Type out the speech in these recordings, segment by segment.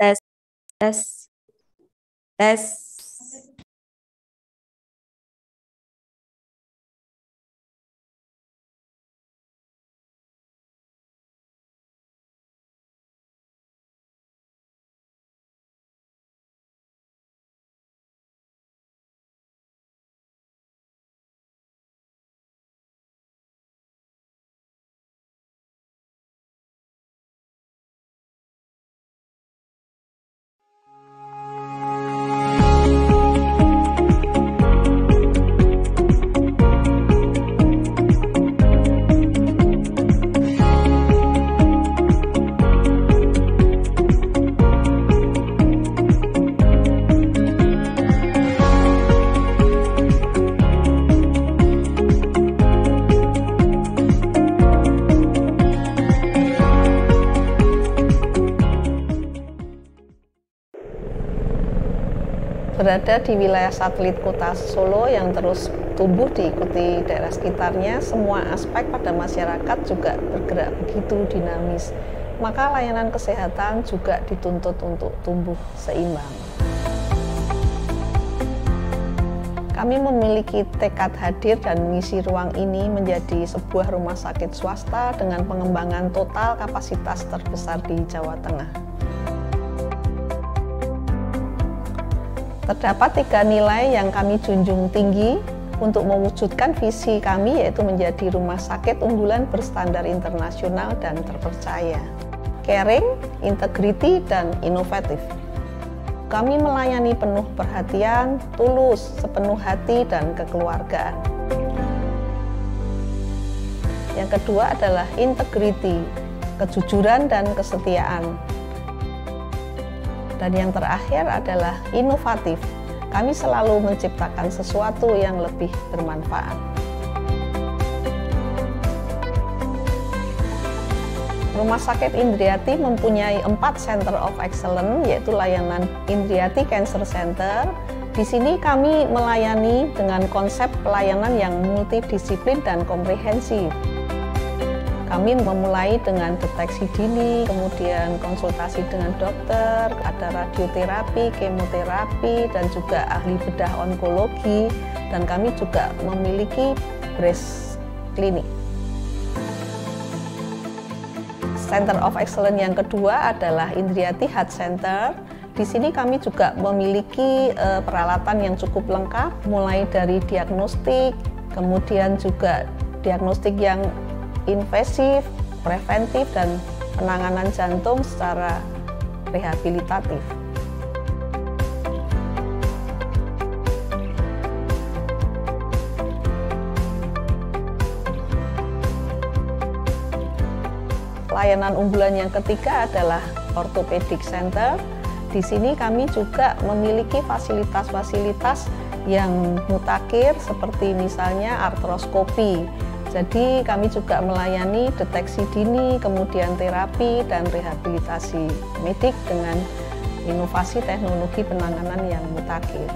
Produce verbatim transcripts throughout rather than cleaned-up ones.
tes tes tes Berada di wilayah satelit kota Solo yang terus tumbuh diikuti daerah sekitarnya, semua aspek pada masyarakat juga bergerak begitu dinamis. Maka layanan kesehatan juga dituntut untuk tumbuh seimbang. Kami memiliki tekad hadir dan mengisi ruang ini menjadi sebuah rumah sakit swasta dengan pengembangan total kapasitas terbesar di Jawa Tengah. Terdapat tiga nilai yang kami junjung tinggi untuk mewujudkan visi kami, yaitu menjadi rumah sakit unggulan berstandar internasional dan terpercaya. Caring, integrity, dan inovatif. Kami melayani penuh perhatian, tulus, sepenuh hati, dan kekeluargaan. Yang kedua adalah integrity, kejujuran dan kesetiaan. Dan yang terakhir adalah inovatif. Kami selalu menciptakan sesuatu yang lebih bermanfaat. Rumah Sakit Indriati mempunyai empat Center of Excellence, yaitu layanan Indriati Cancer Center. Di sini kami melayani dengan konsep pelayanan yang multidisiplin dan komprehensif. Kami memulai dengan deteksi dini, kemudian konsultasi dengan dokter, ada radioterapi, kemoterapi, dan juga ahli bedah onkologi, dan kami juga memiliki breast clinic. Center of Excellence yang kedua adalah Indriati Heart Center. Di sini kami juga memiliki peralatan yang cukup lengkap, mulai dari diagnostik, kemudian juga diagnostik yang invasif, preventif, dan penanganan jantung secara rehabilitatif. Layanan unggulan yang ketiga adalah Orthopedic Center. Di sini kami juga memiliki fasilitas-fasilitas yang mutakhir seperti misalnya artroskopi. Jadi kami juga melayani deteksi dini, kemudian terapi dan rehabilitasi medik dengan inovasi teknologi penanganan yang mutakhir.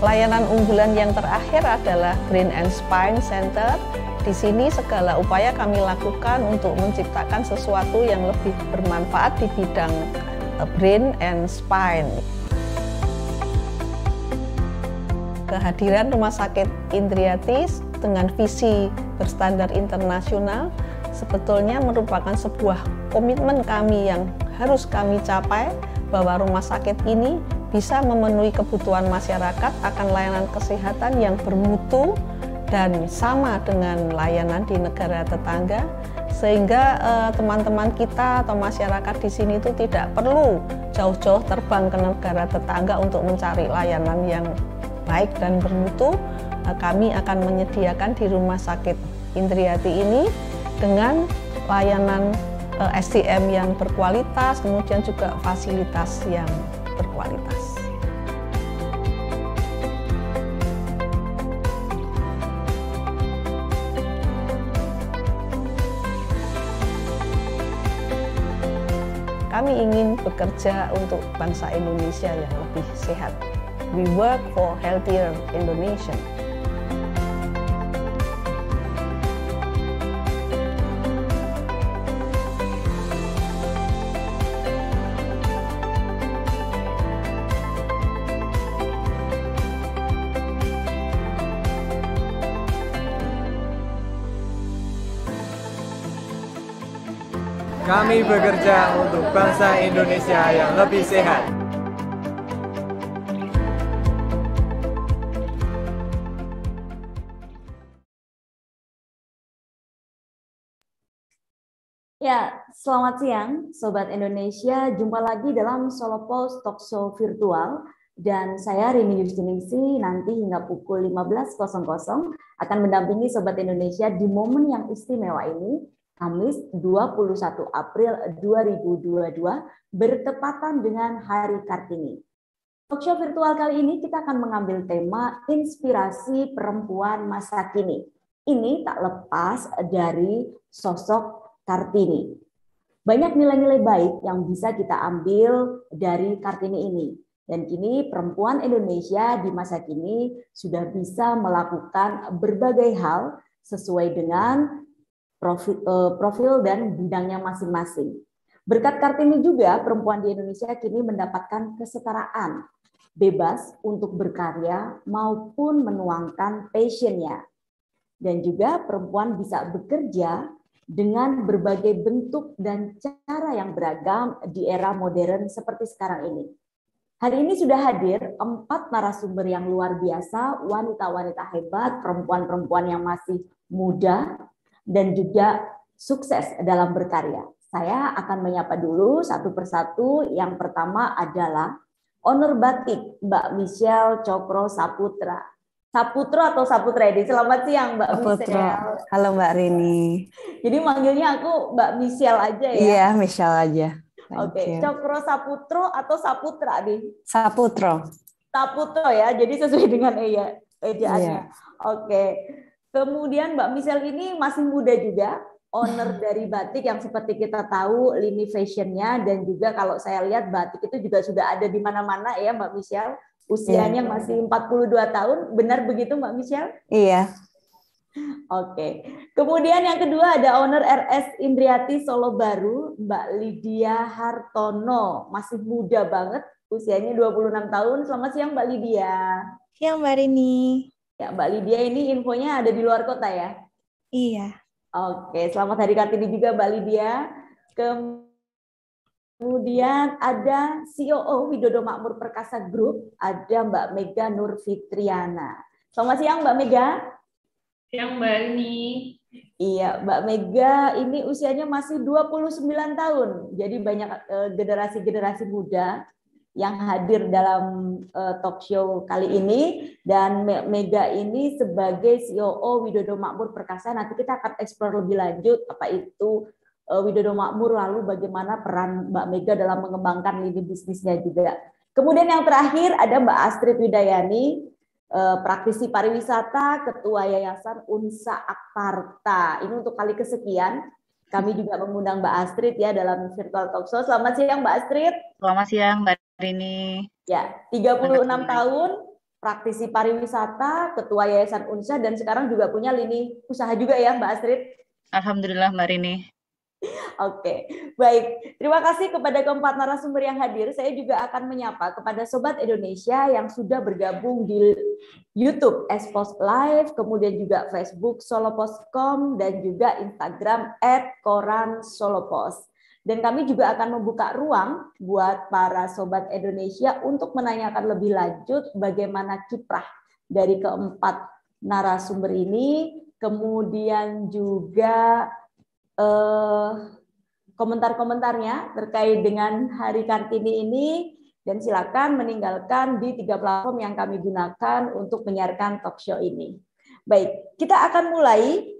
Layanan unggulan yang terakhir adalah Green and Spine Center. Di sini segala upaya kami lakukan untuk menciptakan sesuatu yang lebih bermanfaat di bidang brain and spine. Kehadiran Rumah Sakit Indriati dengan visi berstandar internasional sebetulnya merupakan sebuah komitmen kami yang harus kami capai, bahwa rumah sakit ini bisa memenuhi kebutuhan masyarakat akan layanan kesehatan yang bermutu dan sama dengan layanan di negara tetangga, sehingga teman-teman eh, kita atau masyarakat di sini itu tidak perlu jauh-jauh terbang ke negara tetangga untuk mencari layanan yang baik dan bermutu. Eh, kami akan menyediakan di Rumah Sakit Indriati ini dengan layanan eh, S D M yang berkualitas, kemudian juga fasilitas yang berkualitas. Kami ingin bekerja untuk bangsa Indonesia yang lebih sehat. we work for healthier Indonesia. Kami bekerja untuk bangsa Indonesia yang lebih sehat. Ya, selamat siang Sobat Indonesia. Jumpa lagi dalam Solopos Talk Show virtual. Dan saya Rini Yusdiningsi nanti hingga pukul lima belas akan mendampingi Sobat Indonesia di momen yang istimewa ini. Kamis dua puluh satu April dua ribu dua puluh dua bertepatan dengan Hari Kartini. Talkshow virtual kali ini kita akan mengambil tema inspirasi perempuan masa kini. Ini tak lepas dari sosok Kartini. Banyak nilai-nilai baik yang bisa kita ambil dari Kartini ini. Dan kini perempuan Indonesia di masa kini sudah bisa melakukan berbagai hal sesuai dengan Profil, profil dan bidangnya masing-masing. Berkat Kartini juga, perempuan di Indonesia kini mendapatkan kesetaraan, bebas untuk berkarya maupun menuangkan passionnya. Dan juga perempuan bisa bekerja dengan berbagai bentuk dan cara yang beragam di era modern seperti sekarang ini. Hari ini sudah hadir empat narasumber yang luar biasa, wanita-wanita hebat, perempuan-perempuan yang masih muda, dan juga sukses dalam berkarya. Saya akan menyapa dulu satu persatu. Yang pertama adalah owner batik, Mbak Michelle Cokro Saputra. Saputra atau Saputra ini? Selamat siang Mbak Michelle. Halo Mbak Rini. Jadi manggilnya aku Mbak Michelle aja ya? Iya, Michelle aja. Oke, okay. Cokro Saputra atau Saputra nih? Saputra. Saputra ya, jadi sesuai dengan eja, ejaannya. Yeah. Oke. Okay. Kemudian Mbak Michelle ini masih muda juga, owner dari batik yang seperti kita tahu lini fashionnya, dan juga kalau saya lihat batik itu juga sudah ada di mana-mana ya Mbak Michelle. Usianya yeah. masih empat puluh dua tahun, benar begitu Mbak Michelle? Iya. Yeah. Oke. Okay. Kemudian yang kedua ada owner R S Indriati Solo Baru, Mbak Lydia Hartono, masih muda banget, usianya dua puluh enam tahun. Selamat siang Mbak Lydia. Siang Mbak Rini. Ya, Mbak Lydia ini infonya ada di luar kota ya? Iya. Oke, selamat Hari Kartini juga Mbak Lydia. Kemudian ada C E O Widodo Makmur Perkasa Group, ada Mbak Mega Nurfitriana. Selamat siang Mbak Mega. Siang Mbak Rini. Iya, Mbak Mega ini usianya masih dua puluh sembilan tahun. Jadi banyak generasi-generasi eh, muda yang hadir dalam uh, talk show kali ini, dan Mega ini sebagai C E O Widodo Makmur Perkasa. Nanti kita akan eksplor lebih lanjut apa itu uh, Widodo Makmur, lalu bagaimana peran Mbak Mega dalam mengembangkan lini bisnisnya juga. Kemudian yang terakhir ada Mbak Astrid Widayani, uh, praktisi pariwisata, Ketua Yayasan U N S A-Akparta. Ini untuk kali kesekian kami juga mengundang Mbak Astrid ya dalam virtual talk show. Selamat siang Mbak Astrid. Selamat siang Mbak Rini. Ya, tiga puluh enam tahun, praktisi pariwisata, ketua Yayasan U N S A, dan sekarang juga punya lini usaha juga ya Mbak Astrid. Alhamdulillah Mbak Rini. Oke, baik. Terima kasih kepada keempat narasumber yang hadir. Saya juga akan menyapa kepada Sobat Indonesia yang sudah bergabung di YouTube Espos Live, kemudian juga Facebook Solopos dot com, dan juga Instagram et koran solopos. Dan kami juga akan membuka ruang buat para Sobat Indonesia untuk menanyakan lebih lanjut bagaimana kiprah dari keempat narasumber ini, kemudian juga Eh, komentar-komentarnya terkait dengan Hari Kartini ini, dan silakan meninggalkan di tiga platform yang kami gunakan untuk menyiarkan talk show ini. Baik, kita akan mulai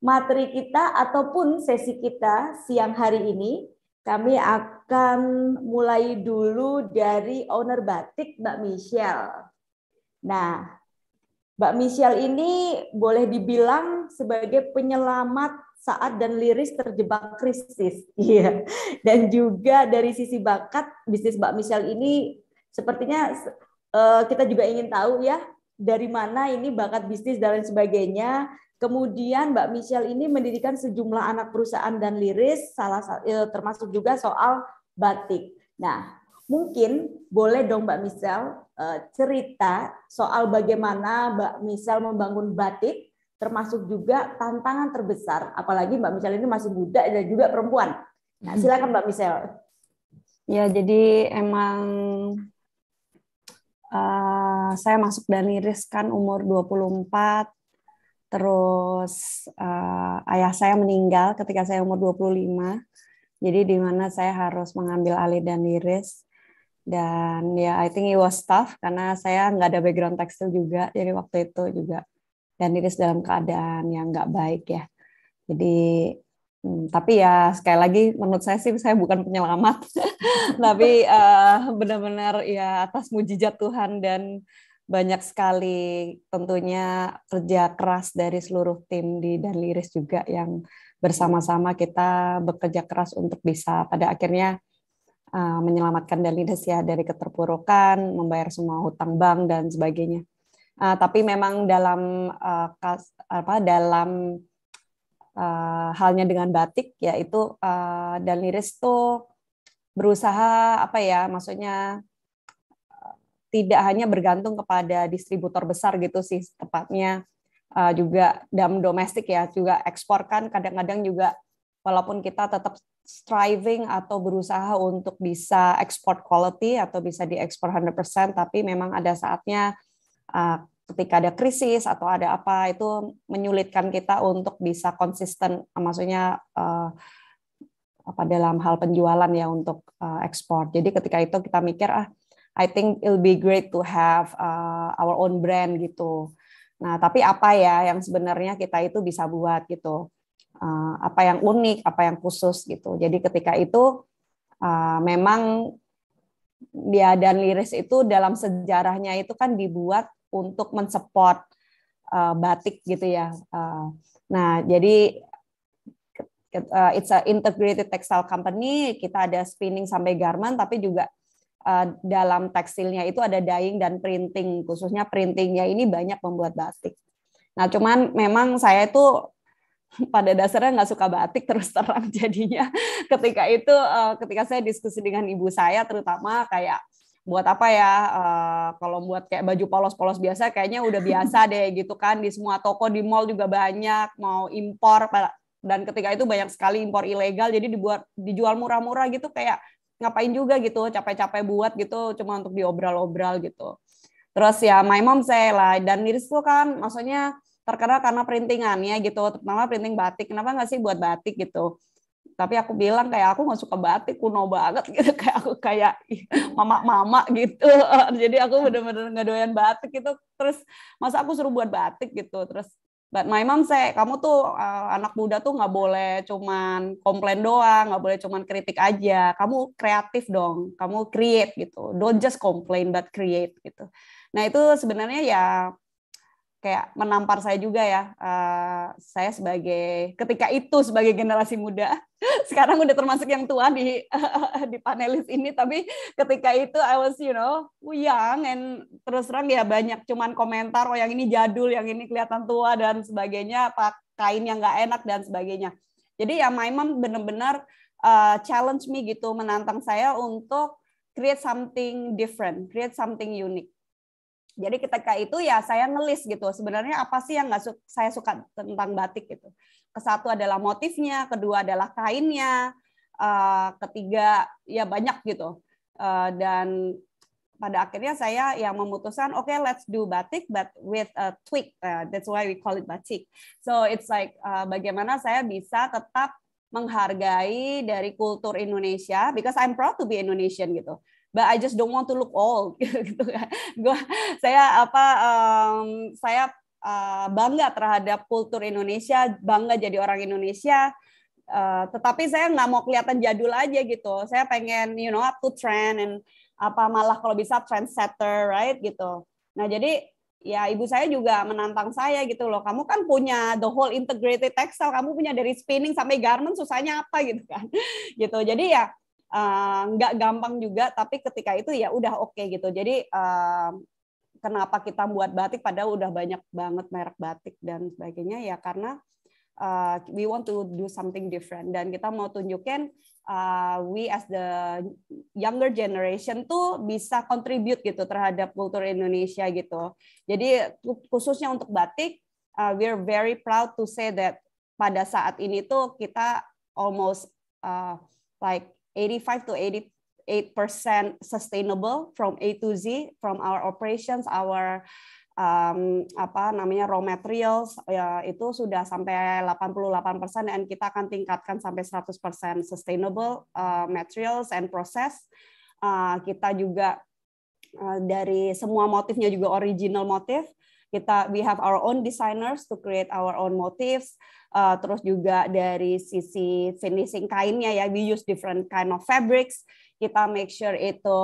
materi kita ataupun sesi kita siang hari ini. Kami akan mulai dulu dari owner batik Mbak Michelle. Nah, Mbak Michelle ini boleh dibilang sebagai penyelamat saat Dan Liris terjebak krisis, iya. Dan juga dari sisi bakat bisnis Mbak Michelle ini sepertinya kita juga ingin tahu ya dari mana ini bakat bisnis dan lain sebagainya. Kemudian Mbak Michelle ini mendirikan sejumlah anak perusahaan dan Liris, salah termasuk juga soal batik. Nah, mungkin boleh dong Mbak Michelle cerita soal bagaimana Mbak Michelle membangun batik, termasuk juga tantangan terbesar, apalagi Mbak Michelle ini masih muda dan juga perempuan. Nah, silakan Mbak Michelle. Ya, jadi emang uh, saya masuk Dan Liris kan umur dua puluh empat, terus uh, ayah saya meninggal ketika saya umur dua puluh lima, jadi di mana saya harus mengambil alih Dan Liris. Dan ya, I think it was tough, karena saya nggak ada background tekstil juga, jadi waktu itu juga Dan Liris dalam keadaan yang nggak baik ya. Jadi, hmm, tapi ya sekali lagi menurut saya sih saya bukan penyelamat, tapi uh, benar-benar ya atas mujizat Tuhan dan banyak sekali tentunya kerja keras dari seluruh tim di Dan Liris juga yang bersama-sama kita bekerja keras untuk bisa pada akhirnya uh, menyelamatkan Dan Liris ya dari keterpurukan, membayar semua hutang bank dan sebagainya. Uh, tapi memang dalam uh, kas, apa dalam Uh, halnya dengan batik, yaitu uh, Dan Liris tuh berusaha apa ya, maksudnya uh, tidak hanya bergantung kepada distributor besar gitu sih, tepatnya uh, juga dalam domestik ya, juga ekspor kan kadang-kadang juga walaupun kita tetap striving atau berusaha untuk bisa ekspor quality atau bisa diekspor seratus persen, tapi memang ada saatnya uh, ketika ada krisis atau ada apa itu menyulitkan kita untuk bisa konsisten, maksudnya eh, apa dalam hal penjualan ya untuk eh, ekspor. Jadi ketika itu kita mikir ah I think it'll be great to have uh, our own brand gitu. Nah tapi apa ya yang sebenarnya kita itu bisa buat gitu? Uh, apa yang unik, apa yang khusus gitu. Jadi ketika itu uh, memang dia Dan Liris itu dalam sejarahnya itu kan dibuat untuk mensupport uh, batik gitu ya. Uh, nah, jadi uh, it's a integrated textile company, kita ada spinning sampai garment, tapi juga uh, dalam tekstilnya itu ada dyeing dan printing, khususnya printingnya ini banyak membuat batik. Nah, cuman memang saya itu pada dasarnya nggak suka batik terus terang jadinya. Ketika itu, uh, ketika saya diskusi dengan ibu saya, terutama kayak, buat apa ya, uh, kalau buat kayak baju polos-polos biasa kayaknya udah biasa deh gitu kan, di semua toko, di mall juga banyak, mau impor, dan ketika itu banyak sekali impor ilegal, jadi dibuat dijual murah-murah gitu, kayak ngapain juga gitu, capek-capek buat gitu, cuma untuk diobral-obral gitu. Terus ya, my mom say lah, Dan Liris tuh kan, maksudnya terkenal karena printingannya gitu, terutama printing batik, kenapa nggak sih buat batik gitu. Tapi aku bilang kayak aku nggak suka batik, kuno banget gitu, kayak aku kayak mama-mama gitu, jadi aku bener-bener nggak doyan batik gitu. Terus masa aku suruh buat batik gitu, terus but my mom say kamu tuh uh, anak muda tuh nggak boleh cuman komplain doang, nggak boleh cuman kritik aja, kamu kreatif dong, kamu create gitu, don't just complain but create gitu. Nah itu sebenarnya ya kayak menampar saya juga ya, uh, saya sebagai ketika itu sebagai generasi muda, sekarang udah termasuk yang tua di uh, di panelis ini, tapi ketika itu I was you know young, and terus terang ya banyak cuman komentar, oh yang ini jadul, yang ini kelihatan tua dan sebagainya, kain yang nggak enak dan sebagainya. Jadi ya my mom benar-benar uh, challenge me gitu, menantang saya untuk create something different, create something unique. Jadi ketika itu ya saya ngelis gitu, sebenarnya apa sih yang nggak su- saya suka tentang batik gitu. Kesatu adalah motifnya, kedua adalah kainnya, uh, ketiga ya banyak gitu. Uh, dan pada akhirnya saya yang memutuskan, oke okay, let's do batik but with a tweak, uh, that's why we call it batik. So it's like uh, bagaimana saya bisa tetap menghargai dari kultur Indonesia, because I'm proud to be Indonesian gitu. But I just don't want to look old gitu kan. Gua saya apa um, saya uh, bangga terhadap kultur Indonesia, bangga jadi orang Indonesia. Uh, tetapi saya nggak mau kelihatan jadul aja gitu. Saya pengen you know up to trend, and apa malah kalau bisa trendsetter, right gitu. Nah, jadi ya ibu saya juga menantang saya gitu loh, kamu kan punya the whole integrated textile, kamu punya dari spinning sampai garment, susahnya apa gitu kan. Gitu. Jadi ya nggak uh, gampang juga, tapi ketika itu ya udah oke okay, gitu. Jadi uh, kenapa kita buat batik padahal udah banyak banget merek batik dan sebagainya, ya karena uh, we want to do something different, dan kita mau tunjukin uh, we as the younger generation tuh bisa contribute gitu terhadap kultur Indonesia gitu. Jadi khususnya untuk batik, uh, we're very proud to say that pada saat ini tuh kita almost uh, like eighty-five to eighty-eight percent sustainable from A to Z, from our operations, our um, apa namanya raw materials, ya, itu sudah sampai delapan puluh delapan persen, dan kita akan tingkatkan sampai seratus persen sustainable uh, materials and process. Uh, kita juga uh, dari semua motifnya juga original motif. Kita we have our own designers to create our own motifs. Uh, terus juga dari sisi finishing kainnya ya, we use different kind of fabrics. Kita make sure itu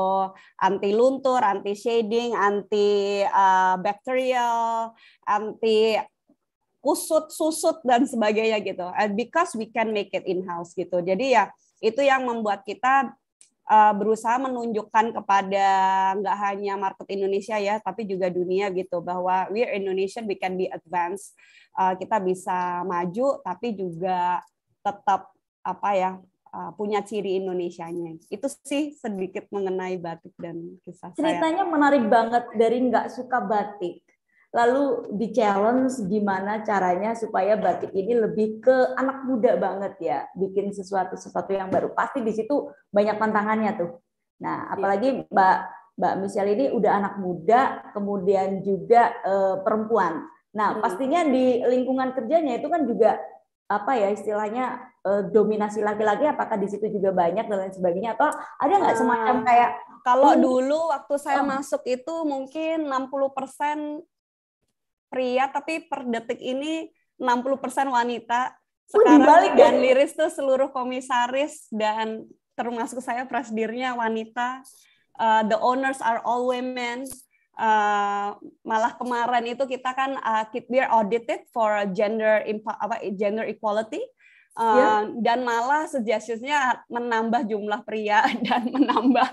anti luntur, anti shading, anti uh, bacterial, anti kusut, susut dan sebagainya gitu. And because we can make it in house gitu. Jadi ya itu yang membuat kita Uh, berusaha menunjukkan kepada nggak hanya market Indonesia ya, tapi juga dunia gitu, bahwa we're Indonesian, we can be advanced, uh, kita bisa maju tapi juga tetap apa ya uh, punya ciri Indonesianya. Itu sih sedikit mengenai batik dan kisah saya. Ceritanya menarik banget, dari nggak suka batik lalu di challenge gimana caranya supaya batik ini lebih ke anak muda banget ya, bikin sesuatu sesuatu yang baru. Pasti di situ banyak tantangannya tuh. Nah, apalagi Mbak Mbak Michelle ini udah anak muda, kemudian juga e, perempuan. Nah, pastinya di lingkungan kerjanya itu kan juga apa ya istilahnya e, dominasi laki-laki. Apakah di situ juga banyak dan lain sebagainya, atau ada nggak semacam kayak kalau dulu waktu saya oh. masuk itu mungkin enam puluh persen pria, tapi per detik ini enam puluh persen wanita. Sekarang uh, Dan Liris tuh seluruh komisaris dan termasuk saya presidirnya wanita. Uh, the owners are all women. Uh, malah kemarin itu kita kan uh, we are audited for gender apa gender equality. Uh, yeah. Dan malah suggestionnya menambah jumlah pria dan menambah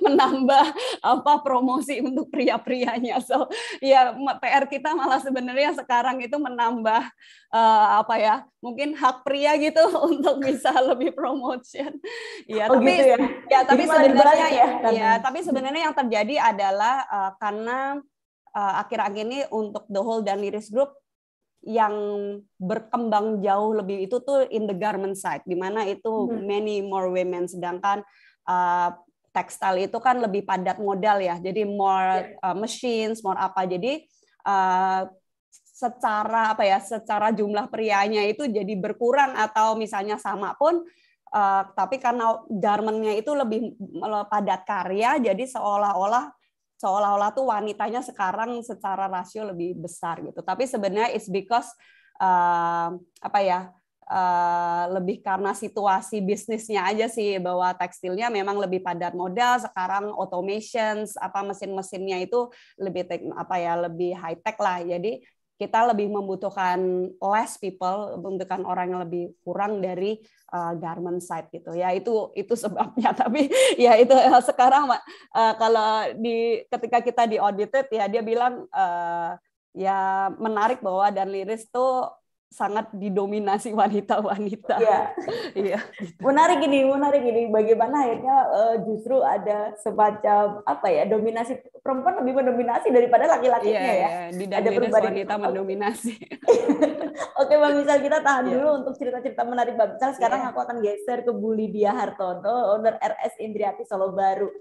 menambah apa promosi untuk pria-prianya. So ya P R kita malah sebenarnya sekarang itu menambah uh, apa ya mungkin hak pria gitu untuk bisa lebih promotion. Ya oh, tapi gitu ya? ya tapi Jadi sebenarnya ya, ya, ya tapi sebenarnya yang terjadi adalah uh, karena uh, akhir-akhir ini untuk the whole Dan Liris Group yang berkembang jauh lebih itu tuh in the garment side, di mana itu many more women, sedangkan uh, textile itu kan lebih padat modal ya, jadi more uh, machines, more apa, jadi uh, secara apa ya, secara jumlah prianya itu jadi berkurang atau misalnya sama pun, uh, tapi karena garmentnya itu lebih padat karya, jadi seolah-olah seolah-olah tuh wanitanya sekarang secara rasio lebih besar gitu. Tapi sebenarnya it's because uh, apa ya uh, lebih karena situasi bisnisnya aja sih, bahwa tekstilnya memang lebih padat modal, sekarang automations apa mesin-mesinnya itu lebih apa ya lebih high tech lah. Jadi kita lebih membutuhkan less people, membutuhkan orang yang lebih kurang dari uh, garment side gitu ya, itu itu sebabnya. Tapi ya itu sekarang uh, kalau di ketika kita di audited ya dia bilang uh, ya menarik bahwa Dan Liris tuh sangat didominasi wanita-wanita. Iya. Iya. Menarik ini, menarik ini. Bagaimana akhirnya uh, justru ada semacam apa ya dominasi perempuan lebih mendominasi daripada laki-lakinya yeah, ya. Yeah. Di ada perubahan wanita mendominasi. Oke, Mbak Michelle, kita tahan yeah. dulu untuk cerita-cerita menarik Mbak Michelle. Sekarang yeah. aku akan geser ke Bu Lydia Hartono, owner R S Indriati Solo Baru.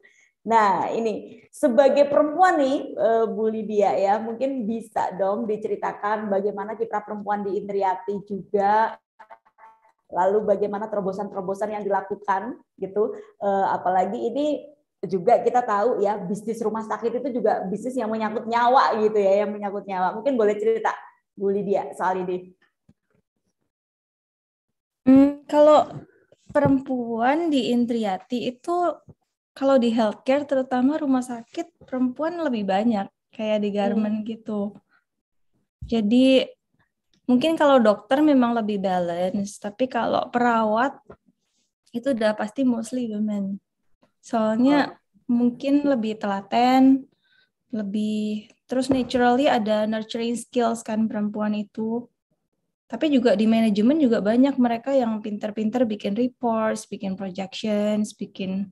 Nah, ini sebagai perempuan nih, Bu Lydia ya, mungkin bisa dong diceritakan bagaimana kiprah perempuan di Indriati juga, lalu bagaimana terobosan-terobosan yang dilakukan gitu. Apalagi ini juga kita tahu ya, bisnis rumah sakit itu juga bisnis yang menyangkut nyawa gitu ya, yang menyangkut nyawa. Mungkin boleh cerita Bu Lydia soal ini. Hmm, kalau perempuan di Indriati itu kalau di healthcare, terutama rumah sakit, perempuan lebih banyak, kayak di garment hmm. gitu. Jadi mungkin kalau dokter memang lebih balance, tapi kalau perawat itu udah pasti mostly women. Soalnya oh. mungkin lebih telaten, lebih terus naturally ada nurturing skills kan perempuan itu. Tapi juga di manajemen juga banyak mereka yang pinter-pinter bikin reports, bikin projections, bikin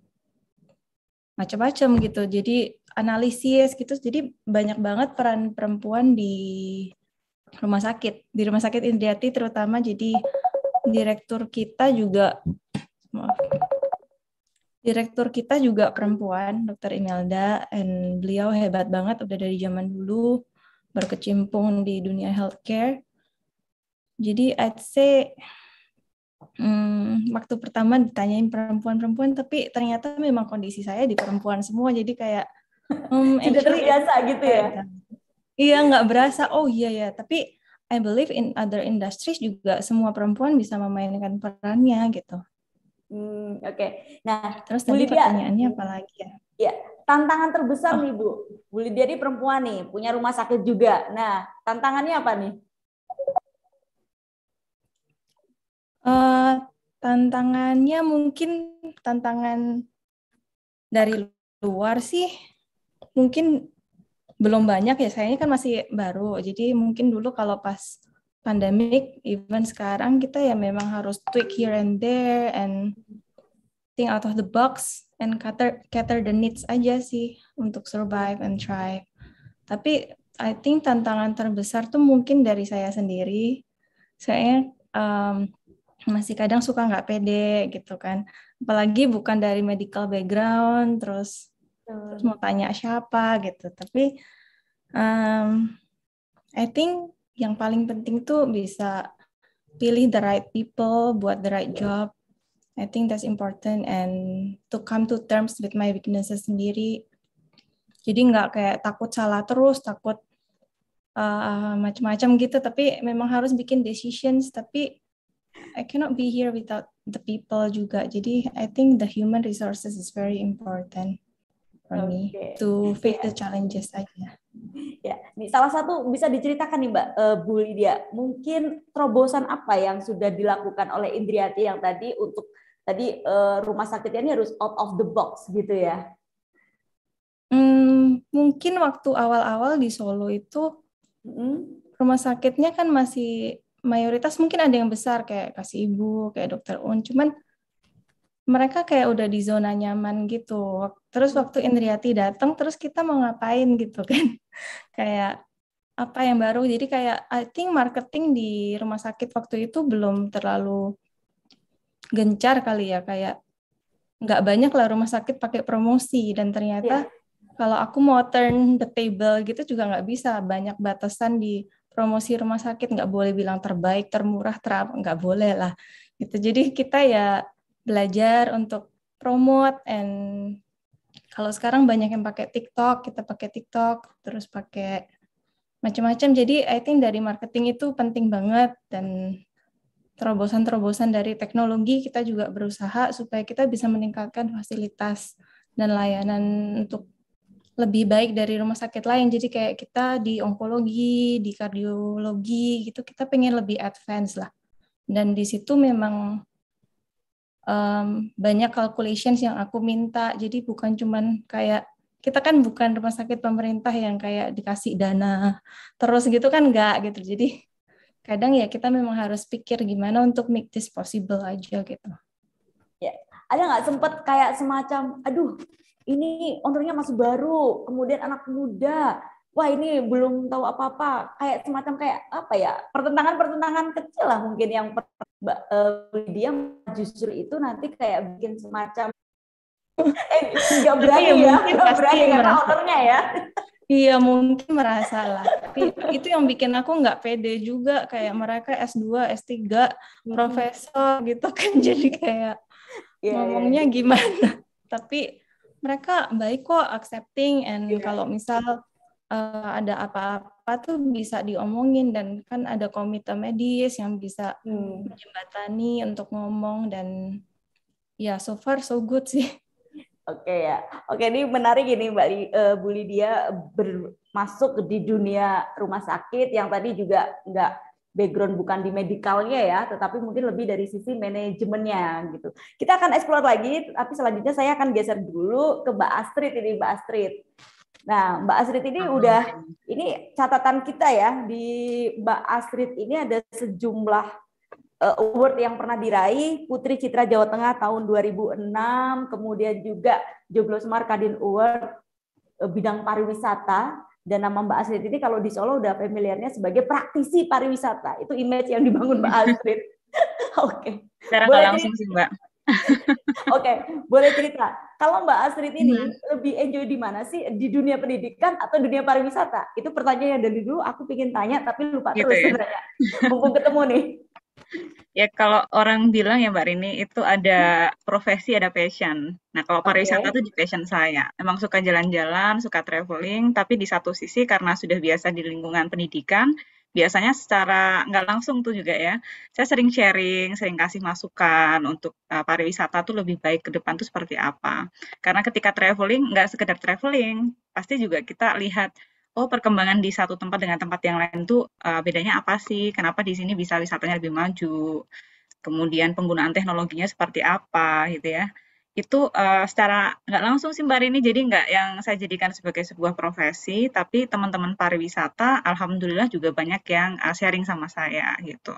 macam-macam gitu. Jadi analisis gitu. Jadi banyak banget peran perempuan di rumah sakit. Di rumah sakit Indriati terutama, jadi direktur kita juga maaf. Direktur kita juga perempuan, Dokter Imelda, and beliau hebat banget udah dari zaman dulu berkecimpung di dunia healthcare. Jadi I'd say hmm, waktu pertama ditanyain perempuan-perempuan, tapi ternyata memang kondisi saya di perempuan semua, jadi kayak hmm, tidak terbiasa gitu ya? Iya, nggak berasa, oh iya ya, tapi I believe in other industries juga semua perempuan bisa memainkan perannya gitu. Hmm, Oke, okay. Nah terus Bu Lydia, tadi pertanyaannya apa lagi ya? Ya, tantangan terbesar oh. nih Bu, Bu Lydia ini perempuan nih, punya rumah sakit juga, nah tantangannya apa nih? Uh, tantangannya mungkin tantangan dari luar sih mungkin belum banyak ya, saya ini kan masih baru, jadi mungkin dulu kalau pas pandemik, even sekarang kita ya memang harus tweak here and there and think out of the box and cater, cater the needs aja sih untuk survive and thrive. Tapi I think tantangan terbesar tuh mungkin dari saya sendiri, saya um, masih kadang suka nggak pede gitu kan, apalagi bukan dari medical background, terus, hmm. terus mau tanya siapa gitu. Tapi um, I think yang paling penting tuh bisa pilih the right people buat the right job. I think that's important, and to come to terms with my weaknesses sendiri. Jadi nggak kayak takut salah terus, takut uh, macam-macam gitu. Tapi memang harus bikin decisions, tapi I cannot be here without the people juga. Jadi I think the human resources is very important for me okay. to face yeah. the challenges aja. Ya, nih salah satu bisa diceritakan nih Mbak uh, Bu Lydia, mungkin terobosan apa yang sudah dilakukan oleh Indriati yang tadi untuk tadi uh, rumah sakitnya ini harus out of the box gitu ya? Hmm, mungkin waktu awal-awal di Solo itu mm-hmm. rumah sakitnya kan masih mayoritas mungkin ada yang besar kayak Kasih Ibu, kayak Dokter Un, cuman mereka kayak udah di zona nyaman gitu. Terus waktu Indriati datang, terus kita mau ngapain gitu kan? Kayak apa yang baru? Jadi kayak I think marketing di rumah sakit waktu itu belum terlalu gencar kali ya, kayak nggak banyak lah rumah sakit pakai promosi, dan ternyata yeah. kalau aku mau turn the table gitu juga nggak bisa, banyak batasan di promosi rumah sakit, nggak boleh bilang terbaik, termurah, terap, nggak boleh lah. Gitu. Jadi kita ya belajar untuk promote, and kalau sekarang banyak yang pakai TikTok, kita pakai TikTok, terus pakai macam-macam. Jadi I think dari marketing itu penting banget, dan terobosan-terobosan dari teknologi kita juga berusaha supaya kita bisa meningkatkan fasilitas dan layanan untuk lebih baik dari rumah sakit lain. Jadi kayak kita di onkologi, di kardiologi gitu, kita pengen lebih advance lah. Dan di situ memang um, banyak calculations yang aku minta. Jadi bukan cuman kayak, kita kan bukan rumah sakit pemerintah yang kayak dikasih dana terus gitu kan, enggak gitu. Jadi kadang ya kita memang harus pikir gimana untuk make this possible aja gitu. Ya, ada nggak sempat kayak semacam, aduh, ini ownernya masih baru, kemudian anak muda, wah ini belum tahu apa-apa, kayak semacam kayak apa ya, pertentangan-pertentangan kecil lah mungkin yang dia justru itu nanti kayak bikin semacam, eh nggak berani ya, nggak berani karena ownernya ya. Iya mungkin merasa lah, tapi itu yang bikin aku nggak pede juga, kayak mereka S dua, S tiga, profesor gitu kan, jadi kayak yeah, ngomongnya yeah. gimana, tapi mereka baik kok, accepting, and yeah. kalau misal uh, ada apa-apa tuh bisa diomongin, dan kan ada komite medis yang bisa hmm. menjembatani untuk ngomong, dan ya so far so good sih. Oke okay, ya, oke okay, ini menarik ini Mbak uh, Bu Lydia bermasuk di dunia rumah sakit yang tadi juga nggak background bukan di medikalnya ya, tetapi mungkin lebih dari sisi manajemennya gitu. Kita akan explore lagi, tapi selanjutnya saya akan geser dulu ke Mbak Astrid ini, Mbak Astrid. Nah, Mbak Astrid ini udah, ini catatan kita ya, di Mbak Astrid ini ada sejumlah award yang pernah diraih, Putri Citra Jawa Tengah tahun dua ribu enam, kemudian juga Joglo Semar Kadin Award bidang pariwisata, dan nama Mbak Astrid ini kalau di Solo udah familiarnya sebagai praktisi pariwisata. Itu image yang dibangun Mbak Astrid. Oke. Secara nggak langsung sih, Mbak. Oke, okay, boleh cerita. Kalau Mbak Astrid ini hmm. lebih enjoy di mana sih? Di dunia pendidikan atau dunia pariwisata? Itu pertanyaan dari dulu aku pengen tanya tapi lupa gitu terus ya? Sebenarnya. Mumpung ketemu nih. Ya kalau orang bilang ya Mbak Rini itu ada profesi, ada passion. Nah kalau pariwisata itu okay. di passion saya. Emang suka jalan-jalan, suka traveling, tapi di satu sisi karena sudah biasa di lingkungan pendidikan, biasanya secara nggak langsung tuh juga ya, saya sering sharing, sering kasih masukan untuk uh, pariwisata tuh lebih baik ke depan tuh seperti apa. Karena ketika traveling, nggak sekedar traveling, pasti juga kita lihat, oh perkembangan di satu tempat dengan tempat yang lain tuh uh, bedanya apa sih, kenapa di sini bisa wisatanya lebih maju, kemudian penggunaan teknologinya seperti apa gitu ya. Itu uh, secara nggak langsung sih Mbak Rini, jadi nggak yang saya jadikan sebagai sebuah profesi, tapi teman-teman pariwisata alhamdulillah juga banyak yang uh, sharing sama saya gitu.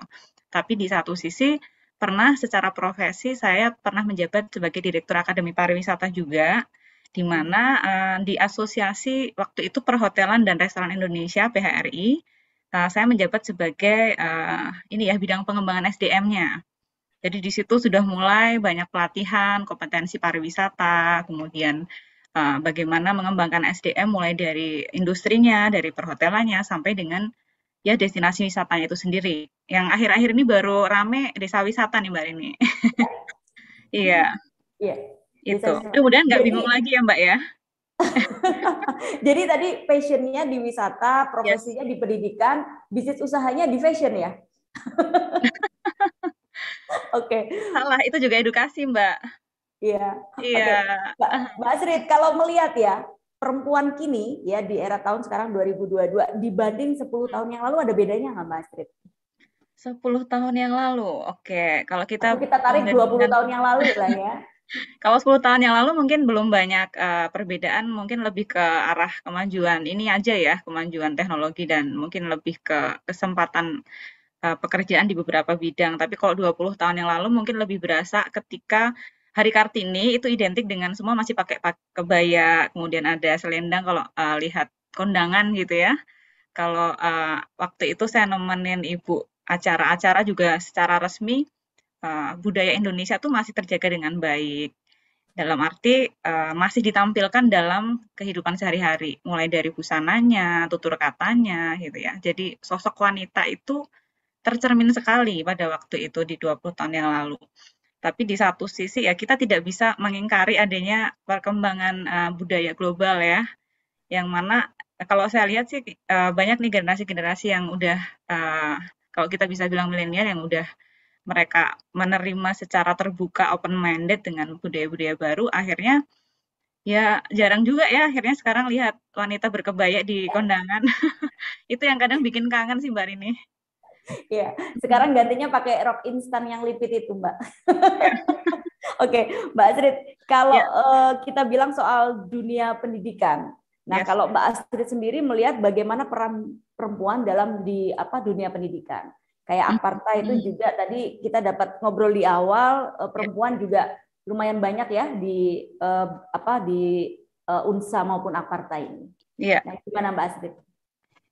Tapi di satu sisi pernah secara profesi saya pernah menjabat sebagai Direktur Akademi Pariwisata juga, di mana uh, di asosiasi waktu itu Perhotelan dan Restoran Indonesia P H R I, uh, saya menjabat sebagai uh, ini ya bidang pengembangan S D M-nya. Jadi di situ sudah mulai banyak pelatihan, kompetensi pariwisata, kemudian uh, bagaimana mengembangkan S D M mulai dari industrinya, dari perhotelannya, sampai dengan ya destinasi wisatanya itu sendiri. Yang akhir-akhir ini baru rame desa wisata nih Mbak Rini. Iya. Iya. Itu. Kemudian nggak bingung lagi ya Mbak ya. Jadi tadi passionnya di wisata, profesinya yes. di pendidikan, bisnis usahanya di fashion ya? Oke, okay. Salah itu juga edukasi Mbak. Iya. Iya. Okay. Mbak, Mbak Astrid, kalau melihat ya perempuan kini ya di era tahun sekarang dua ribu dua puluh dua dibanding sepuluh tahun yang lalu ada bedanya nggak Mbak Astrid? sepuluh tahun yang lalu, oke. Okay. Kalau kita Lalu kita tarik dua puluh tahun yang lalu lah ya. Kalau sepuluh tahun yang lalu mungkin belum banyak uh, perbedaan, mungkin lebih ke arah kemajuan ini aja ya, kemajuan teknologi dan mungkin lebih ke kesempatan pekerjaan di beberapa bidang. Tapi kalau dua puluh tahun yang lalu mungkin lebih berasa ketika Hari Kartini itu identik dengan semua masih pakai kebaya, kemudian ada selendang kalau uh, lihat kondangan gitu ya. Kalau uh, waktu itu saya nemenin ibu acara-acara juga secara resmi, uh, budaya Indonesia tuh masih terjaga dengan baik. Dalam arti uh, masih ditampilkan dalam kehidupan sehari-hari, mulai dari busananya, tutur katanya gitu ya. Jadi sosok wanita itu tercermin sekali pada waktu itu di dua puluh tahun yang lalu. Tapi di satu sisi ya kita tidak bisa mengingkari adanya perkembangan uh, budaya global ya, yang mana kalau saya lihat sih uh, banyak nih generasi-generasi yang udah, uh, kalau kita bisa bilang milenial yang udah mereka menerima secara terbuka, open-minded dengan budaya-budaya baru, akhirnya ya jarang juga ya akhirnya sekarang lihat wanita berkebaya di kondangan. Itu yang kadang bikin kangen sih Mbak Rini. Ya, sekarang gantinya pakai rok instan yang lipit itu, Mbak. Oke, okay, Mbak Astrid, kalau ya. uh, kita bilang soal dunia pendidikan. Nah, yes. kalau Mbak Astrid sendiri melihat bagaimana peran perempuan dalam di apa dunia pendidikan. Kayak Akparta hmm. itu juga tadi kita dapat ngobrol di awal, uh, perempuan juga lumayan banyak ya di uh, apa di uh, UNSA maupun Akparta ini. Iya. Nah, gimana Mbak Astrid?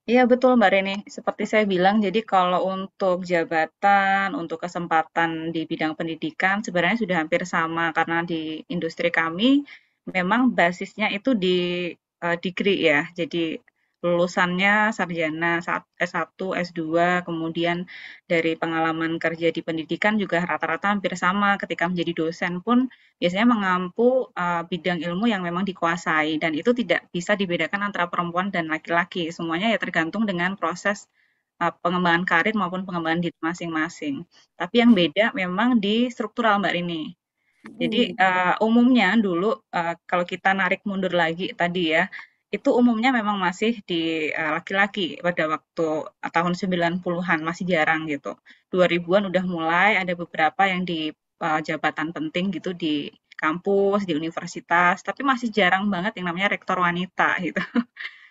Iya betul Mbak Rini, seperti saya bilang, jadi kalau untuk jabatan, untuk kesempatan di bidang pendidikan sebenarnya sudah hampir sama karena di industri kami memang basisnya itu di uh, degree ya, jadi lulusannya sarjana S satu, S dua, kemudian dari pengalaman kerja di pendidikan juga rata-rata hampir sama ketika menjadi dosen pun biasanya mengampu uh, bidang ilmu yang memang dikuasai dan itu tidak bisa dibedakan antara perempuan dan laki-laki. Semuanya ya tergantung dengan proses uh, pengembangan karir maupun pengembangan diri masing-masing. Tapi yang beda memang di struktural Mbak Rini. Jadi uh, umumnya dulu uh, kalau kita narik mundur lagi tadi ya, itu umumnya memang masih di laki-laki uh, pada waktu uh, tahun sembilan puluhan, masih jarang gitu. dua ribuan udah mulai ada beberapa yang di uh, jabatan penting gitu di kampus, di universitas, tapi masih jarang banget yang namanya rektor wanita gitu.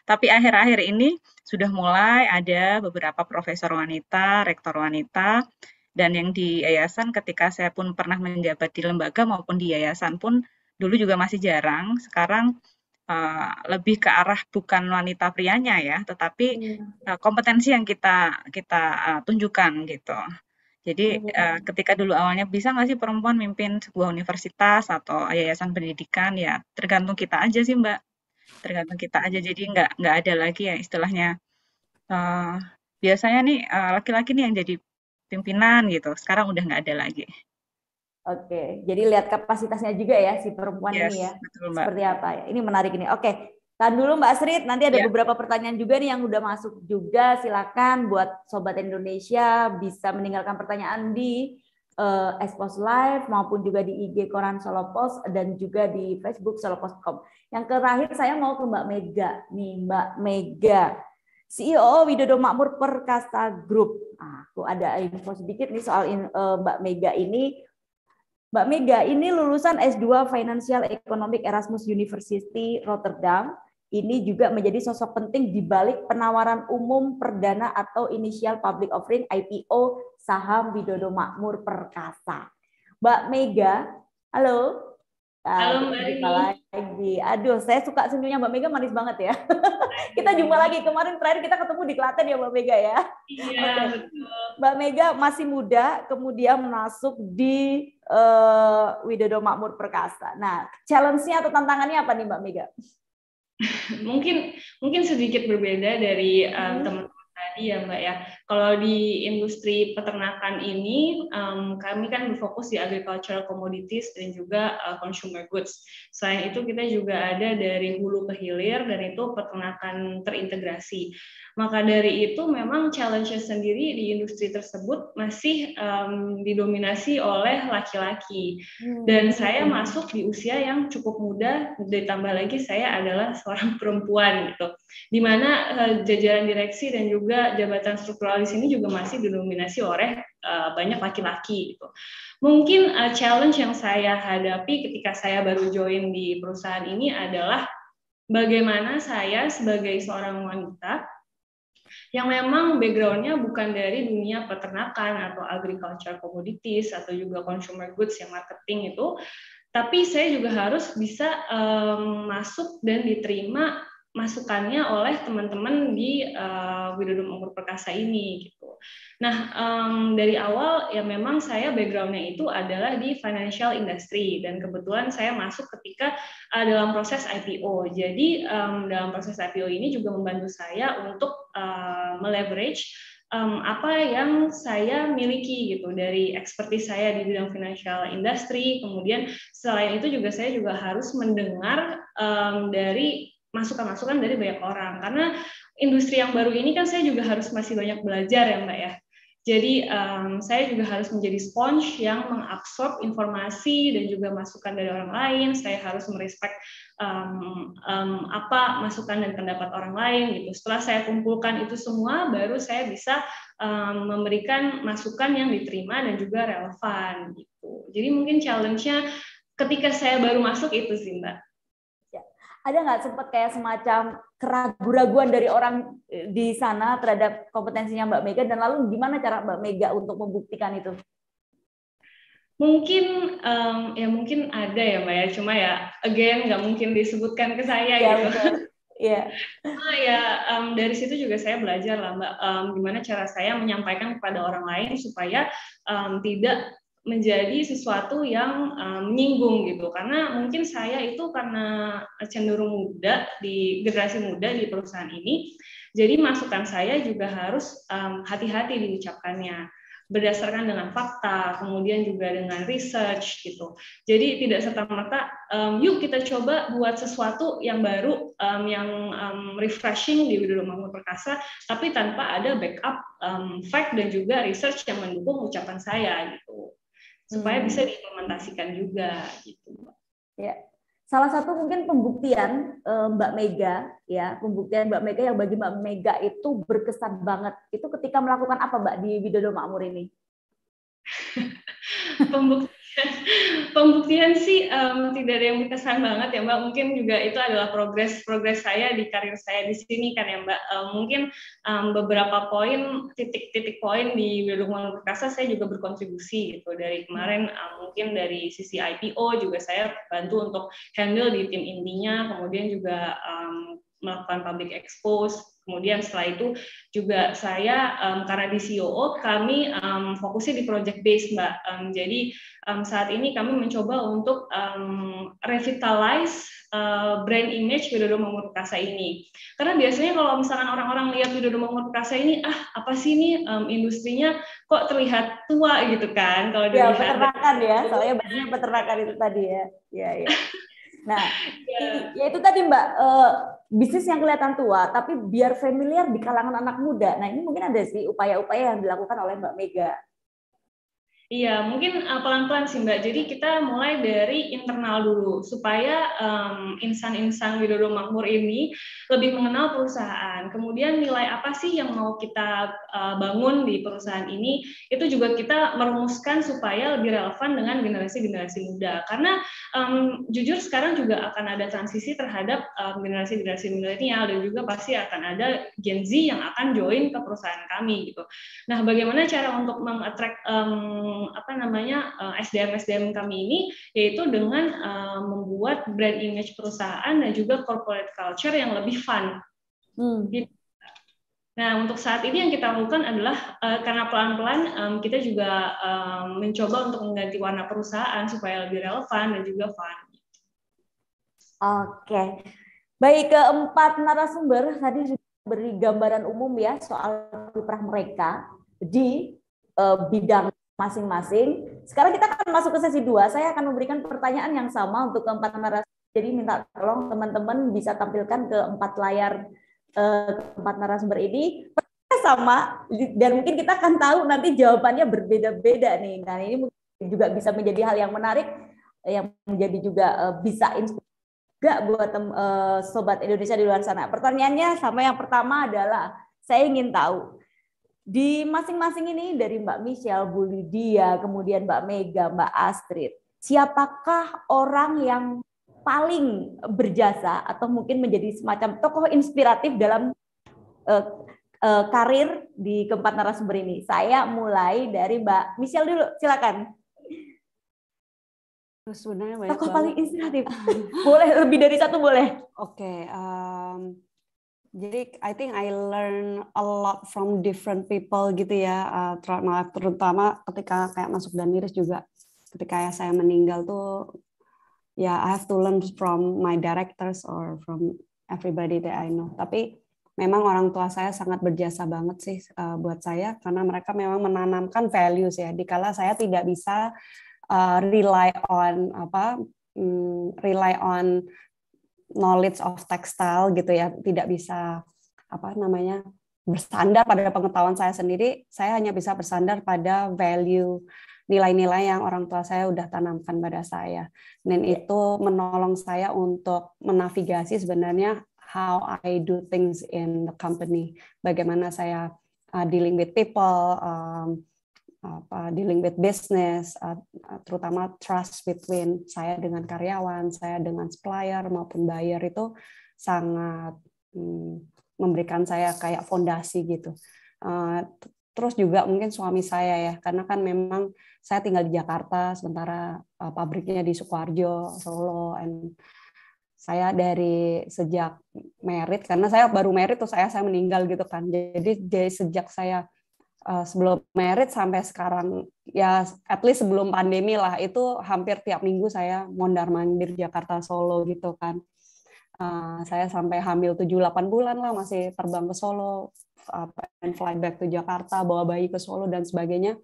Tapi akhir-akhir ini sudah mulai ada beberapa profesor wanita, rektor wanita, dan yang di yayasan ketika saya pun pernah menjabat di lembaga maupun di yayasan pun dulu juga masih jarang. Sekarang Uh, lebih ke arah bukan wanita prianya ya, tetapi uh, kompetensi yang kita kita uh, tunjukkan gitu. Jadi uh, ketika dulu awalnya bisa nggak sih perempuan mimpin sebuah universitas atau yayasan pendidikan, ya tergantung kita aja sih Mbak, tergantung kita aja. Jadi nggak nggak ada lagi ya istilahnya uh, biasanya nih uh, laki-laki nih yang jadi pimpinan gitu. Sekarang udah nggak ada lagi. Oke, jadi lihat kapasitasnya juga ya si perempuan yes, ini ya, betul, seperti apa ya. Ini menarik ini. Oke, tahan dulu Mbak Astrid, nanti ada yeah. beberapa pertanyaan juga nih yang udah masuk juga. Silakan buat Sobat Indonesia bisa meninggalkan pertanyaan di uh, Espos Live maupun juga di I G Koran Solopos dan juga di Facebook Solopos dot com. Yang terakhir saya mau ke Mbak Mega nih, Mbak Mega, C E O Widodo Makmur Perkasa Group. Aku ada info sedikit nih soal in, uh, Mbak Mega ini. Mbak Mega ini lulusan S dua Financial Economic Erasmus University Rotterdam. Ini juga menjadi sosok penting di balik penawaran umum perdana atau Initial Public Offering I P O saham Widodo Makmur Perkasa. Mbak Mega, halo. Halo Mbak Rini. Aduh, saya suka senyumnya Mbak Mega, manis banget ya. Kita jumpa lagi, kemarin terakhir kita ketemu di Klaten ya Mbak Mega ya. Iya, okay. Betul. Mbak Mega masih muda, kemudian masuk di uh, Widodo Makmur Perkasa. Nah, challenge-nya atau tantangannya apa nih Mbak Mega? mungkin mungkin sedikit berbeda dari uh, hmm. teman-teman tadi ya Mbak ya. Kalau di industri peternakan ini um, kami kan berfokus di agricultural commodities dan juga uh, consumer goods. Selain itu kita juga ada dari hulu ke hilir dan itu peternakan terintegrasi. Maka dari itu memang challenge-nya sendiri di industri tersebut masih um, didominasi oleh laki-laki. Hmm. Dan saya masuk di usia yang cukup muda, ditambah lagi saya adalah seorang perempuan gitu. Di mana uh, jajaran direksi dan juga jabatan struktural di sini juga masih didominasi oleh uh, banyak laki-laki gitu. Mungkin uh, challenge yang saya hadapi ketika saya baru join di perusahaan ini adalah bagaimana saya sebagai seorang wanita yang memang background-nya bukan dari dunia peternakan atau agriculture commodities atau juga consumer goods yang marketing itu, tapi saya juga harus bisa um, masuk dan diterima masukannya oleh teman-teman di uh, Widodo Makmur Perkasa ini gitu. Nah um, dari awal ya memang saya backgroundnya itu adalah di financial industry dan kebetulan saya masuk ketika uh, dalam proses I P O. Jadi um, dalam proses I P O ini juga membantu saya untuk uh, meleverage Um, apa yang saya miliki gitu dari expertise saya di bidang financial industry. Kemudian selain itu juga saya juga harus mendengar um, dari masukan-masukan dari banyak orang karena industri yang baru ini kan saya juga harus masih banyak belajar ya Mbak ya. Jadi um, saya juga harus menjadi sponge yang mengabsorb informasi dan juga masukan dari orang lain. Saya harus merespek um, um, apa masukan dan pendapat orang lain gitu. Setelah saya kumpulkan itu semua, baru saya bisa um, memberikan masukan yang diterima dan juga relevan gitu. Jadi mungkin challenge-nya ketika saya baru masuk itu sih Mbak. Ada nggak sempat kayak semacam keraguan-raguan dari orang di sana terhadap kompetensinya Mbak Mega, dan lalu gimana cara Mbak Mega untuk membuktikan itu? Mungkin um, ya mungkin ada ya Mbak ya, cuma ya again nggak mungkin disebutkan ke saya ya, gitu. Iya. Nah, ya um, dari situ juga saya belajar lah Mbak, um, gimana cara saya menyampaikan kepada orang lain supaya um, tidak menjadi sesuatu yang menyinggung um, gitu, karena mungkin saya itu karena cenderung muda di generasi muda di perusahaan ini, jadi masukan saya juga harus um, hati-hati diucapkannya berdasarkan dengan fakta, kemudian juga dengan research gitu. Jadi tidak serta-merta um, yuk kita coba buat sesuatu yang baru, um, yang um, refreshing di Widodo Makmur Perkasa, tapi tanpa ada backup um, fact dan juga research yang mendukung ucapan saya gitu. Supaya bisa diimplementasikan juga gitu. Ya, Salah satu mungkin pembuktian Mbak Mega, ya pembuktian Mbak Mega yang bagi Mbak Mega itu berkesan banget. Itu ketika melakukan apa Mbak di Widodo Makmur ini? pembuktian, pembuktian sih um, tidak ada yang berkesan banget ya Mbak. Mungkin juga itu adalah progres progres saya di karir saya di sini kan ya Mbak. Um, mungkin um, beberapa poin, titik-titik poin di Widodo Makmur Perkasa saya juga berkontribusi gitu. Dari kemarin um, mungkin dari sisi I P O juga saya bantu untuk handle di tim indinya, kemudian juga um, melakukan public expose. Kemudian setelah itu juga saya um, karena di C O O kami um, fokusnya di project base Mbak. Um, jadi um, saat ini kami mencoba untuk um, revitalize uh, brand image Widodo Makmur Perkasa ini. Karena biasanya kalau misalkan orang-orang lihat Widodo Makmur Perkasa ini, ah apa sih ini um, industrinya kok terlihat tua gitu kan? Kalau dilihat ya, peternakan ya, soalnya banyak peternakan itu tadi ya. Ya, ya. Nah, yeah. ya itu tadi Mbak. Uh, bisnis yang kelihatan tua, tapi biar familiar di kalangan anak muda. Nah ini mungkin ada sih upaya-upaya yang dilakukan oleh Mbak Mega. Iya, mungkin pelan-pelan sih Mbak. Jadi kita mulai dari internal dulu, supaya um, insan-insan Widodo Makmur ini lebih mengenal perusahaan. Kemudian nilai apa sih yang mau kita uh, bangun di perusahaan ini, itu juga kita merumuskan supaya lebih relevan dengan generasi-generasi muda. Karena um, jujur sekarang juga akan ada transisi terhadap um, generasi-generasi milenial, dan juga pasti akan ada Gen Z yang akan join ke perusahaan kami gitu. Nah, bagaimana cara untuk mengattract um, apa namanya S D M S D M kami ini, yaitu dengan uh, membuat brand image perusahaan dan juga corporate culture yang lebih fun. Hmm. Gitu. Nah, untuk saat ini yang kita lakukan adalah uh, karena pelan-pelan um, kita juga um, mencoba untuk mengganti warna perusahaan supaya lebih relevan dan juga fun. Oke, okay. Baik, keempat narasumber tadi beri gambaran umum ya soal kiprah mereka di uh, bidang masing-masing. Sekarang kita akan masuk ke sesi dua. Saya akan memberikan pertanyaan yang sama untuk keempat narasumber. Jadi minta tolong teman-teman bisa tampilkan keempat layar eh, keempat narasumber ini. Pertanyaan sama, dan mungkin kita akan tahu nanti jawabannya berbeda-beda nih. Nah ini juga bisa menjadi hal yang menarik, yang menjadi juga eh, bisa inspirasi juga buat eh, sobat Indonesia di luar sana. Pertanyaannya sama yang pertama adalah, saya ingin tahu, di masing-masing ini dari Mbak Michelle, Bu Lydia, kemudian Mbak Mega, Mbak Astrid, siapakah orang yang paling berjasa atau mungkin menjadi semacam tokoh inspiratif dalam uh, uh, karir di keempat narasumber ini? Saya mulai dari Mbak Michelle dulu, silakan. Tokoh paling inspiratif, boleh lebih dari satu boleh. Oke. Okay, um... Jadi, I think I learn a lot from different people gitu ya, uh, terutama ketika kayak masuk Dan Liris juga. Ketika ya saya meninggal tuh, ya yeah, I have to learn from my directors or from everybody that I know. Tapi memang orang tua saya sangat berjasa banget sih uh, buat saya, karena mereka memang menanamkan values ya. Dikala saya tidak bisa uh, rely on apa, um, rely on knowledge of textile gitu ya, tidak bisa apa namanya bersandar pada pengetahuan saya sendiri, saya hanya bisa bersandar pada value, nilai-nilai yang orang tua saya udah tanamkan pada saya, dan itu menolong saya untuk menavigasi sebenarnya how I do things in the company, bagaimana saya uh, dealing with people, um, apa, dealing with business, terutama trust between saya dengan karyawan, saya dengan supplier maupun buyer, itu sangat hmm, memberikan saya kayak fondasi gitu. Uh, terus juga mungkin suami saya ya, karena kan memang saya tinggal di Jakarta, sementara uh, pabriknya di Sukoharjo, Solo, and saya dari sejak married, karena saya baru married terus saya saya meninggal gitu kan, jadi dari sejak saya Uh, sebelum married sampai sekarang ya, at least sebelum pandemi lah, itu hampir tiap minggu saya mondar-mandir Jakarta Solo gitu kan. Uh, saya sampai hamil tujuh delapan bulan lah masih terbang ke Solo, uh, and fly back to Jakarta, bawa bayi ke Solo dan sebagainya.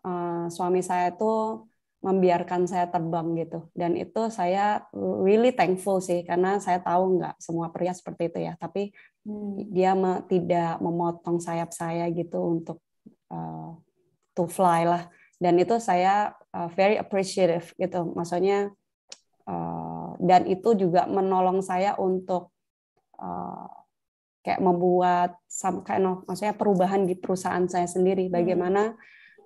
Uh, suami saya tuh membiarkan saya terbang gitu, dan itu saya really thankful sih, karena saya tahu nggak semua pria seperti itu ya, tapi hmm. dia me- tidak memotong sayap saya gitu untuk Uh, to fly lah, dan itu saya uh, very appreciative gitu, maksudnya uh, dan itu juga menolong saya untuk uh, kayak membuat some kind of, maksudnya perubahan di perusahaan saya sendiri. Bagaimana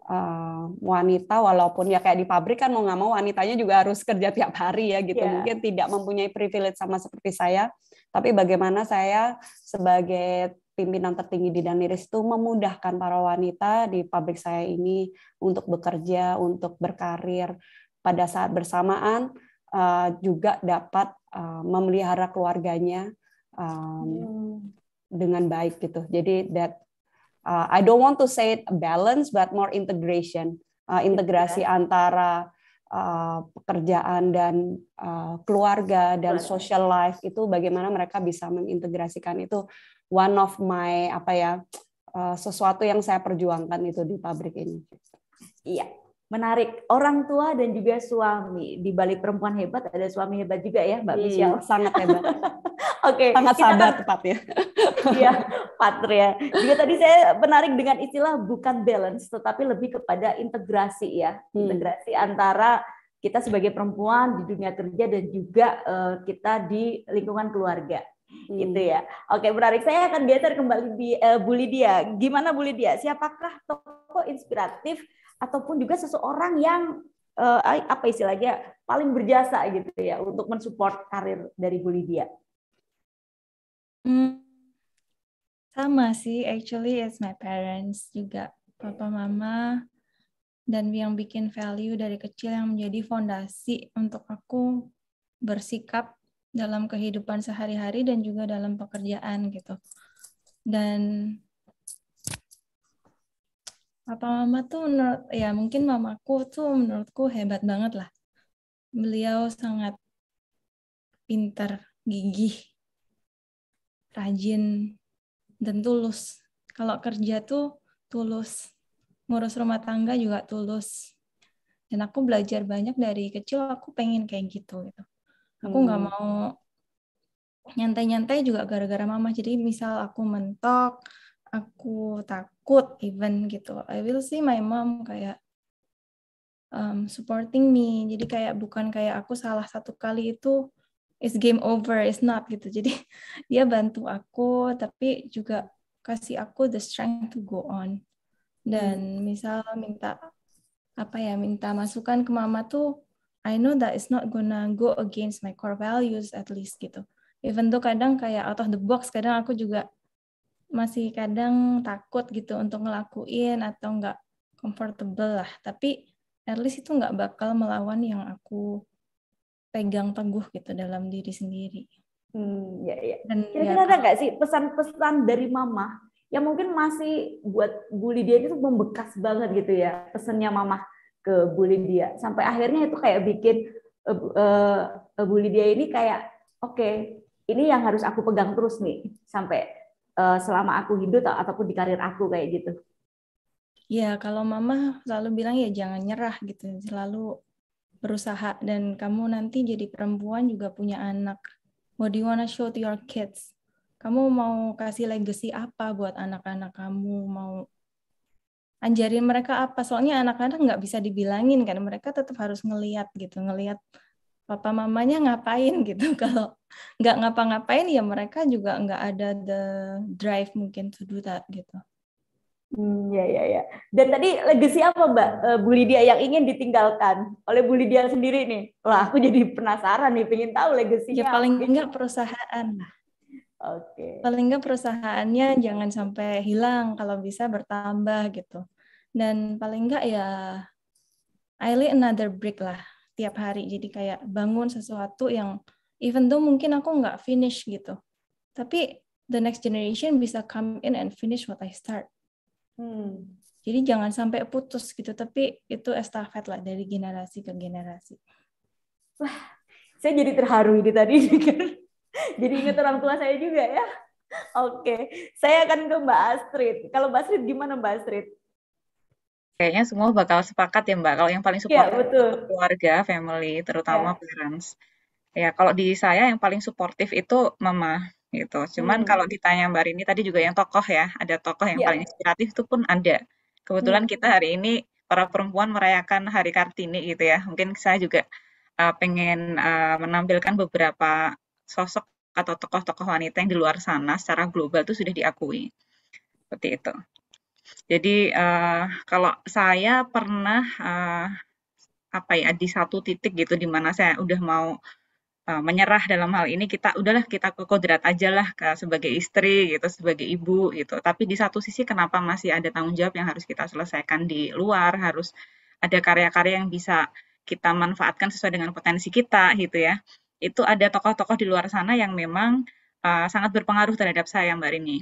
uh, wanita, walaupun ya kayak di pabrik kan mau nggak mau wanitanya juga harus kerja tiap hari ya gitu, yeah. Mungkin tidak mempunyai privilege sama seperti saya, tapi bagaimana saya sebagai pimpinan tertinggi di Dan Liris itu memudahkan para wanita di pabrik saya ini untuk bekerja, untuk berkarir, pada saat bersamaan uh, juga dapat uh, memelihara keluarganya um, hmm. dengan baik gitu. Jadi that uh, I don't want to say balance but more integration, uh, integrasi yeah. antara uh, pekerjaan dan uh, keluarga dan social life itu bagaimana mereka bisa mengintegrasikan itu. One of my apa ya uh, sesuatu yang saya perjuangkan itu di pabrik ini. Iya, menarik. Orang tua dan juga suami, di balik perempuan hebat ada suami hebat juga ya, Mbak Michelle. Hmm, sangat hebat. Oke, okay, sangat sabar tepat ya. Iya, patria. Juga tadi saya menarik dengan istilah bukan balance tetapi lebih kepada integrasi ya, hmm. integrasi antara kita sebagai perempuan di dunia kerja dan juga uh, kita di lingkungan keluarga. Hmm. Gitu ya. Oke, menarik. Saya akan geser kembali di uh, Bu Lydia. Gimana Bu Lydia? Siapakah tokoh inspiratif ataupun juga seseorang yang uh, apa istilahnya paling berjasa gitu ya untuk mensupport karir dari Bu Lydia? Hmm. Sama sih, actually it's my parents juga, papa mama, dan yang bikin value dari kecil yang menjadi fondasi untuk aku bersikap dalam kehidupan sehari-hari dan juga dalam pekerjaan gitu. Dan papa mama tuh menurut, ya mungkin mamaku tuh menurutku hebat banget lah. Beliau sangat pintar, gigih, rajin, dan tulus. Kalau kerja tuh tulus, ngurus rumah tangga juga tulus. Dan aku belajar banyak dari kecil, aku pengen kayak gitu gitu. Aku nggak mau nyantai-nyantai juga gara-gara mama. Jadi misal aku mentok, aku takut even gitu. I will see my mom kayak um, supporting me. Jadi kayak bukan kayak aku salah satu kali itu it's game over, it's not gitu. Jadi dia bantu aku tapi juga kasih aku the strength to go on. Dan misal minta apa ya, minta masukan ke mama tuh I know that it's not gonna go against my core values at least gitu. Even though kadang kayak out of the box, kadang aku juga masih kadang takut gitu untuk ngelakuin atau nggak comfortable lah. Tapi at least itu nggak bakal melawan yang aku pegang teguh gitu dalam diri sendiri. Hmm, ya, ya. Dan kira-kira ada nggak sih pesan-pesan dari mama yang mungkin masih buat Bu Lydia itu membekas banget gitu ya, pesannya mama ke Bu Lydia sampai akhirnya itu kayak bikin uh, uh, Bu Lydia ini kayak oke okay, ini yang harus aku pegang terus nih sampai uh, selama aku hidup ataupun di karir aku kayak gitu ya. Kalau mama selalu bilang ya jangan nyerah gitu, selalu berusaha, dan kamu nanti jadi perempuan juga punya anak, what do you wanna show to your kids, kamu mau kasih legacy apa buat anak-anak kamu, mau anjarin mereka apa, soalnya anak-anak nggak bisa dibilangin kan, mereka tetap harus ngelihat gitu, ngelihat papa mamanya ngapain gitu. Kalau nggak ngapa-ngapain ya mereka juga nggak ada the drive mungkin to do that gitu. Hmm, ya ya ya. Dan tadi legacy apa Mbak Bu Lydia yang ingin ditinggalkan oleh Bu Lydia sendiri nih? Wah aku jadi penasaran nih, pengen tahu legasinya. Ya paling enggak perusahaan lah. Okay. Paling nggak perusahaannya jangan sampai hilang, kalau bisa bertambah gitu. Dan paling nggak ya I lay another brick lah tiap hari. Jadi kayak bangun sesuatu yang even though mungkin aku nggak finish gitu, tapi the next generation bisa come in and finish what I start. Hmm. Jadi jangan sampai putus gitu, tapi itu estafet lah dari generasi ke generasi. Wah, saya jadi terharu ini tadi. Jadi ingat orang tua saya juga ya. Oke, saya akan ke Mbak Astrid. Kalau Mbak Astrid gimana Mbak Astrid? Kayaknya semua bakal sepakat ya Mbak. Kalau yang paling support ya, keluarga, family, terutama ya. Parents. Ya kalau di saya yang paling suportif itu mama gitu. Cuman hmm. kalau ditanya Mbak Rini tadi juga yang tokoh ya, ada tokoh yang ya. Paling inspiratif itu pun ada. Kebetulan hmm. kita hari ini para perempuan merayakan Hari Kartini gitu ya. Mungkin saya juga uh, pengen uh, menampilkan beberapa sosok atau tokoh-tokoh wanita yang di luar sana secara global itu sudah diakui. Seperti itu. Jadi uh, kalau saya pernah uh, apa ya di satu titik gitu di mana saya udah mau uh, menyerah dalam hal ini, kita udahlah kita ke kodrat aja lah ke, sebagai istri gitu, sebagai ibu gitu. Tapi di satu sisi kenapa masih ada tanggung jawab yang harus kita selesaikan di luar, harus ada karya-karya yang bisa kita manfaatkan sesuai dengan potensi kita gitu ya. Itu ada tokoh-tokoh di luar sana yang memang uh, sangat berpengaruh terhadap saya Mbak Rini.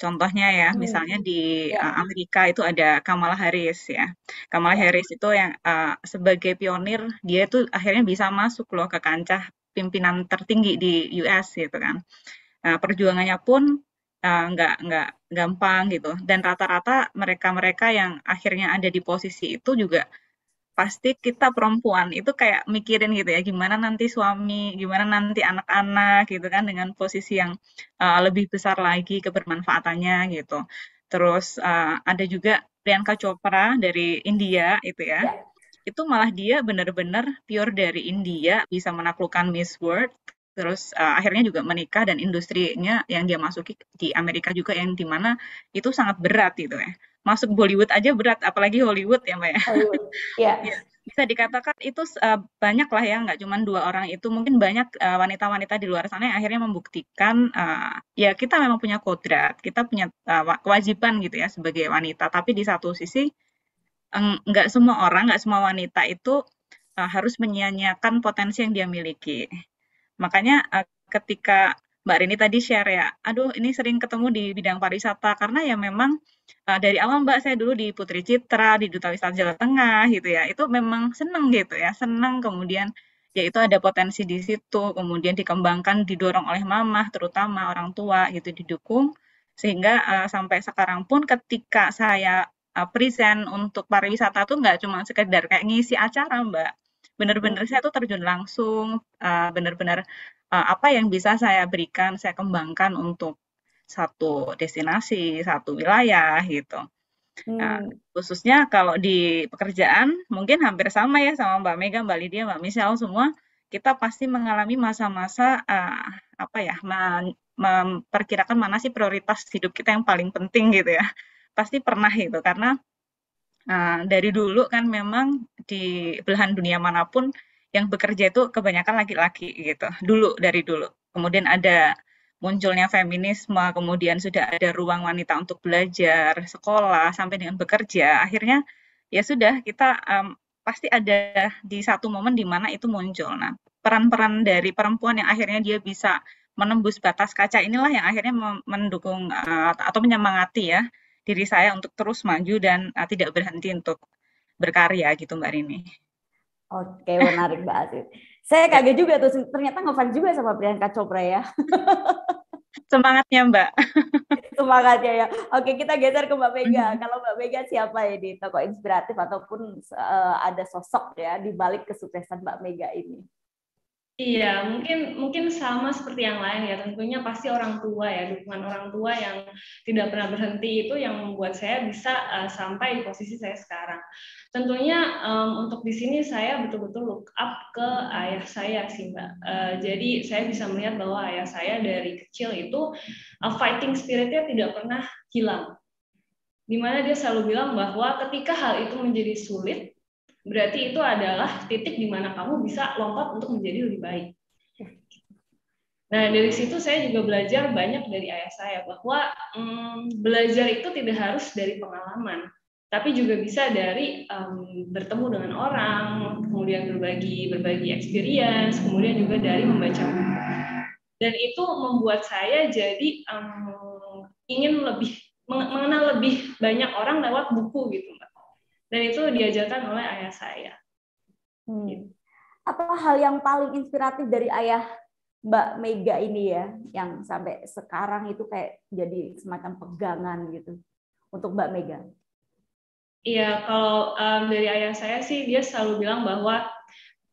Contohnya ya, hmm. misalnya di ya. uh, Amerika itu ada Kamala Harris ya. Kamala ya. Harris itu yang uh, sebagai pionir, dia itu akhirnya bisa masuk loh ke kancah pimpinan tertinggi di U S gitu kan. Nah, perjuangannya pun uh, nggak nggak gampang gitu. Dan rata-rata mereka-mereka yang akhirnya ada di posisi itu juga pasti kita perempuan itu kayak mikirin gitu ya, gimana nanti suami, gimana nanti anak-anak gitu kan, dengan posisi yang uh, lebih besar lagi kebermanfaatannya gitu. Terus uh, ada juga Priyanka Chopra dari India itu ya, ya. Itu malah dia benar-benar pure dari India, bisa menaklukkan Miss World, terus uh, akhirnya juga menikah, dan industrinya yang dia masuki di Amerika juga yang dimana itu sangat berat gitu ya. Masuk Bollywood aja berat, apalagi Hollywood ya Mbak ya. Yeah. Ya, bisa dikatakan itu uh, banyak lah ya, nggak cuma dua orang itu. Mungkin banyak wanita-wanita uh, di luar sana yang akhirnya membuktikan, uh, ya kita memang punya kodrat, kita punya uh, kewajiban gitu ya sebagai wanita. Tapi di satu sisi, nggak semua orang, nggak semua wanita itu uh, harus menyia-nyiakan potensi yang dia miliki. Makanya uh, ketika Mbak Rini tadi share ya, aduh ini sering ketemu di bidang pariwisata, karena ya memang Uh, dari awal Mbak, saya dulu di Putri Citra, di Duta Wisata Jawa Tengah gitu ya, itu memang seneng gitu ya, seneng kemudian ya itu ada potensi di situ, kemudian dikembangkan, didorong oleh mamah terutama orang tua gitu, didukung, sehingga uh, sampai sekarang pun ketika saya uh, present untuk pariwisata tuh nggak cuma sekedar kayak ngisi acara Mbak, bener-bener saya tuh terjun langsung, uh, bener-bener uh, apa yang bisa saya berikan, saya kembangkan untuk satu destinasi, satu wilayah gitu. Hmm. Nah, khususnya kalau di pekerjaan mungkin hampir sama ya sama Mbak Mega, Mbak Lydia, Mbak Michelle, semua kita pasti mengalami masa-masa uh, apa ya mem memperkirakan mana sih prioritas hidup kita yang paling penting gitu ya. Pasti pernah gitu, karena uh, dari dulu kan memang di belahan dunia manapun yang bekerja itu kebanyakan laki-laki gitu. Dulu dari dulu. Kemudian ada munculnya feminisme, kemudian sudah ada ruang wanita untuk belajar, sekolah, sampai dengan bekerja. Akhirnya ya sudah, kita um, pasti ada di satu momen di mana itu muncul. Nah, peran-peran dari perempuan yang akhirnya dia bisa menembus batas kaca inilah yang akhirnya mendukung uh, atau menyemangati ya diri saya untuk terus maju dan uh, tidak berhenti untuk berkarya gitu Mbak Rini. Oke, menarik Mbak Astrid. Saya kaget juga tuh, ternyata ngefans juga sama Priyanka Chopra ya. Semangatnya Mbak. Semangatnya ya. Oke, kita geser ke Mbak Mega. Kalau Mbak Mega siapa ini tokoh inspiratif ataupun uh, ada sosok ya di balik kesuksesan Mbak Mega ini? Iya, mungkin mungkin sama seperti yang lain ya, tentunya pasti orang tua ya, dukungan orang tua yang tidak pernah berhenti itu yang membuat saya bisa uh, sampai di posisi saya sekarang. Tentunya um, untuk di sini saya betul-betul look up ke ayah saya sih Mbak. Uh, jadi saya bisa melihat bahwa ayah saya dari kecil itu uh, fighting spiritnya tidak pernah hilang. Dimana dia selalu bilang bahwa ketika hal itu menjadi sulit, berarti itu adalah titik di mana kamu bisa lompat untuk menjadi lebih baik. Nah, dari situ saya juga belajar banyak dari ayah saya, bahwa hmm, belajar itu tidak harus dari pengalaman, tapi juga bisa dari um, bertemu dengan orang, kemudian berbagi berbagi experience, kemudian juga dari membaca buku. Dan itu membuat saya jadi um, ingin lebih mengenal lebih banyak orang lewat buku gitu. Dan itu diajarkan oleh ayah saya. Hmm. Apa hal yang paling inspiratif dari ayah Mbak Mega ini ya, yang sampai sekarang itu kayak jadi semacam pegangan gitu untuk Mbak Mega? Iya, kalau um, dari ayah saya sih dia selalu bilang bahwa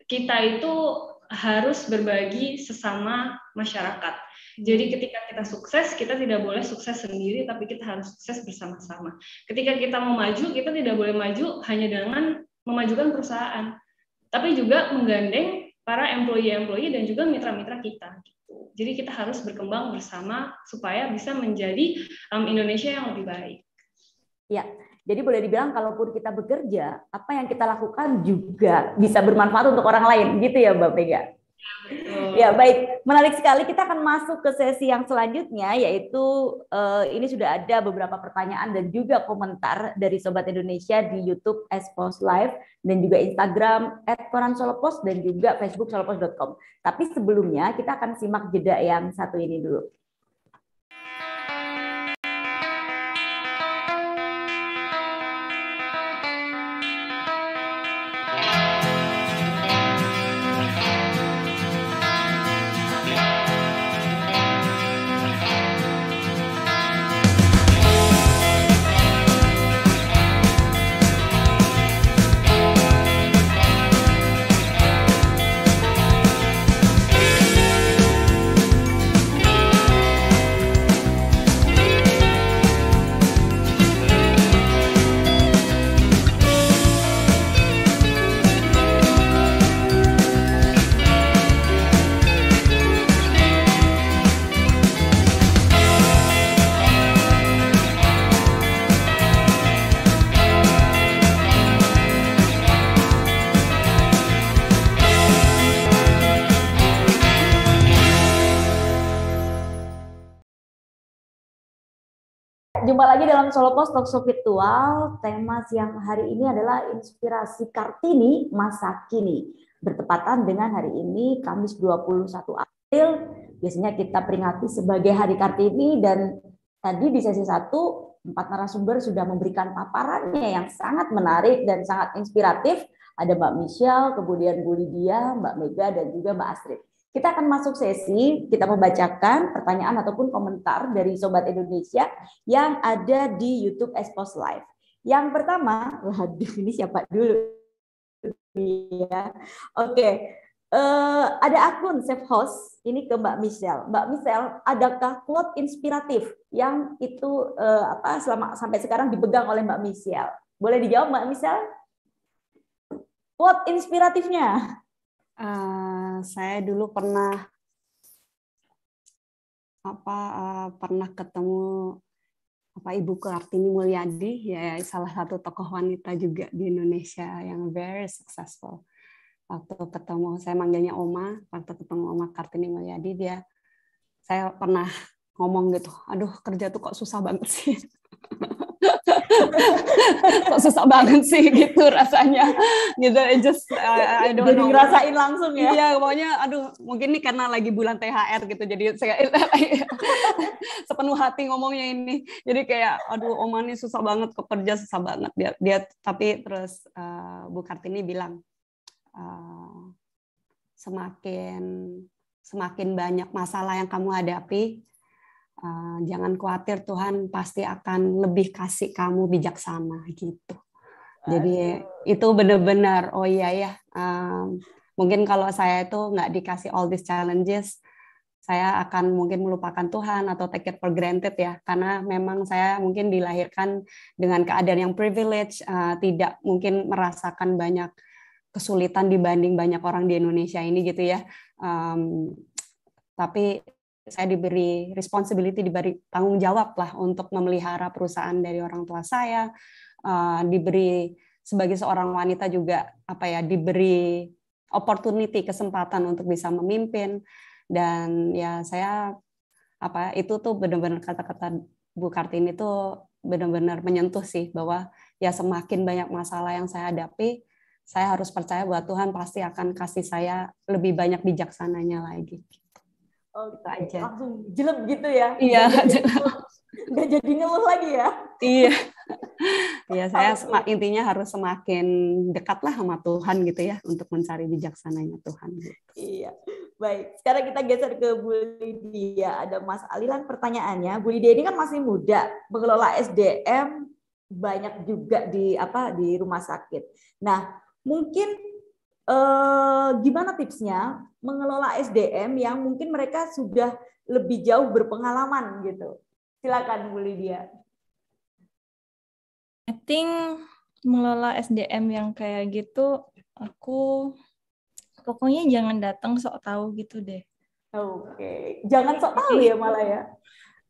kita itu harus berbagi sesama masyarakat. Jadi ketika kita sukses, kita tidak boleh sukses sendiri, tapi kita harus sukses bersama-sama. Ketika kita mau maju, kita tidak boleh maju hanya dengan memajukan perusahaan, tapi juga menggandeng para employee-employee dan juga mitra-mitra kita. Gitu. Jadi kita harus berkembang bersama supaya bisa menjadi um, Indonesia yang lebih baik. Ya, jadi boleh dibilang kalaupun kita bekerja, apa yang kita lakukan juga bisa bermanfaat untuk orang lain, gitu ya Mbak Mega? Ya, baik. Menarik sekali. Kita akan masuk ke sesi yang selanjutnya, yaitu eh, ini sudah ada beberapa pertanyaan dan juga komentar dari Sobat Indonesia di YouTube Espos Live dan juga Instagram et koran solopos dan juga Facebook solopos dot com. Tapi sebelumnya kita akan simak jeda yang satu ini dulu. Jumpa lagi dalam Solopos Talk Show Virtual. Tema siang hari ini adalah inspirasi Kartini masa kini. Bertepatan dengan hari ini Kamis dua puluh satu April, biasanya kita peringati sebagai Hari Kartini, dan tadi di sesi satu empat narasumber sudah memberikan paparannya yang sangat menarik dan sangat inspiratif. Ada Mbak Michelle, kemudian Bu Lydia, Mbak Mega dan juga Mbak Astrid. Kita akan masuk sesi, kita membacakan pertanyaan ataupun komentar dari Sobat Indonesia yang ada di YouTube Espos Live. Yang pertama, waduh ini siapa dulu? Ya. Oke, okay. uh, ada akun Safe Host, ini ke Mbak Michelle. Mbak Michelle, adakah quote inspiratif yang itu uh, apa selama sampai sekarang dipegang oleh Mbak Michelle? Boleh dijawab Mbak Michelle? Quote inspiratifnya? Uh, saya dulu pernah apa uh, pernah ketemu apa Ibu Kartini Mulyadi, ya salah satu tokoh wanita juga di Indonesia yang very successful. Waktu ketemu, saya manggilnya Oma, waktu ketemu Oma Kartini Mulyadi, dia saya pernah ngomong gitu, aduh kerja tuh kok susah banget sih. Kok susah banget sih gitu rasanya, gitu. I just I, I don't jadi know. Ngerasain langsung ya. Iya, pokoknya aduh mungkin ini karena lagi bulan T H R gitu, jadi saya sepenuh hati ngomongnya ini. Jadi kayak aduh Oma ini susah banget, kok kerja susah banget dia. Dia tapi terus uh, Bu Kartini bilang uh, semakin semakin banyak masalah yang kamu hadapi, Uh, jangan khawatir, Tuhan pasti akan lebih kasih kamu bijaksana gitu. Jadi aduh. Itu benar-benar oh iya ya. Um, mungkin kalau saya itu nggak dikasih all these challenges, saya akan mungkin melupakan Tuhan atau take it for granted ya. Karena memang saya mungkin dilahirkan dengan keadaan yang privilege, uh, tidak mungkin merasakan banyak kesulitan dibanding banyak orang di Indonesia ini gitu ya. Um, tapi saya diberi responsibility, diberi tanggung jawab lah untuk memelihara perusahaan dari orang tua saya, uh, diberi sebagai seorang wanita juga apa ya, diberi opportunity, kesempatan untuk bisa memimpin, dan ya saya apa itu tuh benar-benar kata-kata Bu Kartini itu benar-benar menyentuh sih, bahwa ya semakin banyak masalah yang saya hadapi, saya harus percaya bahwa Tuhan pasti akan kasih saya lebih banyak bijaksananya lagi. Oh, gitu aja. Langsung jelek gitu ya? Iya. Nggak jadi ngeluh lagi ya? Iya. Iya, saya intinya harus semakin dekatlah sama Tuhan gitu ya, untuk mencari bijaksananya Tuhan. Iya. Baik. Sekarang kita geser ke Bu Lydia. Ada Mas Alilan pertanyaannya. Bu Lydia ini kan masih muda, mengelola S D M banyak juga di apa di rumah sakit. Nah, mungkin Eh, gimana tipsnya mengelola S D M yang mungkin mereka sudah lebih jauh berpengalaman gitu. Silakan Bu Lydia. I think mengelola S D M yang kayak gitu, aku Pokoknya jangan datang sok tahu gitu deh. Oke, okay. Jangan sok tahu ya malah ya.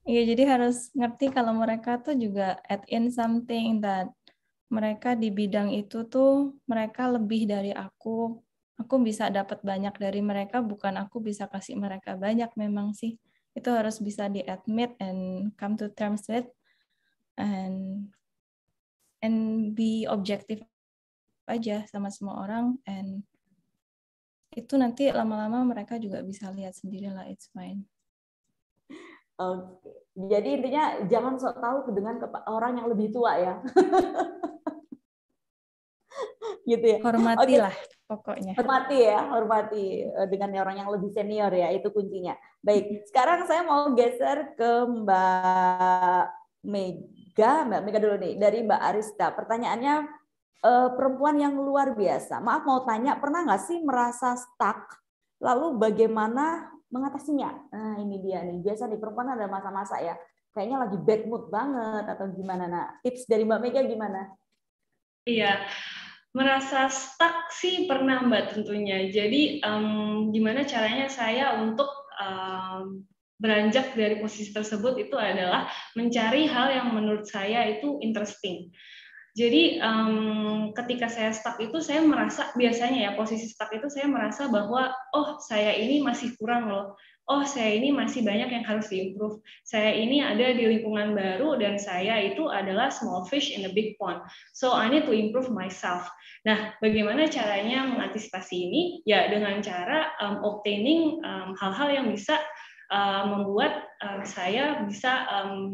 Iya, jadi harus ngerti kalau mereka tuh juga add in something that mereka di bidang itu tuh mereka lebih dari aku. Aku bisa dapat banyak dari mereka, bukan aku bisa kasih mereka banyak memang sih. Itu harus bisa di-admit and come to terms with and and be objective aja sama semua orang, and itu nanti lama-lama mereka juga bisa lihat sendiri lah, it's fine. Okay. Jadi intinya jangan sok tahu dengan orang yang lebih tua ya. Gitu ya. Hormatilah okay. Pokoknya. Hormati ya, hormati dengan orang yang lebih senior ya, itu kuncinya. Baik, sekarang saya mau geser ke Mbak Mega, Mbak Mega dulu nih, dari Mbak Arista. Pertanyaannya, Uh, perempuan yang luar biasa. Maaf mau tanya, pernah nggak sih merasa stuck? Lalu bagaimana mengatasinya? Nah ini dia nih, biasa nih perempuan ada masa-masa ya. Kayaknya lagi bad mood banget atau gimana? Nah tips dari Mbak Mega gimana? Iya, merasa stuck sih pernah Mbak tentunya. Jadi um, gimana caranya saya untuk um, beranjak dari posisi tersebut itu adalah mencari hal yang menurut saya itu interesting. Jadi um, ketika saya stuck itu saya merasa biasanya ya posisi stuck itu saya merasa bahwa oh saya ini masih kurang loh, oh saya ini masih banyak yang harus diimprove, saya ini ada di lingkungan baru dan saya itu adalah small fish in a big pond, so I need to improve myself. Nah bagaimana caranya mengantisipasi ini? Ya dengan cara um, obtaining um, hal-hal yang bisa Uh, membuat uh, saya bisa um,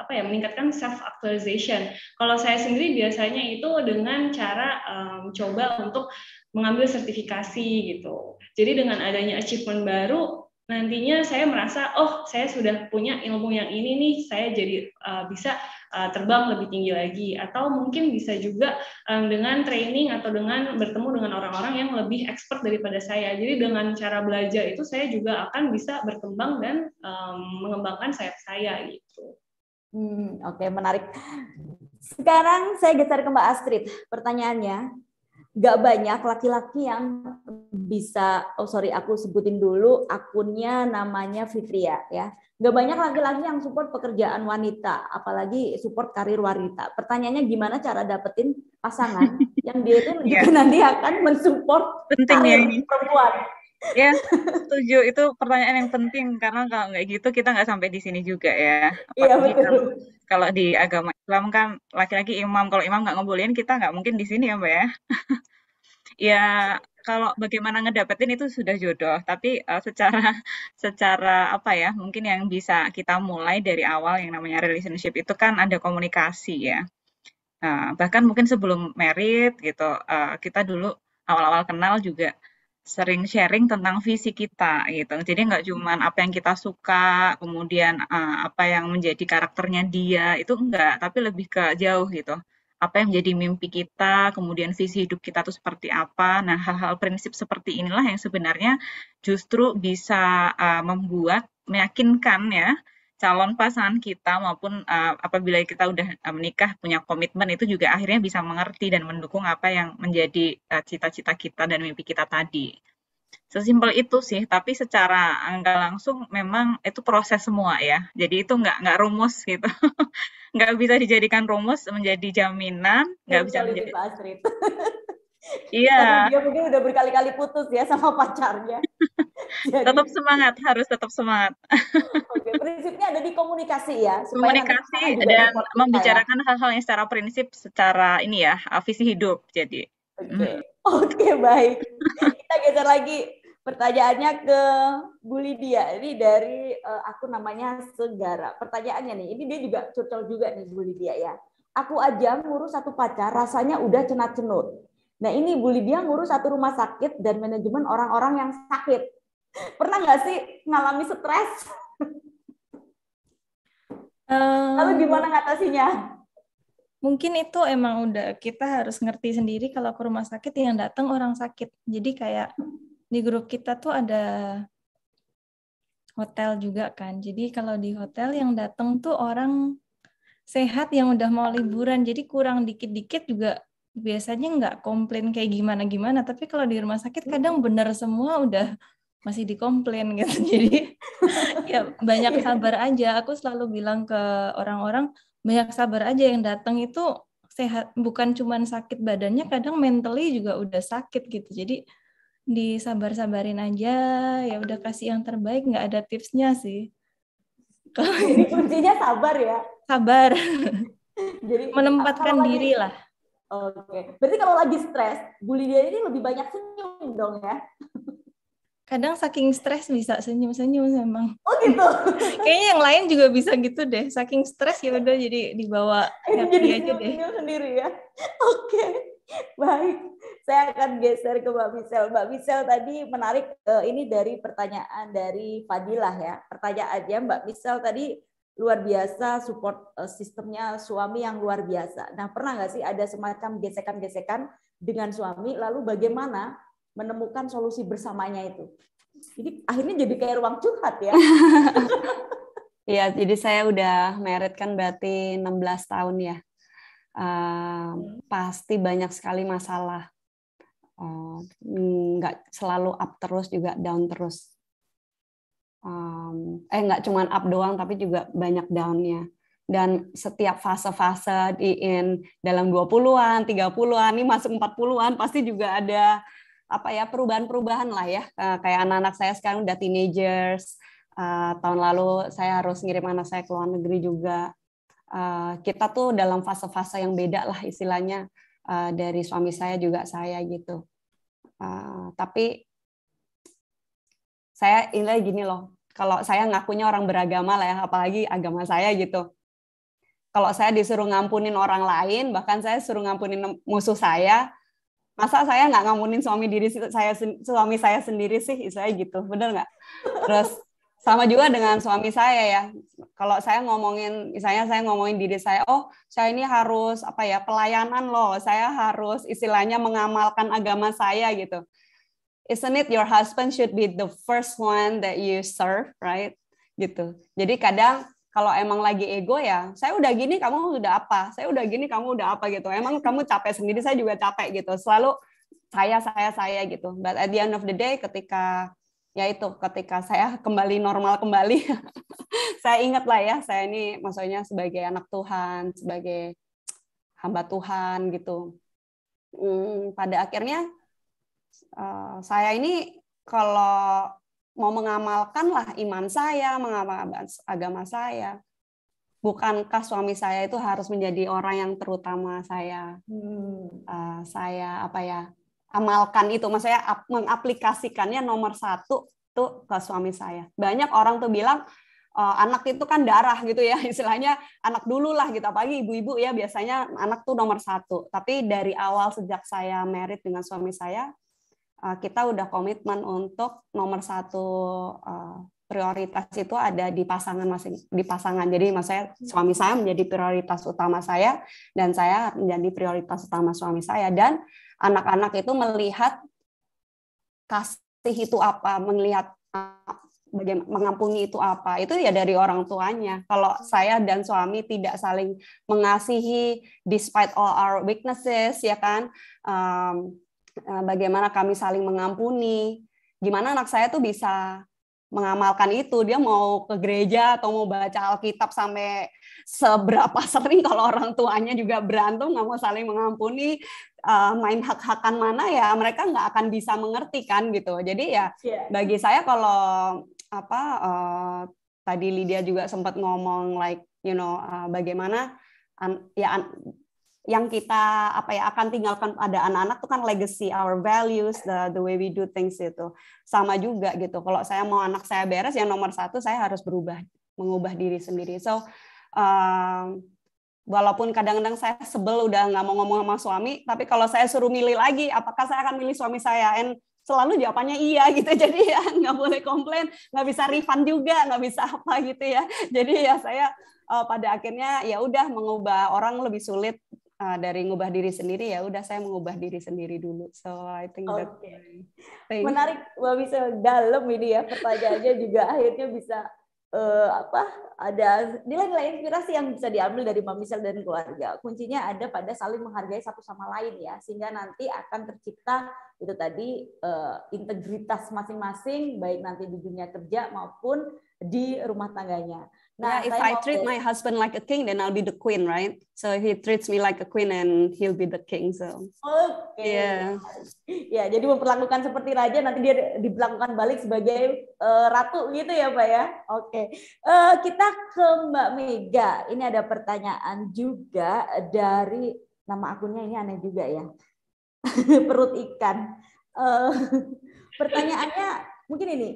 apa ya meningkatkan self actualization. Kalau saya sendiri biasanya itu dengan cara um, coba untuk mengambil sertifikasi gitu. Jadi dengan adanya achievement baru nantinya saya merasa oh saya sudah punya ilmu yang ini nih, saya jadi uh, bisa uh, terbang lebih tinggi lagi, atau mungkin bisa juga um, dengan training atau dengan bertemu dengan orang-orang yang lebih expert daripada saya. Jadi dengan cara belajar itu saya juga akan bisa berkembang dan um, mengembangkan sayap saya gitu. Hmm, oke, okay, menarik. Sekarang saya geser ke Mbak Astrid. Pertanyaannya, gak banyak laki-laki yang bisa, oh sorry aku sebutin dulu akunnya namanya Fitria ya. Gak banyak laki-laki yang support pekerjaan wanita, apalagi support karir wanita. Pertanyaannya gimana cara dapetin pasangan yang dia itu yeah. juga nanti akan mensupport penting karir ya, perempuan. Ya, yeah, setuju. Itu pertanyaan yang penting karena kalau nggak gitu kita nggak sampai di sini juga ya. Iya yeah, betul. Kalau di agama Islam kan laki-laki imam, kalau imam nggak ngebolehin kita nggak mungkin di sini ya Mbak ya. Ya kalau bagaimana ngedapetin itu sudah jodoh, tapi uh, secara secara apa ya mungkin yang bisa kita mulai dari awal yang namanya relationship itu kan ada komunikasi ya. Uh, bahkan mungkin sebelum married gitu uh, kita dulu awal-awal kenal juga sering sharing tentang visi kita gitu. Jadi nggak cuman apa yang kita suka, kemudian uh, apa yang menjadi karakternya dia, itu enggak, tapi lebih ke jauh gitu. Apa yang menjadi mimpi kita, kemudian visi hidup kita tuh seperti apa. Nah, hal-hal prinsip seperti inilah yang sebenarnya justru bisa uh, membuat meyakinkan ya calon pasangan kita maupun uh, apabila kita udah menikah punya komitmen itu juga akhirnya bisa mengerti dan mendukung apa yang menjadi uh, cita-cita kita dan mimpi kita tadi. Sesimpel itu sih, tapi secara nggak langsung memang itu proses semua ya. Jadi itu nggak nggak rumus gitu, nggak bisa dijadikan rumus menjadi jaminan, nggak ya, bisa menjadi. Iya. Dia mungkin udah berkali-kali putus ya sama pacarnya. Jadi... tetap semangat, harus tetap semangat. Oke, prinsipnya ada di komunikasi ya. Komunikasi dan membicarakan ya. Hal-hal yang secara prinsip, secara ini ya visi hidup. Jadi. Oke, okay. hmm. okay, baik. Kita geser lagi. Pertanyaannya ke Bu Lydia. Ini dari aku namanya Segara. Pertanyaannya nih, ini dia juga curcol juga nih Bu Lydia ya. Aku aja ngurus satu pacar, rasanya udah cenat-cenut. Nah ini Bu Lydia ngurus satu rumah sakit dan manajemen orang-orang yang sakit. Pernah nggak sih ngalami stres? Um, Lalu gimana ngatasinya? Mungkin itu emang udah kita harus ngerti sendiri kalau ke rumah sakit yang datang orang sakit. Jadi kayak di grup kita tuh ada hotel juga kan. Jadi kalau di hotel yang datang tuh orang sehat yang udah mau liburan. Jadi kurang dikit-dikit juga biasanya nggak komplain kayak gimana-gimana, tapi kalau di rumah sakit kadang benar semua udah masih dikomplain gitu. Jadi ya banyak sabar aja. Aku selalu bilang ke orang-orang, banyak sabar aja, yang datang itu sehat, bukan cuman sakit badannya, kadang mentally juga udah sakit gitu. Jadi disabar-sabarin aja, ya udah kasih yang terbaik, nggak ada tipsnya sih. Jadi kuncinya sabar ya? Sabar. Jadi menempatkan diri lah. Oke, berarti kalau lagi stres, Bu Lydia ini lebih banyak senyum dong ya? Kadang saking stres bisa senyum-senyum memang. Oh gitu? Kayaknya yang lain juga bisa gitu deh. Saking stres ya udah jadi dibawa. Jadi senyum sendiri ya? Oke, baik. Saya akan geser ke Mbak Michelle. Mbak Michelle tadi menarik, ini dari pertanyaan dari Fadilah ya. Pertanyaannya Mbak Michelle tadi, luar biasa support sistemnya suami yang luar biasa. Nah, pernah nggak sih ada semacam gesekan-gesekan dengan suami, lalu bagaimana menemukan solusi bersamanya itu? Jadi akhirnya jadi kayak ruang curhat ya? Iya, jadi saya udah married kan berarti enam belas tahun ya. Uh, pasti banyak sekali masalah. Uh, nggak selalu up terus, juga down terus. Um, eh nggak cuman up doang tapi juga banyak down-nya, dan setiap fase-fase di in dalam dua puluhan, tiga puluhan, ini masuk empat puluhan pasti juga ada apa ya, perubahan-perubahan lah ya. Uh, kayak anak-anak saya sekarang udah teenagers. Uh, tahun lalu saya harus ngirim anak saya ke luar negeri juga. Uh, kita tuh dalam fase-fase yang beda lah istilahnya, uh, dari suami saya juga saya gitu. Uh, tapi saya ini gini loh, kalau saya ngakunya orang beragama lah ya, apalagi agama saya gitu. Kalau saya disuruh ngampunin orang lain, bahkan saya suruh ngampunin musuh saya, masa saya nggak ngampunin suami diri saya suami saya sendiri sih, saya gitu, bener nggak? Terus sama juga dengan suami saya ya. Kalau saya ngomongin, misalnya saya ngomongin diri saya, oh saya ini harus apa ya, pelayanan loh, saya harus istilahnya mengamalkan agama saya gitu. Isn't it your husband should be the first one that you serve, right? Gitu. Jadi kadang kalau emang lagi ego ya, saya udah gini kamu udah apa? Saya udah gini kamu udah apa gitu. Emang kamu capek sendiri, saya juga capek gitu. Selalu saya saya saya gitu. But at the end of the day, ketika yaitu ketika saya kembali normal kembali, saya ingat lah ya, saya ini maksudnya sebagai anak Tuhan, sebagai hamba Tuhan gitu. Hmm, pada akhirnya Uh, saya ini kalau mau mengamalkanlah iman saya, mengamalkan agama saya, bukankah suami saya itu harus menjadi orang yang terutama saya, hmm. uh, saya apa ya, amalkan itu, maksudnya ap, mengaplikasikannya nomor satu tuh ke suami saya. Banyak orang tuh bilang uh, anak itu kan darah gitu ya, istilahnya anak dulu lah gitu, apalagi ibu-ibu ya biasanya anak tuh nomor satu. Tapi dari awal sejak saya married dengan suami saya, kita udah komitmen untuk nomor satu uh, prioritas itu ada di pasangan masing di pasangan. Jadi maksudnya suami saya menjadi prioritas utama saya, dan saya menjadi prioritas utama suami saya, dan anak-anak itu melihat kasih itu apa, melihat uh, bagaimana mengampuni itu apa, itu ya dari orang tuanya. Kalau saya dan suami tidak saling mengasihi despite all our weaknesses ya kan, um, bagaimana kami saling mengampuni, gimana anak saya tuh bisa mengamalkan itu. Dia mau ke gereja atau mau baca Alkitab sampai seberapa sering, kalau orang tuanya juga berantem, nggak mau saling mengampuni, main hak-hakan mana ya, mereka nggak akan bisa mengerti kan gitu. Jadi ya yeah. Bagi saya kalau apa uh, tadi Lydia juga sempat ngomong like you know uh, bagaimana um, ya um, yang kita apa ya akan tinggalkan pada anak-anak itu kan legacy, our values, the the way we do things itu sama juga gitu. Kalau saya mau anak saya beres, yang nomor satu saya harus berubah, mengubah diri sendiri. So um, walaupun kadang-kadang saya sebel udah nggak mau ngomong sama suami, tapi kalau saya suruh milih lagi, apakah saya akan milih suami saya? And selalu jawabannya iya gitu. Jadi ya nggak boleh komplain, nggak bisa refund juga, nggak bisa apa gitu ya. Jadi ya saya uh, pada akhirnya ya udah mengubah orang lebih sulit. Uh, dari ngubah diri sendiri, ya udah saya mengubah diri sendiri dulu. So I think okay. That's menarik, Mbak Michelle, dalam ini ya pertanyaannya juga akhirnya bisa eh, apa ada nilai-nilai inspirasi yang bisa diambil dari Mbak Michelle dan keluarga. Kuncinya ada pada saling menghargai satu sama lain ya, sehingga nanti akan tercipta itu tadi eh, integritas masing-masing, baik nanti di dunia kerja maupun di rumah tangganya. Nah, yeah, if I treat my husband like a king, then I'll be the queen, right? So if he treats me like a queen, and he'll be the king. So. Oke. Okay. Yeah. Ya, jadi memperlakukan seperti raja, nanti dia diperlakukan balik sebagai uh, ratu gitu ya, Pak ya. Oke. Okay. Uh, kita ke Mbak Mega. Ini ada pertanyaan juga dari nama akunnya, ini aneh juga ya. Perut ikan. Uh, pertanyaannya mungkin ini.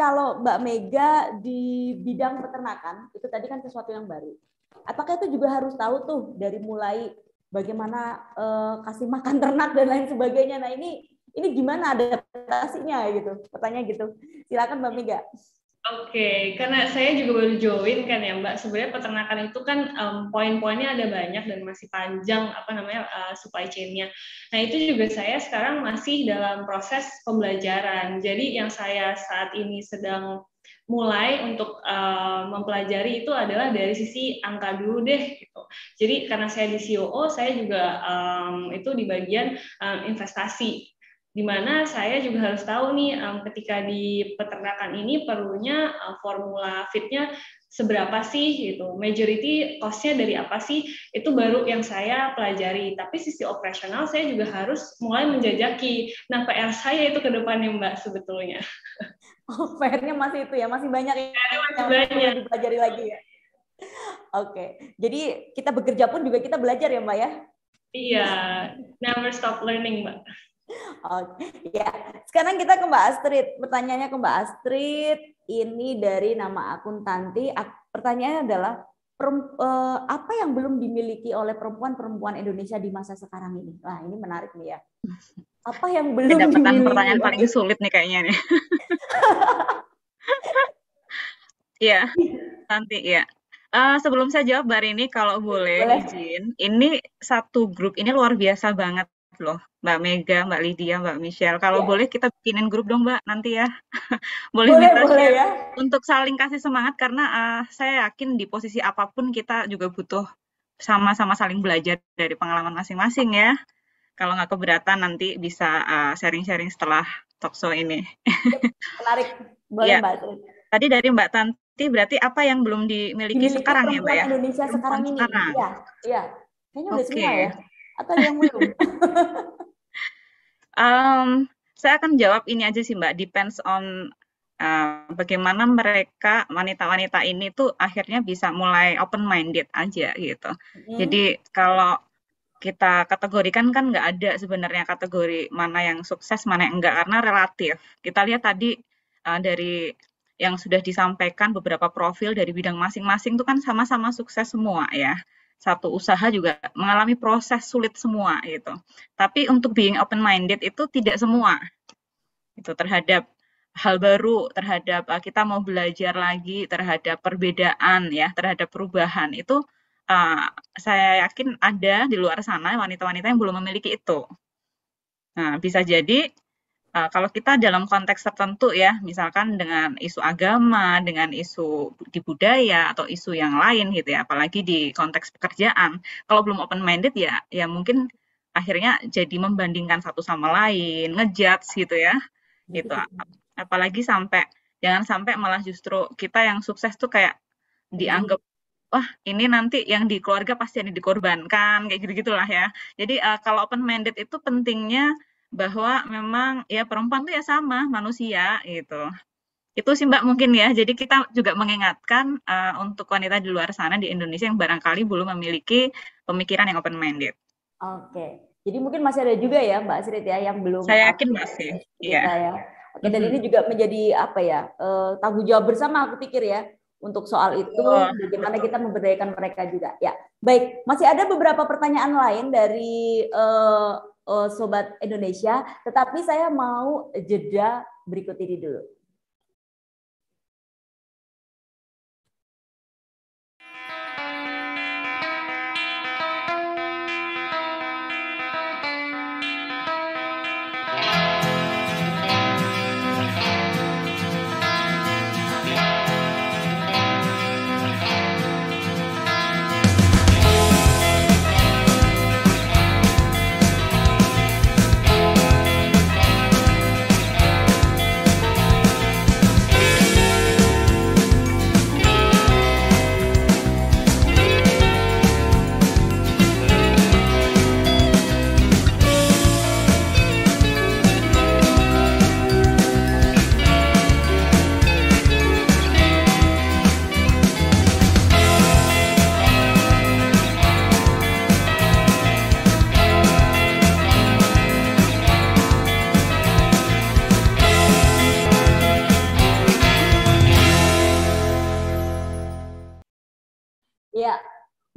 Kalau Mbak Mega di bidang peternakan, itu tadi kan sesuatu yang baru. Apakah itu juga harus tahu tuh dari mulai bagaimana eh, kasih makan ternak dan lain sebagainya. Nah ini ini gimana adaptasinya gitu, pertanyaan gitu. Silakan Mbak Mega. Oke, okay, karena saya juga baru join kan ya Mbak. Sebenarnya peternakan itu kan um, poin-poinnya ada banyak dan masih panjang apa namanya uh, supply chain-nya. Nah itu juga saya sekarang masih dalam proses pembelajaran. Jadi yang saya saat ini sedang mulai untuk uh, mempelajari itu adalah dari sisi angka dulu deh. Gitu. Jadi karena saya di C O O, saya juga um, itu di bagian um, investasi. Di mana saya juga harus tahu nih um, ketika di peternakan ini perlunya uh, formula fitnya seberapa sih gitu, majority cost-nya dari apa sih, itu baru yang saya pelajari. Tapi sisi operasional saya juga harus mulai menjajaki. Nah P R saya itu ke depannya Mbak sebetulnya. Oh, P R-nya masih itu ya, masih banyak ya, yang masih banyak dipelajari lagi ya. Oke, okay. Jadi kita bekerja pun juga kita belajar ya Mbak ya. Iya, never stop learning Mbak. Oke, ya. Sekarang kita ke Mbak Astrid. Pertanyaannya ke Mbak Astrid, ini dari nama akun Tanti. Pertanyaannya adalah, apa yang belum dimiliki oleh perempuan-perempuan Indonesia di masa sekarang ini? Nah, ini menarik nih ya. Apa yang belum Tidak dimiliki? Pertanyaan paling sulit nih kayaknya nih. Iya, Tanti ya. Uh, sebelum saya jawab, Mbak Rini, kalau boleh, boleh izin, ini satu grup ini luar biasa banget loh, Mbak Mega, Mbak Lydia, Mbak Michelle. Kalau ya. Boleh kita bikinin grup dong, Mbak, nanti ya. boleh minta share ya. Untuk saling kasih semangat, karena uh, saya yakin di posisi apapun kita juga butuh sama-sama saling belajar dari pengalaman masing-masing ya. Kalau nggak keberatan nanti bisa uh, sharing-sharing setelah talkshow ini. Menarik, boleh ya. Mbak. Tadi dari Mbak Tanti, berarti apa yang belum dimiliki, dimiliki sekarang ya, Mbak? Indonesia ya? Sekarang ini, iya. Ya. Kayaknya udah okay. Semua ya. Atau yang belum? um, saya akan jawab ini aja sih Mbak, depends on uh, bagaimana mereka, wanita-wanita ini tuh akhirnya bisa mulai open-minded aja gitu. Mm. Jadi kalau kita kategorikan kan nggak ada sebenarnya kategori mana yang sukses, mana yang enggak, karena relatif. Kita lihat tadi uh, dari yang sudah disampaikan beberapa profil dari bidang masing-masing tuh kan sama-sama sukses semua ya. Satu usaha juga mengalami proses sulit semua gitu. Tapi untuk being open-minded itu tidak semua. Itu terhadap hal baru, terhadap kita mau belajar lagi, terhadap perbedaan ya, terhadap perubahan. Itu uh, saya yakin ada di luar sana wanita-wanita yang belum memiliki itu. Nah, bisa jadi Uh, kalau kita dalam konteks tertentu ya, misalkan dengan isu agama, dengan isu di budaya atau isu yang lain gitu ya, apalagi di konteks pekerjaan, kalau belum open-minded ya, ya mungkin akhirnya jadi membandingkan satu sama lain, ngejudge gitu ya, gitu. Apalagi sampai jangan sampai malah justru kita yang sukses tuh kayak dianggap wah ini nanti yang di keluarga pasti yang dikorbankan kayak gitu-gitulah ya. Jadi uh, kalau open-minded itu pentingnya bahwa memang ya perempuan tuh ya sama manusia gitu. Itu sih Mbak mungkin ya. Jadi kita juga mengingatkan uh, untuk wanita di luar sana di Indonesia yang barangkali belum memiliki pemikiran yang open minded. Oke. Jadi mungkin masih ada juga ya Mbak Astrid ya yang belum. Saya yakin masih. Iya. Ya. Oke, dan ini juga menjadi apa ya? Uh, tanggung jawab bersama aku pikir ya. Untuk soal itu, bagaimana kita memberdayakan mereka juga. Ya, baik. Masih ada beberapa pertanyaan lain dari uh, uh, Sobat Indonesia, tetapi saya mau jeda berikut ini dulu.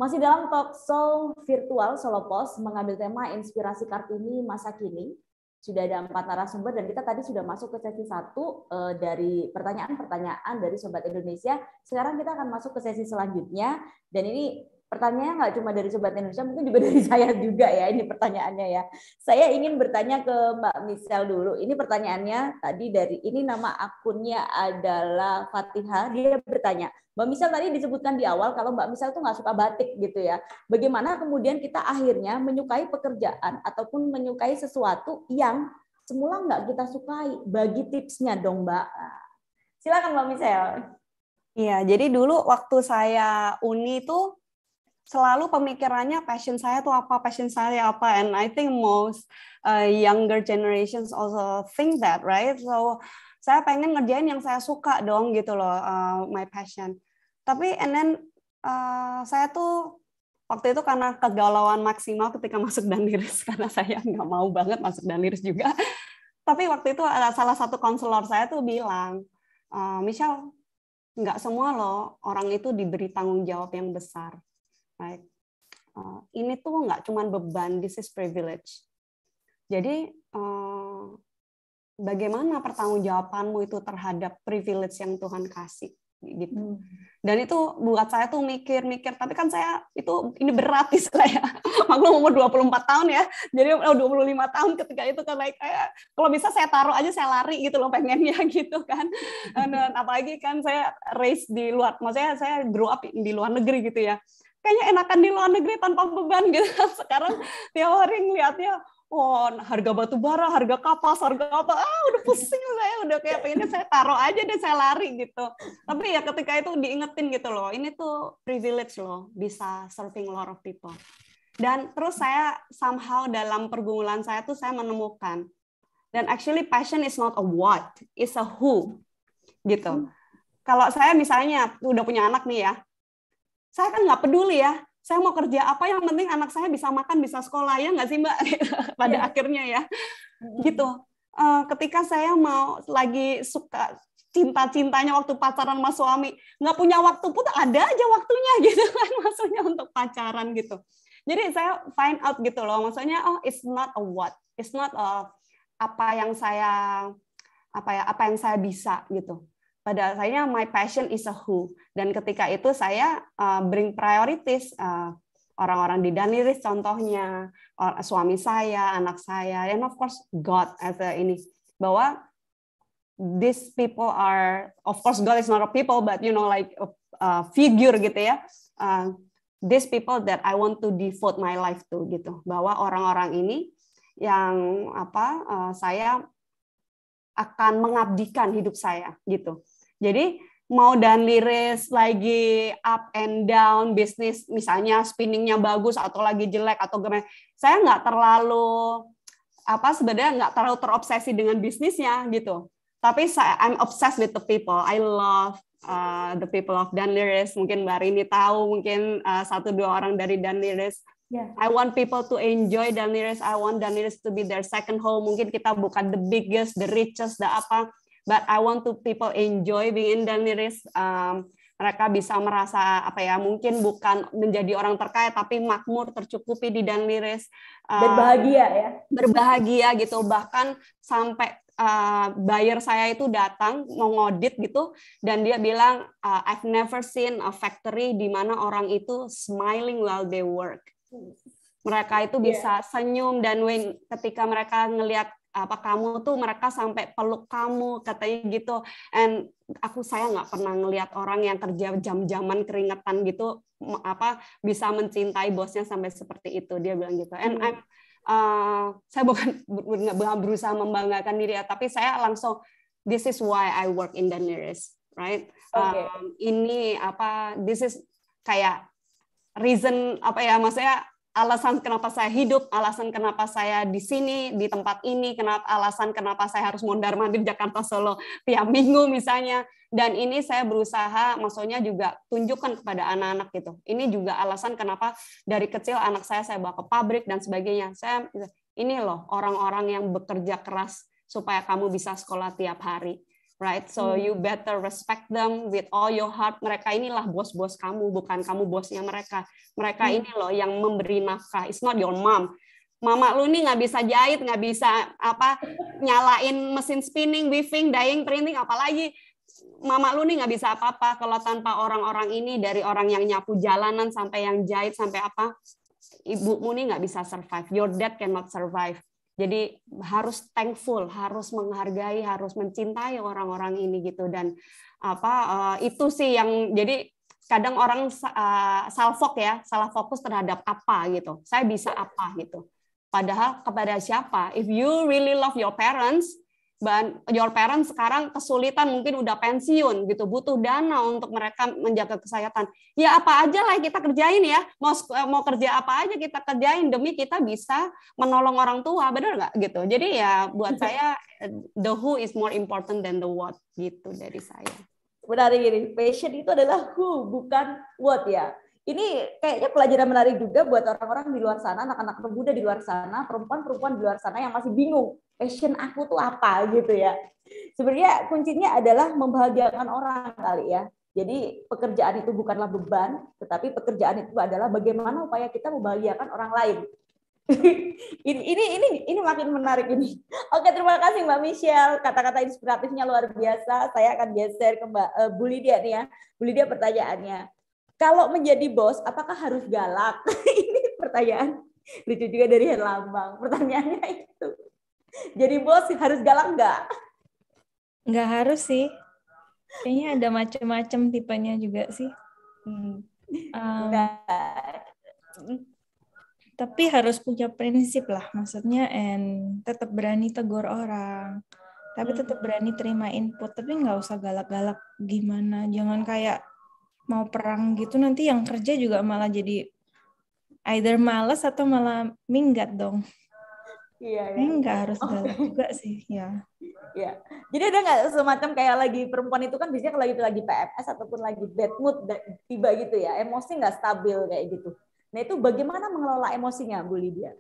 Masih dalam talk show virtual Solopos mengambil tema inspirasi Kartini masa kini. Sudah ada empat narasumber dan kita tadi sudah masuk ke sesi satu eh, dari pertanyaan-pertanyaan dari Sobat Indonesia. Sekarang kita akan masuk ke sesi selanjutnya dan ini pertanyaannya nggak cuma dari Sobat Indonesia, mungkin juga dari saya juga ya ini pertanyaannya ya. Saya ingin bertanya ke Mbak Michelle dulu. Ini pertanyaannya tadi dari, ini nama akunnya adalah Fatihah, dia bertanya, Mbak Michelle tadi disebutkan di awal kalau Mbak Michelle tuh nggak suka batik gitu ya. Bagaimana kemudian kita akhirnya menyukai pekerjaan ataupun menyukai sesuatu yang semula nggak kita sukai? Bagi tipsnya dong Mbak. Silakan Mbak Michelle. Iya, jadi dulu waktu saya uni tuh selalu pemikirannya passion saya tuh apa, passion saya apa, and I think most uh, younger generations also think that, right? So saya pengen ngerjain yang saya suka dong gitu loh, uh, my passion. Tapi and then uh, saya tuh waktu itu karena kegalauan maksimal ketika masuk Dan Liris, karena saya nggak mau banget masuk Dan Liris juga. Tapi waktu itu ada salah satu konselor saya tuh bilang, uh, Michelle, nggak semua loh orang itu diberi tanggung jawab yang besar. Right. Uh, ini tuh nggak cuma beban, this is privilege. Jadi uh, bagaimana pertanggungjawabanmu itu terhadap privilege yang Tuhan kasih, gitu. Hmm. Dan itu buat saya tuh mikir-mikir. Tapi kan saya itu ini berat di saya. Maklum umur dua puluh empat tahun ya. Jadi dua puluh lima tahun ketika itu kan naik. Like, kalau bisa saya taruh aja, saya lari gitu loh pengennya gitu kan. Dan apalagi kan saya race di luar. Maksudnya saya grow up di luar negeri gitu ya. Kayaknya enakan di luar negeri tanpa beban gitu. Sekarang tiap hari ngeliatnya, oh harga batu bara, harga kapas, harga apa, ah udah pusing saya, udah kayak pengennya saya taruh aja deh, saya lari gitu. Tapi ya ketika itu diingetin gitu loh, ini tuh privilege loh, bisa serving a lot of people. Dan terus saya somehow dalam pergumulan saya tuh saya menemukan, dan actually passion is not a what, it's a who gitu. Hmm. Kalau saya misalnya udah punya anak nih ya, saya kan nggak peduli ya, saya mau kerja apa, yang penting anak saya bisa makan, bisa sekolah, ya nggak sih Mbak? Pada akhirnya ya. Gitu. Uh, ketika saya mau lagi suka, cinta-cintanya waktu pacaran sama suami, nggak punya waktu pun ada aja waktunya gitu kan, maksudnya untuk pacaran gitu. Jadi saya find out gitu loh, maksudnya oh it's not a what, it's not a apa yang saya apa ya apa yang saya bisa gitu. Pada akhirnya my passion is a who, dan ketika itu saya uh, bring priorities uh, orang-orang di Dan Liris contohnya, or, suami saya, anak saya, and of course God as a, ini bahwa these people are, of course God is not a people but you know like a, a figure gitu ya, uh, these people that I want to devote my life to gitu, bahwa orang-orang ini yang apa uh, saya akan mengabdikan hidup saya gitu. Jadi mau Dan Liris lagi up and down bisnis misalnya spinningnya bagus atau lagi jelek atau gimana, saya nggak terlalu apa sebenarnya nggak terlalu terobsesi dengan bisnisnya gitu. Tapi saya I'm obsessed with the people. I love uh, the people of Dan Liris. Mungkin Mbak Rini tahu, mungkin uh, satu dua orang dari Dan Liris. Yeah. I want people to enjoy Dan Liris. I want Dan Liris to be their second home. Mungkin kita bukan the biggest, the richest, the apa, but I want to people enjoy being in Dan Liris. Um, mereka bisa merasa apa ya? Mungkin bukan menjadi orang terkaya, tapi makmur, tercukupi di Dan Liris. Um, berbahagia ya. Berbahagia gitu. Bahkan sampai uh, buyer saya itu datang mau ngodit gitu, dan dia bilang, uh, I've never seen a factory di mana orang itu smiling while they work. Mereka itu bisa yeah. senyum dan win ketika mereka ngelihat apa kamu tuh, mereka sampai peluk kamu katanya gitu. And aku saya nggak pernah ngelihat orang yang kerja jam-jaman keringetan gitu apa bisa mencintai bosnya sampai seperti itu, dia bilang gitu. And I'm uh, saya bukan berusaha membanggakan diri ya, tapi saya langsung this is why I work in Dan Liris, right? Okay. Um, ini apa this is kayak reason apa ya, maksudnya alasan kenapa saya hidup, alasan kenapa saya di sini di tempat ini, kenapa alasan kenapa saya harus mondar-mandir Jakarta Solo tiap minggu misalnya. Dan ini saya berusaha maksudnya juga tunjukkan kepada anak-anak gitu. Ini juga alasan kenapa dari kecil anak saya saya bawa ke pabrik dan sebagainya. Saya ini loh orang-orang yang bekerja keras supaya kamu bisa sekolah tiap hari. right? So you better respect them with all your heart. Mereka inilah bos-bos kamu, bukan kamu bosnya mereka. Mereka ini loh yang memberi nafkah. It's not your mom. Mama lu nih nggak bisa jahit, nggak bisa apa nyalain mesin spinning, weaving, dyeing, printing, apalagi. Mama lu nih nggak bisa apa-apa kalau tanpa orang-orang ini, dari orang yang nyapu jalanan sampai yang jahit sampai apa, ibumu nih nggak bisa survive. Your dad cannot survive. Jadi harus thankful, harus menghargai, harus mencintai orang-orang ini gitu. Dan apa uh, itu sih yang jadi kadang orang uh, salfok ya, salah fokus terhadap apa gitu. Saya bisa apa gitu. Padahal kepada siapa? If you really love your parents, but your parents sekarang kesulitan, mungkin udah pensiun gitu, butuh dana untuk mereka menjaga kesehatan. Ya apa aja lah kita kerjain ya. Mau mau kerja apa aja kita kerjain demi kita bisa menolong orang tua, benar nggak gitu. Jadi ya buat saya the who is more important than the what gitu dari saya. Menarik ini. Passion itu adalah who, bukan what ya. Ini kayaknya pelajaran menarik juga buat orang-orang di luar sana, anak-anak muda di luar sana, perempuan-perempuan di luar sana yang masih bingung, passion aku tuh apa gitu ya. Sebenarnya kuncinya adalah membahagiakan orang kali ya. Jadi pekerjaan itu bukanlah beban, tetapi pekerjaan itu adalah bagaimana upaya kita membahagiakan orang lain. ini, ini ini ini makin menarik ini. Oke, terima kasih Mbak Michelle, kata-kata inspiratifnya luar biasa. Saya akan geser ke Mbak uh, Bu Lydia nih ya. Bu Lydia, pertanyaannya, kalau menjadi bos apakah harus galak? Ini pertanyaan lucu juga dari Herlambang. Pertanyaannya itu, jadi bos harus galak nggak? Nggak harus sih. Kayaknya ada macam-macam tipenya juga sih. Hmm. Um, Tapi harus punya prinsip lah, maksudnya and tetap berani tegur orang, tapi tetap berani terima input, tapi nggak usah galak-galak gimana, jangan kayak mau perang gitu, nanti yang kerja juga malah jadi either malas atau malah minggat dong. Iya, ya. Nggak harus galak oh. juga sih, ya. Ya, jadi ada nggak semacam kayak lagi perempuan itu kan biasanya kalau lagi lagi P M S ataupun lagi bad mood tiba gitu ya, emosi nggak stabil kayak gitu. Nah itu bagaimana mengelola emosinya Bu Lydia?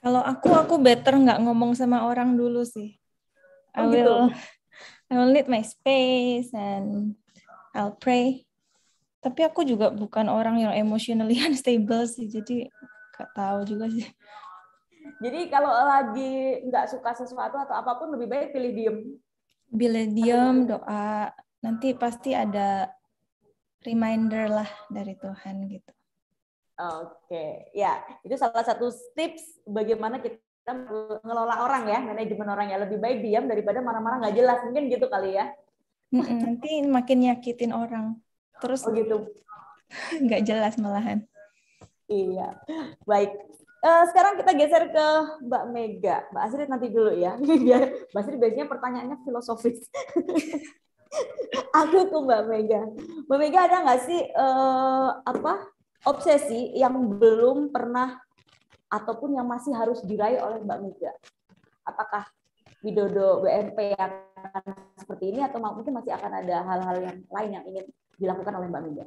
Kalau aku, aku better nggak ngomong sama orang dulu sih. Oh, I will, gitu? I will need my space and I'll pray. Tapi aku juga bukan orang yang emotionally unstable sih, jadi nggak tahu juga sih. Jadi kalau lagi nggak suka sesuatu atau apapun lebih baik pilih diem. Pilih diem, doa. Nanti pasti ada reminder lah dari Tuhan gitu. Oke, ya itu salah satu tips bagaimana kita mengelola orang ya, manajemen orang ya, lebih baik diam daripada marah-marah nggak jelas, mungkin gitu kali ya. Nanti makin nyakitin orang, terus oh gitu, nggak jelas malahan. Iya, baik. Sekarang kita geser ke Mbak Mega, Mbak Astrid nanti dulu ya, biar Mbak Astrid biasanya pertanyaannya filosofis. Aku tuh Mbak Mega, Mbak Mega ada nggak sih uh, apa? obsesi yang belum pernah ataupun yang masih harus diraih oleh Mbak Mega? Apakah Widodo B M P akan seperti ini atau mungkin masih akan ada hal-hal yang lain yang ingin dilakukan oleh Mbak Mega?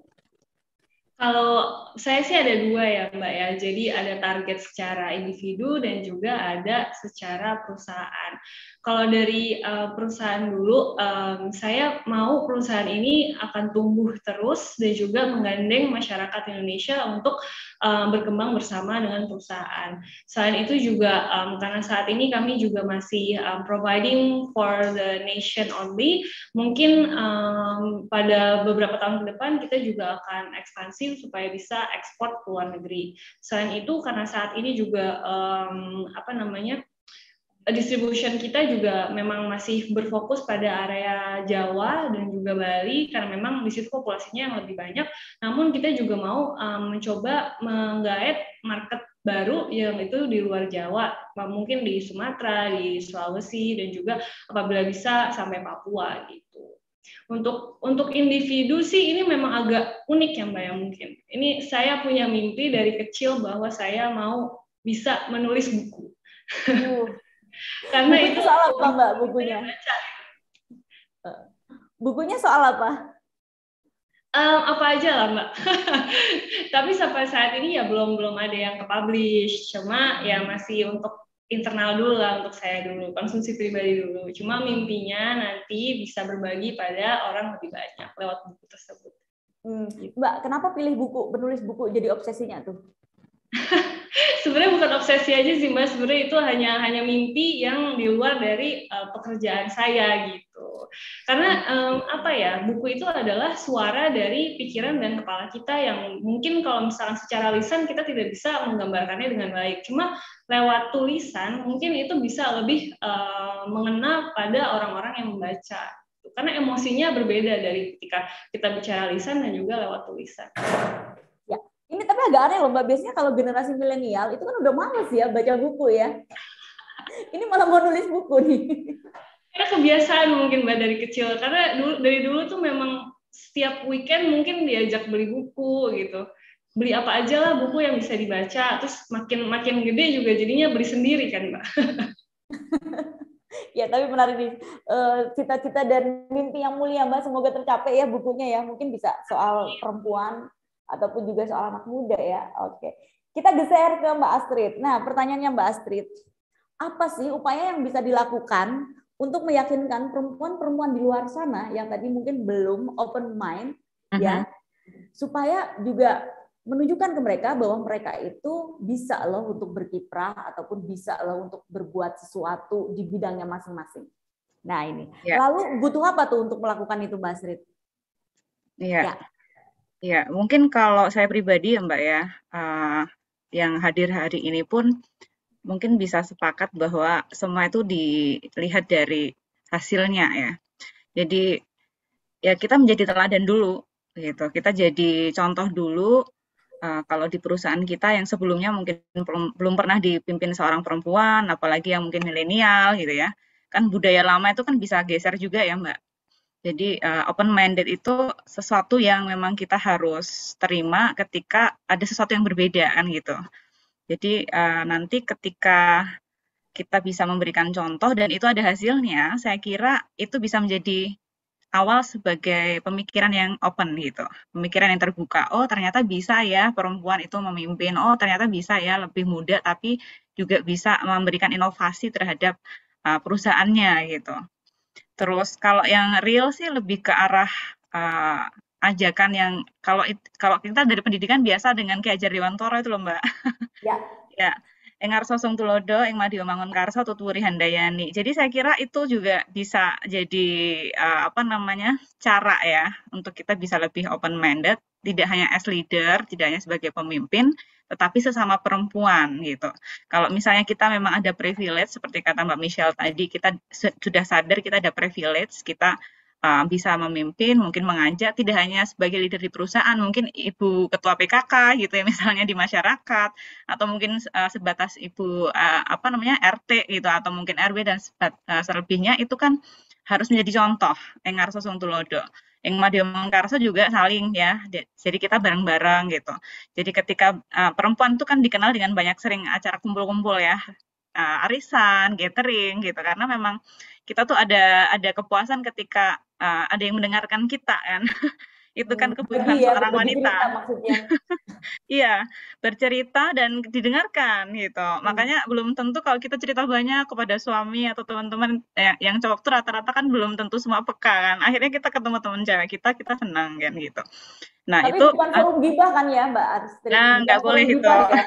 Kalau saya sih ada dua ya Mbak ya, jadi ada target secara individu dan juga ada secara perusahaan. Kalau dari uh, perusahaan dulu, um, saya mau perusahaan ini akan tumbuh terus dan juga menggandeng masyarakat Indonesia untuk um, berkembang bersama dengan perusahaan. Selain itu juga um, karena saat ini kami juga masih um, providing for the nation only, mungkin um, pada beberapa tahun ke depan kita juga akan ekspansi supaya bisa ekspor ke luar negeri. Selain itu, karena saat ini juga um, apa namanya distribution kita juga memang masih berfokus pada area Jawa dan juga Bali karena memang di situ populasinya yang lebih banyak. Namun kita juga mau um, mencoba menggaet market baru yang itu di luar Jawa, mungkin di Sumatera, di Sulawesi dan juga apabila bisa sampai Papua gitu. Untuk untuk individu sih ini memang agak unik ya Mbak ya, mungkin ini saya punya mimpi dari kecil bahwa saya mau bisa menulis buku. Uh, Karena buku itu soal apa Mbak bukunya? Bukunya soal apa? Um, apa aja lah Mbak. Tapi sampai saat ini ya belum belum ada yang ke-publish. Cuma ya masih untuk internal dulu lah untuk saya dulu, konsumsi pribadi dulu. Cuma mimpinya nanti bisa berbagi pada orang lebih banyak lewat buku tersebut. Hmm. Mbak, kenapa pilih buku, menulis buku jadi obsesinya tuh? Sebenarnya bukan obsesi aja sih Mbak, sebenarnya itu hanya hanya mimpi yang di luar dari uh, pekerjaan saya gitu. Karena um, apa ya, buku itu adalah suara dari pikiran dan kepala kita yang mungkin kalau misalkan secara lisan kita tidak bisa menggambarkannya dengan baik. Cuma lewat tulisan mungkin itu bisa lebih uh, mengena pada orang-orang yang membaca. Karena emosinya berbeda dari ketika kita bicara lisan dan juga lewat tulisan. Ini tapi agak aneh loh Mbak, biasanya kalau generasi milenial itu kan udah males ya baca buku ya. Ini malah mau nulis buku nih. Karena kebiasaan mungkin Mbak dari kecil, karena dulu, dari dulu tuh memang setiap weekend mungkin diajak beli buku gitu. Beli apa aja lah buku yang bisa dibaca, terus makin makin gede juga jadinya beli sendiri kan Mbak. Ya tapi menarik nih, cita-cita dan mimpi yang mulia Mbak, semoga tercapai ya bukunya ya, mungkin bisa soal perempuan ataupun juga soal anak muda ya. Oke, kita geser ke Mbak Astrid. Nah, pertanyaannya Mbak Astrid, apa sih upaya yang bisa dilakukan untuk meyakinkan perempuan-perempuan di luar sana yang tadi mungkin belum open mind, uh-huh. ya, supaya juga menunjukkan ke mereka bahwa mereka itu bisa loh untuk berkiprah ataupun bisa loh untuk berbuat sesuatu di bidangnya masing-masing. Nah ini, yeah. lalu butuh apa tuh untuk melakukan itu Mbak Astrid? Iya. Yeah. Ya. Ya, mungkin kalau saya pribadi ya Mbak ya, uh, yang hadir hari ini pun mungkin bisa sepakat bahwa semua itu dilihat dari hasilnya ya. Jadi ya kita menjadi teladan dulu gitu, kita jadi contoh dulu uh, kalau di perusahaan kita yang sebelumnya mungkin belum, belum pernah dipimpin seorang perempuan, apalagi yang mungkin milenial gitu ya. Kan budaya lama itu kan bisa geser juga ya Mbak. Jadi uh, open-minded itu sesuatu yang memang kita harus terima ketika ada sesuatu yang berbeda kan gitu. Jadi uh, nanti ketika kita bisa memberikan contoh dan itu ada hasilnya, saya kira itu bisa menjadi awal sebagai pemikiran yang open gitu. Pemikiran yang terbuka, oh ternyata bisa ya perempuan itu memimpin, oh ternyata bisa ya lebih muda tapi juga bisa memberikan inovasi terhadap uh, perusahaannya gitu. Terus kalau yang real sih lebih ke arah uh, ajakan yang kalau it, kalau kita dari pendidikan biasa dengan Ki Ageng Suryomentaram itu loh Mbak. Ya. Ya. Ing ngarsa sung tulodo, ing madya mangun karsa tuturi handayani. Jadi saya kira itu juga bisa jadi uh, apa namanya cara ya untuk kita bisa lebih open minded, tidak hanya as leader, tidak hanya sebagai pemimpin, tetapi sesama perempuan gitu. Kalau misalnya kita memang ada privilege, seperti kata Mbak Michelle tadi, kita sudah sadar kita ada privilege, kita uh, bisa memimpin, mungkin mengajak, tidak hanya sebagai leader di perusahaan, mungkin ibu ketua P K K gitu ya, misalnya di masyarakat, atau mungkin uh, sebatas ibu uh, apa namanya R T gitu, atau mungkin R W dan sebat, uh, selebihnya, itu kan harus menjadi contoh. Ing ngarsa sung tulodo. Yang madya mangkarsa juga saling ya, jadi kita bareng-bareng gitu. Jadi ketika uh, perempuan itu kan dikenal dengan banyak sering acara kumpul-kumpul ya, uh, arisan, gathering gitu. Karena memang kita tuh ada ada kepuasan ketika uh, ada yang mendengarkan kita kan. Itu kan kebutuhan ya, seorang wanita. Iya, bercerita dan didengarkan gitu. Hmm. Makanya belum tentu kalau kita cerita banyak kepada suami atau teman-teman eh, yang cowok tuh rata-rata kan belum tentu semua peka kan. Akhirnya kita ketemu teman cewek kita, kita senang kan gitu. Nah, tapi itu bukan forum gibah kan ya, Mbak Astrid. Nah, nggak boleh itu. Ya?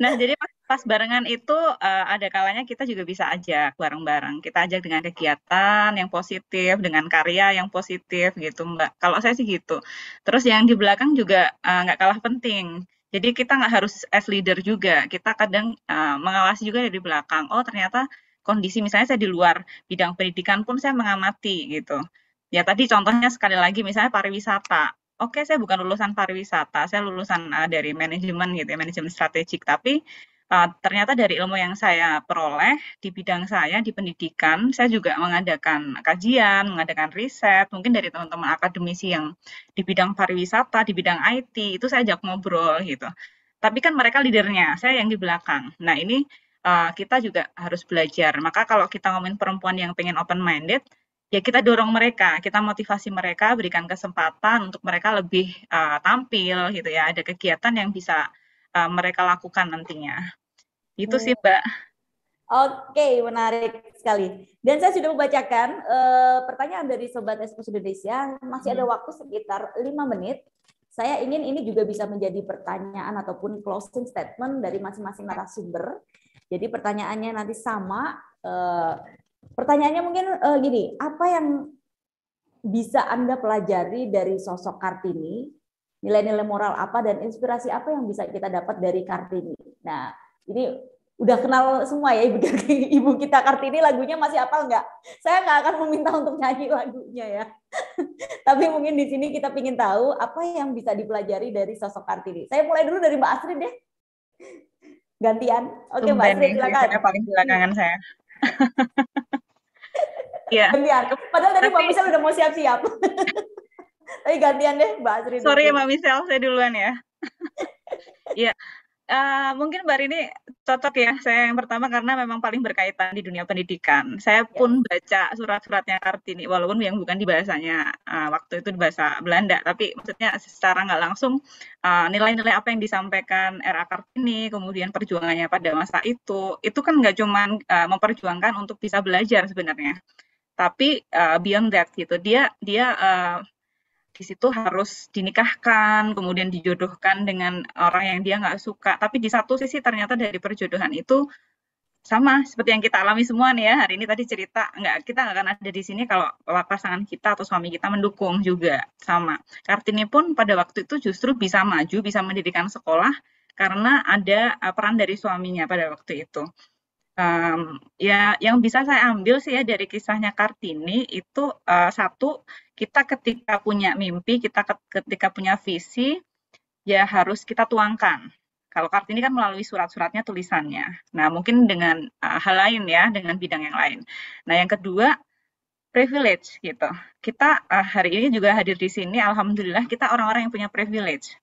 Nah, jadi pas, pas barengan itu uh, ada kalanya kita juga bisa ajak bareng-bareng. Kita ajak dengan kegiatan yang positif, dengan karya yang positif gitu Mbak. Kalau saya sih gitu. Terus yang di belakang juga uh, nggak kalah penting. Jadi kita nggak harus as leader juga. Kita kadang uh, mengawasi juga dari belakang. Oh ternyata kondisi misalnya saya di luar bidang pendidikan pun saya mengamati gitu. Ya tadi contohnya sekali lagi misalnya pariwisata. Oke, saya bukan lulusan pariwisata, saya lulusan uh, dari manajemen gitu ya, manajemen strategik. Tapi uh, ternyata dari ilmu yang saya peroleh di bidang saya, di pendidikan, saya juga mengadakan kajian, mengadakan riset. Mungkin dari teman-teman akademisi yang di bidang pariwisata, di bidang I T, itu saya ajak ngobrol gitu. Tapi kan mereka leadernya, saya yang di belakang. Nah ini uh, kita juga harus belajar. Maka kalau kita ngomongin perempuan yang pengen open-minded, ya kita dorong mereka, kita motivasi mereka, berikan kesempatan untuk mereka lebih uh, tampil gitu ya, ada kegiatan yang bisa uh, mereka lakukan nantinya. Itu sih, Mbak. Oke, menarik sekali. Dan saya sudah membacakan eh, pertanyaan dari Sobat Espos Indonesia. Masih ada waktu sekitar lima menit. Saya ingin ini juga bisa menjadi pertanyaan ataupun closing statement dari masing-masing narasumber. Jadi pertanyaannya nanti sama. Eh, pertanyaannya mungkin eh, gini, apa yang bisa Anda pelajari dari sosok Kartini? Nilai-nilai moral apa dan inspirasi apa yang bisa kita dapat dari Kartini? Nah, ini... udah kenal semua ya ibu, ibu kita Kartini, lagunya masih hafal nggak? Saya nggak akan meminta untuk nyanyi lagunya ya. Tapi mungkin di sini kita ingin tahu apa yang bisa dipelajari dari sosok Kartini. Saya mulai dulu dari Mbak Astrid deh. Gantian. Oke, Mbak Astrid silakan. Saya paling belakangan saya. Iya. Gantian. Padahal tadi Mbak Michelle udah mau siap-siap. Tapi gantian deh Mbak Astrid. Sorry Mbak Michelle, saya duluan ya. Iya. Uh, mungkin Mbak Rini cocok ya, saya yang pertama karena memang paling berkaitan di dunia pendidikan. Saya pun baca surat-suratnya Kartini, walaupun yang bukan di bahasanya, uh, waktu itu di bahasa Belanda, tapi maksudnya secara nggak langsung nilai-nilai uh, apa yang disampaikan era Kartini, kemudian perjuangannya pada masa itu, itu kan nggak cuma uh, memperjuangkan untuk bisa belajar sebenarnya, tapi uh, beyond that gitu, dia dia uh, di situ harus dinikahkan, kemudian dijodohkan dengan orang yang dia nggak suka. Tapi di satu sisi ternyata dari perjodohan itu sama seperti yang kita alami semua nih ya. Hari ini tadi cerita, nggak kita nggak akan ada di sini kalau pasangan kita atau suami kita mendukung juga. Sama. Kartini pun pada waktu itu justru bisa maju, bisa mendirikan sekolah karena ada peran dari suaminya pada waktu itu. Um, ya, yang bisa saya ambil sih ya dari kisahnya Kartini itu uh, satu, kita ketika punya mimpi, kita ketika punya visi, ya harus kita tuangkan. Kalau Kartini kan melalui surat-suratnya, tulisannya. Nah, mungkin dengan uh, hal lain ya, dengan bidang yang lain. Nah, yang kedua, privilege gitu. Kita uh, hari ini juga hadir di sini, alhamdulillah kita orang-orang yang punya privilege.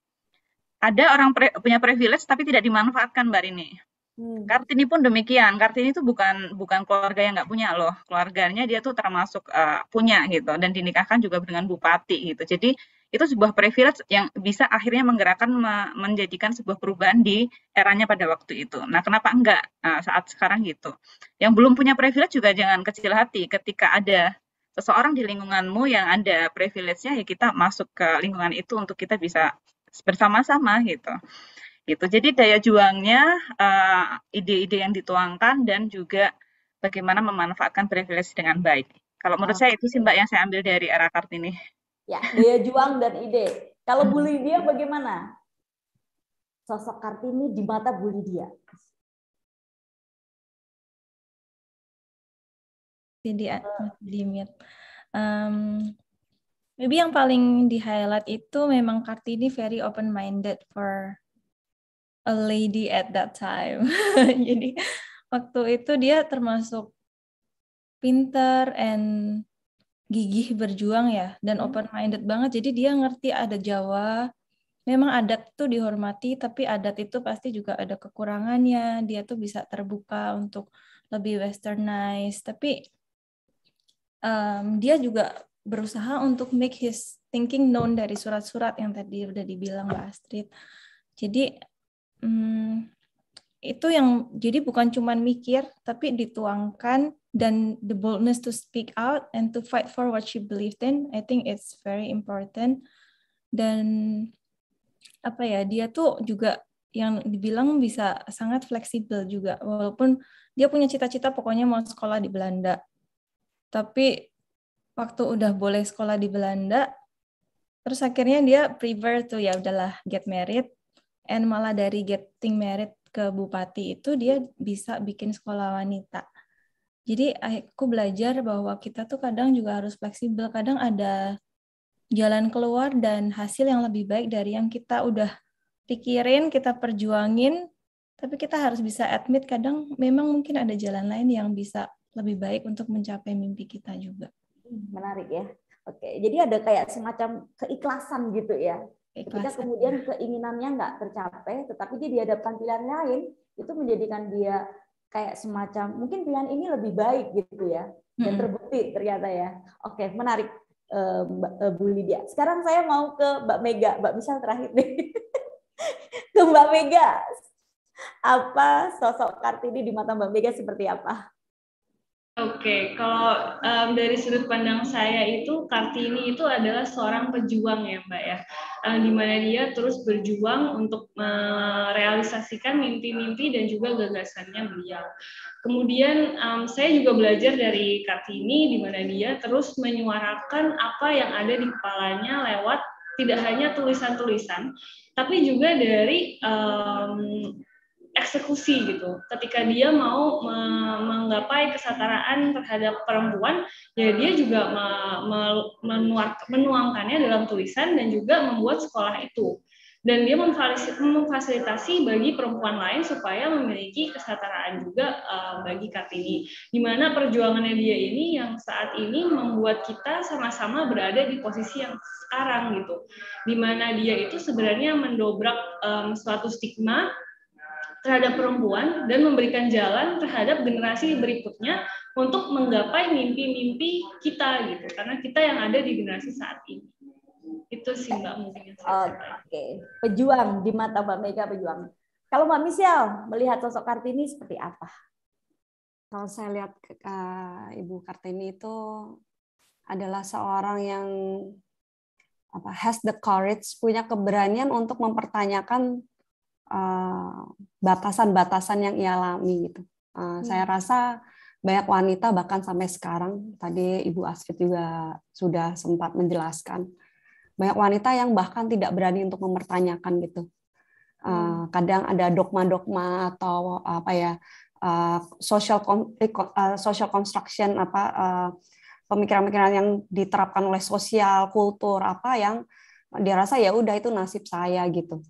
Ada orang pre punya privilege tapi tidak dimanfaatkan, Mbak Rini. Hmm. Kartini pun demikian. Kartini itu bukan bukan keluarga yang nggak punya loh. Keluarganya dia tuh termasuk uh, punya gitu, dan dinikahkan juga dengan bupati gitu. Jadi itu sebuah privilege yang bisa akhirnya menggerakkan me menjadikan sebuah perubahan di eranya pada waktu itu. Nah, kenapa enggak uh, saat sekarang gitu? Yang belum punya privilege juga jangan kecil hati ketika ada seseorang di lingkunganmu yang ada privilege-nya, ya kita masuk ke lingkungan itu untuk kita bisa bersama-sama gitu. Gitu. Jadi daya juangnya, uh, ide-ide yang dituangkan, dan juga bagaimana memanfaatkan privilege dengan baik. Kalau menurut okay. saya itu sih Mbak yang saya ambil dari era Kartini. Ya, daya juang dan ide. Kalau Bu Lydia bagaimana? Sosok Kartini di mata Bu Lydia. Lydia, limit. Um, maybe yang paling di-highlight itu memang Kartini very open-minded for a lady at that time. Jadi waktu itu dia termasuk pinter and gigih berjuang ya, dan open minded banget. Jadi dia ngerti ada Jawa, memang adat tuh dihormati, tapi adat itu pasti juga ada kekurangannya. Dia tuh bisa terbuka untuk lebih westernized, tapi um, dia juga berusaha untuk make his thinking known dari surat-surat yang tadi udah dibilang Mbak Astrid. Jadi Hmm, itu yang jadi bukan cuman mikir, tapi dituangkan, dan the boldness to speak out and to fight for what she believed in, I think it's very important. Dan apa ya, dia tuh juga yang dibilang bisa sangat fleksibel juga, walaupun dia punya cita-cita pokoknya mau sekolah di Belanda, tapi waktu udah boleh sekolah di Belanda, terus akhirnya dia prefer tuh ya udahlah get married. And malah dari getting married ke bupati itu dia bisa bikin sekolah wanita. Jadi aku belajar bahwa kita tuh kadang juga harus fleksibel. Kadang ada jalan keluar dan hasil yang lebih baik dari yang kita udah pikirin, kita perjuangin. Tapi kita harus bisa admit kadang memang mungkin ada jalan lain yang bisa lebih baik untuk mencapai mimpi kita juga. Menarik ya. Oke, jadi ada kayak semacam keikhlasan gitu ya. Ketika kemudian keinginannya nggak tercapai, tetapi dia dihadapkan pilihan lain, itu menjadikan dia kayak semacam, mungkin pilihan ini lebih baik gitu ya, dan terbukti ternyata ya. Oke, menarik Mbak Bu Lydia. Sekarang saya mau ke Mbak Mega, Mbak Michelle terakhir deh. Ke Mbak Mega, apa sosok Kartini di mata Mbak Mega seperti apa? Oke, okay, kalau um, dari sudut pandang saya itu Kartini itu adalah seorang pejuang ya Mbak ya, uh, di mana dia terus berjuang untuk merealisasikan mimpi-mimpi dan juga gagasannya beliau. Kemudian um, saya juga belajar dari Kartini di mana dia terus menyuarakan apa yang ada di kepalanya lewat tidak hanya tulisan-tulisan, tapi juga dari um, eksekusi gitu. Ketika dia mau menggapai kesetaraan terhadap perempuan, ya dia juga menuangkannya dalam tulisan dan juga membuat sekolah itu. Dan dia memfasilitasi bagi perempuan lain supaya memiliki kesetaraan juga bagi Kartini. Di mana perjuangannya dia ini yang saat ini membuat kita sama-sama berada di posisi yang sekarang gitu. Di mana dia itu sebenarnya mendobrak um, suatu stigma terhadap perempuan dan memberikan jalan terhadap generasi berikutnya untuk menggapai mimpi-mimpi kita gitu, karena kita yang ada di generasi saat ini. Itu sih Mbak mungkin. Oh, Oke, okay. Pejuang di mata Mbak Mega, pejuang. Kalau Mbak Michelle melihat sosok Kartini seperti apa? Kalau saya lihat uh, Ibu Kartini itu adalah seorang yang apa, has the courage, punya keberanian untuk mempertanyakan batasan-batasan uh, yang ia alami gitu. Uh, hmm. Saya rasa banyak wanita bahkan sampai sekarang, tadi Ibu Astrid juga sudah sempat menjelaskan, banyak wanita yang bahkan tidak berani untuk mempertanyakan gitu. Uh, kadang ada dogma-dogma atau apa ya uh, social uh, social construction apa uh, pemikiran-pemikiran yang diterapkan oleh sosial kultur apa yang dia rasa ya udah itu nasib saya gitu.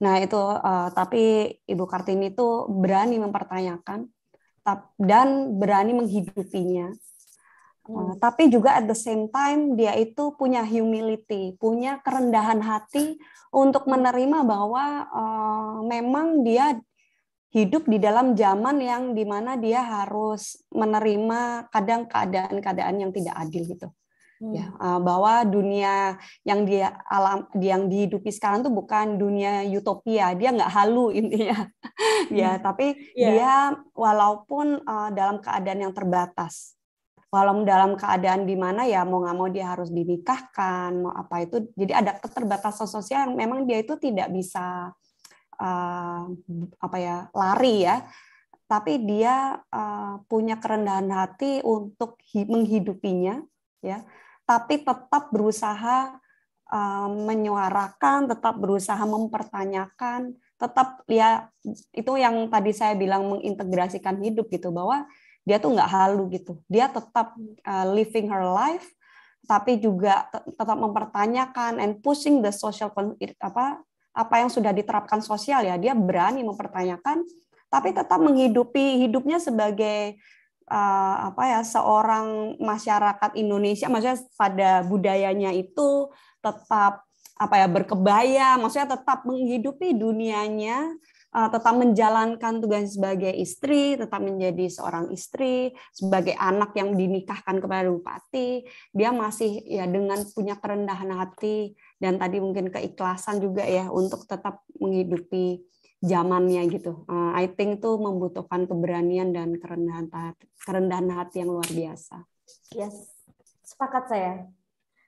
Nah itu uh, tapi Ibu Kartini itu berani mempertanyakan dan berani menghidupinya. Hmm. Uh, tapi juga at the same time dia itu punya humility, punya kerendahan hati untuk menerima bahwa uh, memang dia hidup di dalam zaman yang dimana dia harus menerima kadang keadaan-keadaan yang tidak adil gitu. Ya, bahwa dunia yang dia alam yang dihidupi sekarang tuh bukan dunia utopia, dia nggak halu intinya. Ya, tapi yeah. Dia walaupun uh, dalam keadaan yang terbatas, walaupun dalam keadaan di mana ya mau nggak mau dia harus dinikahkan, mau apa itu, jadi ada keterbatasan sosial yang memang dia itu tidak bisa uh, apa ya lari ya. Tapi dia uh, punya kerendahan hati untuk menghidupinya, ya. Tapi tetap berusaha uh, menyuarakan, tetap berusaha mempertanyakan, tetap ya itu yang tadi saya bilang mengintegrasikan hidup gitu, bahwa dia tuh nggak halu gitu, dia tetap uh, living her life, tapi juga te tetap mempertanyakan and pushing the social apa apa yang sudah diterapkan sosial ya, dia berani mempertanyakan, tapi tetap menghidupi hidupnya sebagai Uh, apa ya seorang masyarakat Indonesia, maksudnya pada budayanya itu tetap apa ya berkebaya, maksudnya tetap menghidupi dunianya, uh, tetap menjalankan tugas sebagai istri, tetap menjadi seorang istri, sebagai anak yang dinikahkan kepada bupati, dia masih ya dengan punya kerendahan hati dan tadi mungkin keikhlasan juga ya untuk tetap menghidupi zamannya gitu. Uh, I think itu membutuhkan keberanian dan kerendahan hati, kerendahan hati yang luar biasa. Yes, sepakat saya.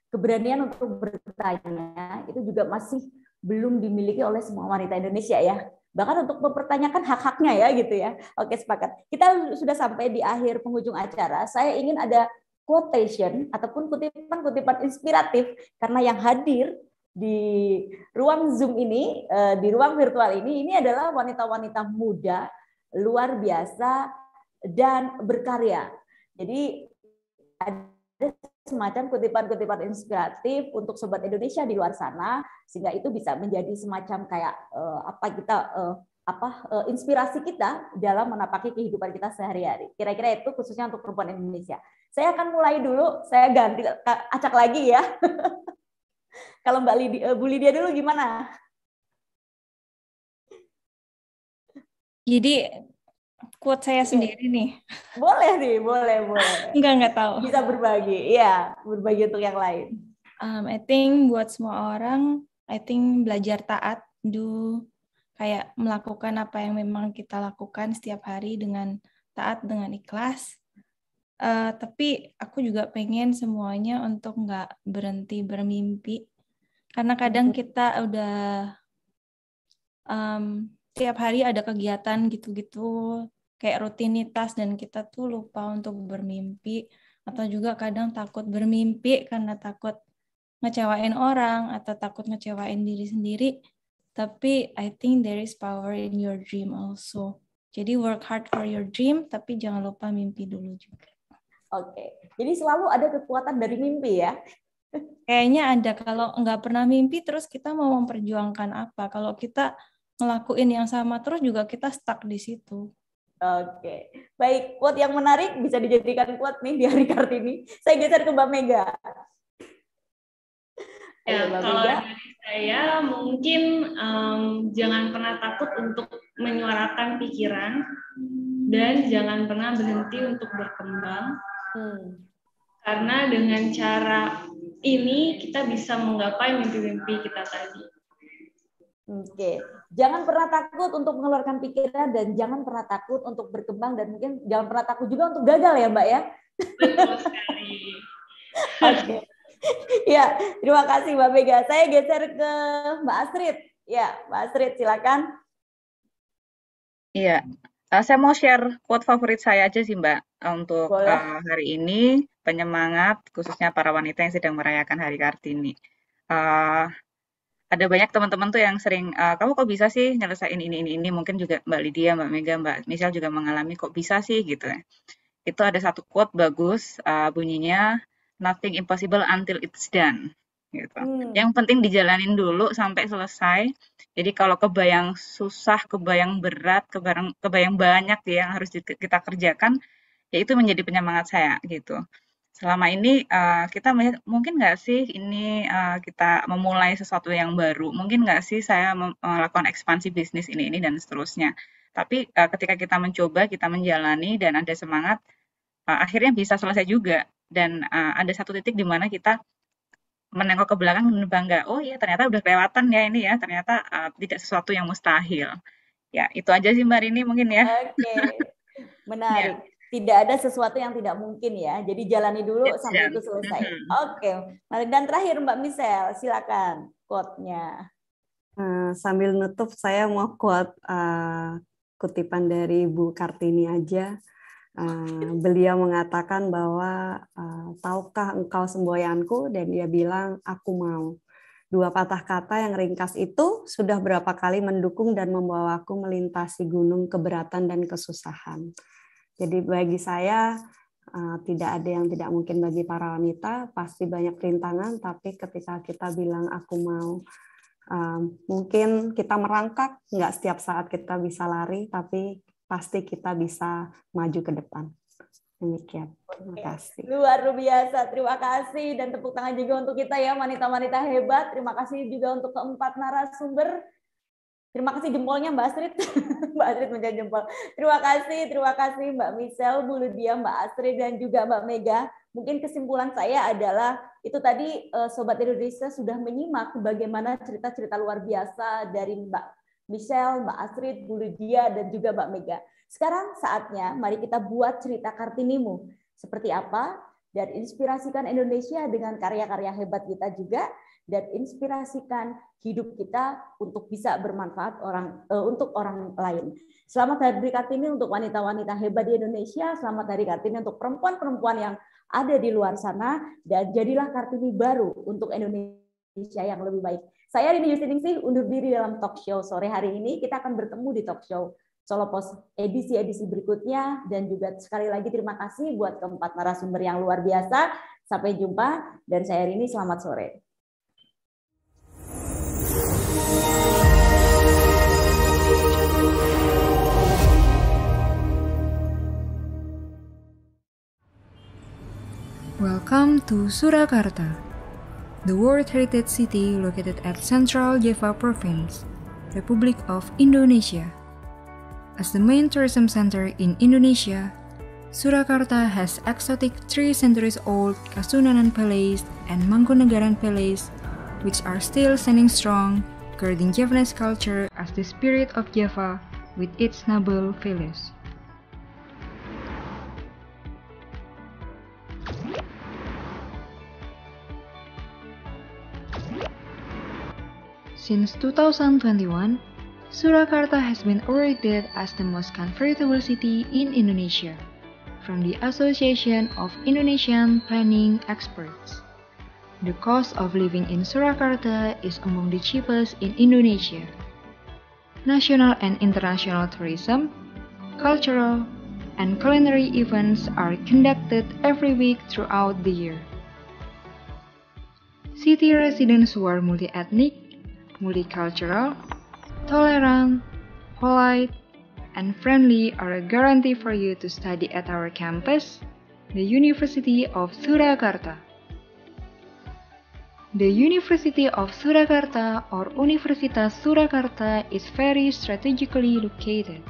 Keberanian untuk bertanya itu juga masih belum dimiliki oleh semua wanita Indonesia ya. Bahkan untuk mempertanyakan hak-haknya ya gitu ya. Oke, sepakat. Kita sudah sampai di akhir penghujung acara. Saya ingin ada quotation ataupun kutipan-kutipan inspiratif karena yang hadir di ruang Zoom ini, di ruang virtual ini, ini adalah wanita-wanita muda, luar biasa, dan berkarya. Jadi ada semacam kutipan-kutipan inspiratif untuk Sobat Indonesia di luar sana, sehingga itu bisa menjadi semacam kayak apa kita apa inspirasi kita dalam menapaki kehidupan kita sehari-hari. Kira-kira itu khususnya untuk perempuan Indonesia. Saya akan mulai dulu, saya ganti acak lagi ya. Kalau Mbak Lydia, Bu Lydia dulu gimana? Jadi quote saya sendiri nih. Boleh nih, boleh, boleh. Enggak, enggak tahu. Bisa berbagi, ya, berbagi untuk yang lain. Um, I think buat semua orang, I think belajar taat, do kayak melakukan apa yang memang kita lakukan setiap hari dengan taat, dengan ikhlas. Uh, tapi aku juga pengen semuanya untuk nggak berhenti bermimpi, karena kadang kita udah um, tiap hari ada kegiatan gitu-gitu kayak rutinitas dan kita tuh lupa untuk bermimpi, atau juga kadang takut bermimpi karena takut ngecewain orang atau takut ngecewain diri sendiri. Tapi I think there is power in your dream also. Jadi work hard for your dream, tapi jangan lupa mimpi dulu juga. Oke, okay. Jadi selalu ada kekuatan dari mimpi ya? Kayaknya ada. Kalau nggak pernah mimpi, terus kita mau memperjuangkan apa? Kalau kita ngelakuin yang sama terus juga kita stuck di situ. Oke, okay. Baik. Quote yang menarik bisa dijadikan quote nih di Hari Kartini. Saya geser ke Mbak Mega. Ya, Mbak kalau Mega. Dari saya mungkin um, jangan pernah takut untuk menyuarakan pikiran dan jangan pernah berhenti untuk berkembang. Hmm. Karena dengan cara ini kita bisa menggapai mimpi-mimpi kita tadi. Oke, okay. Jangan pernah takut untuk mengeluarkan pikiran dan jangan pernah takut untuk berkembang dan mungkin jangan pernah takut juga untuk gagal ya Mbak ya. Betul sekali. Oke, ya terima kasih Mbak Mega. Saya geser ke Mbak Astrid. Ya Mbak Astrid silakan. Iya, uh, saya mau share quote favorit saya aja sih Mbak untuk uh, hari ini penyemangat khususnya para wanita yang sedang merayakan Hari Kartini. Uh, Ada banyak teman-teman tuh yang sering, uh, kamu kok bisa sih nyelesain ini, ini, ini. Mungkin juga Mbak Lydia, Mbak Mega, Mbak Michelle juga mengalami kok bisa sih gitu ya. Itu ada satu quote bagus, uh, bunyinya, nothing impossible until it's done. Gitu. Hmm. Yang penting dijalanin dulu sampai selesai. Jadi kalau kebayang susah, kebayang berat, kebayang, kebayang banyak yang harus kita kerjakan, ya itu menjadi penyemangat saya gitu. Selama ini uh, kita melihat, mungkin nggak sih ini uh, kita memulai sesuatu yang baru, mungkin nggak sih saya melakukan ekspansi bisnis ini, ini, dan seterusnya. Tapi uh, ketika kita mencoba, kita menjalani, dan ada semangat, uh, akhirnya bisa selesai juga. Dan uh, ada satu titik di mana kita menengok ke belakang dan bangga, oh iya ternyata udah kelewatan ya ini ya, ternyata uh, tidak sesuatu yang mustahil. Ya, itu aja sih Mbak Rini mungkin ya. Oke, okay. Menarik. Ya. Tidak ada sesuatu yang tidak mungkin ya. Jadi jalani dulu yes, sampai yes. itu selesai. Mm-hmm. Oke. Okay. Dan terakhir Mbak Michelle, silakan quote-nya. Uh, sambil nutup saya mau quote uh, kutipan dari Bu Kartini aja. Uh, beliau mengatakan bahwa uh, tahukah engkau semboyanku? Dan dia bilang aku mau. Dua patah kata yang ringkas itu sudah berapa kali mendukung dan membawaku melintasi gunung keberatan dan kesusahan. Jadi bagi saya uh, tidak ada yang tidak mungkin bagi para wanita, pasti banyak rintangan, tapi ketika kita bilang aku mau, uh, mungkin kita merangkak, nggak setiap saat kita bisa lari, tapi pasti kita bisa maju ke depan. Demikian. Terima kasih. Oke, luar biasa. Terima kasih dan tepuk tangan juga untuk kita ya, wanita-wanita hebat. Terima kasih juga untuk keempat narasumber. Terima kasih jempolnya Mbak Astrid, Mbak Astrid menjadi jempol. Terima kasih, terima kasih Mbak Michelle, Bu Lydia, Mbak Astrid, dan juga Mbak Mega. Mungkin kesimpulan saya adalah, itu tadi Sobat Indonesia sudah menyimak bagaimana cerita-cerita luar biasa dari Mbak Michelle, Mbak Astrid, Bu Lydia, dan juga Mbak Mega. Sekarang saatnya, mari kita buat cerita Kartinimu. Seperti apa? Dan inspirasikan Indonesia dengan karya-karya hebat kita juga. Dan inspirasikan hidup kita untuk bisa bermanfaat orang uh, untuk orang lain. Selamat Hari Kartini untuk wanita-wanita hebat di Indonesia. Selamat Hari Kartini untuk perempuan-perempuan yang ada di luar sana. Dan jadilah Kartini baru untuk Indonesia yang lebih baik. Saya Rini Yustiningsih undur diri dalam talk show sore hari ini. Kita akan bertemu di talk show Solopos edisi-edisi berikutnya. Dan juga sekali lagi terima kasih buat keempat narasumber yang luar biasa. Sampai jumpa dan saya Rini selamat sore. Welcome to Surakarta, the World Heritage City located at Central Java Province, Republic of Indonesia. As the main tourism center in Indonesia, Surakarta has exotic three centuries old Kasunanan Palace and Mangkunagaran Palace, which are still standing strong, guarding Javanese culture as the spirit of Java with its noble values. Since two thousand twenty-one, Surakarta has been awarded as the most comfortable city in Indonesia from the Association of Indonesian Planning Experts. The cost of living in Surakarta is among the cheapest in Indonesia. National and international tourism, cultural, and culinary events are conducted every week throughout the year. City residents who are multi-ethnic, multicultural, tolerant, polite, and friendly are a guarantee for you to study at our campus, the University of Surakarta. The University of Surakarta or Universitas Surakarta is very strategically located.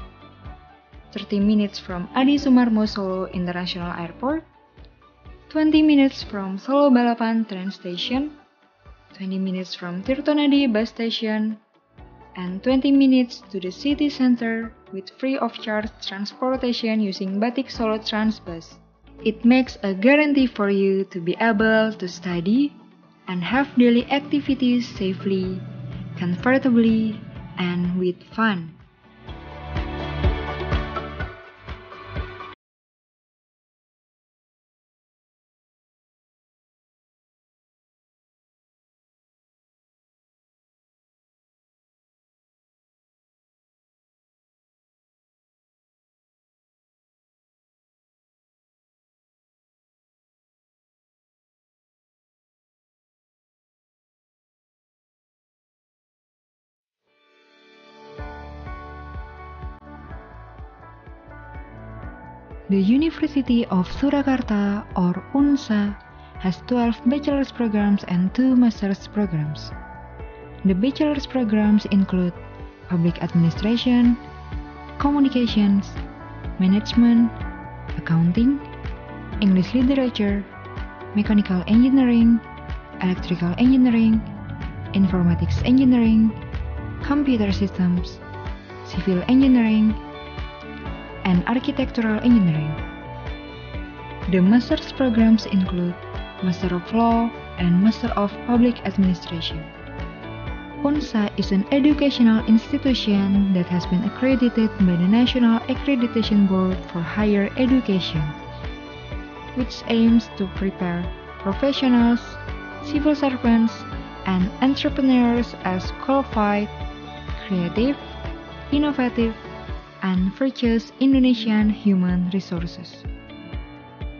thirty minutes from Adi Sumarmo Solo International Airport, twenty minutes from Solo Balapan Train Station, twenty minutes from Tirtonadi bus station, and twenty minutes to the city center with free of charge transportation using Batik Solo Transbus. It makes a guarantee for you to be able to study and have daily activities safely, comfortably, and with fun. The University of Surakarta or UNSA has twelve bachelor's programs and two master's programs. The bachelor's programs include Public Administration, Communications, Management, Accounting, English Literature, Mechanical Engineering, Electrical Engineering, Informatics Engineering, Computer Systems, Civil Engineering, and Architectural Engineering. The master's programs include Master of Law and Master of Public Administration. UNSA is an educational institution that has been accredited by the National Accreditation Board for Higher Education, which aims to prepare professionals, civil servants, and entrepreneurs as qualified, creative, innovative, and virtuous Indonesian human resources.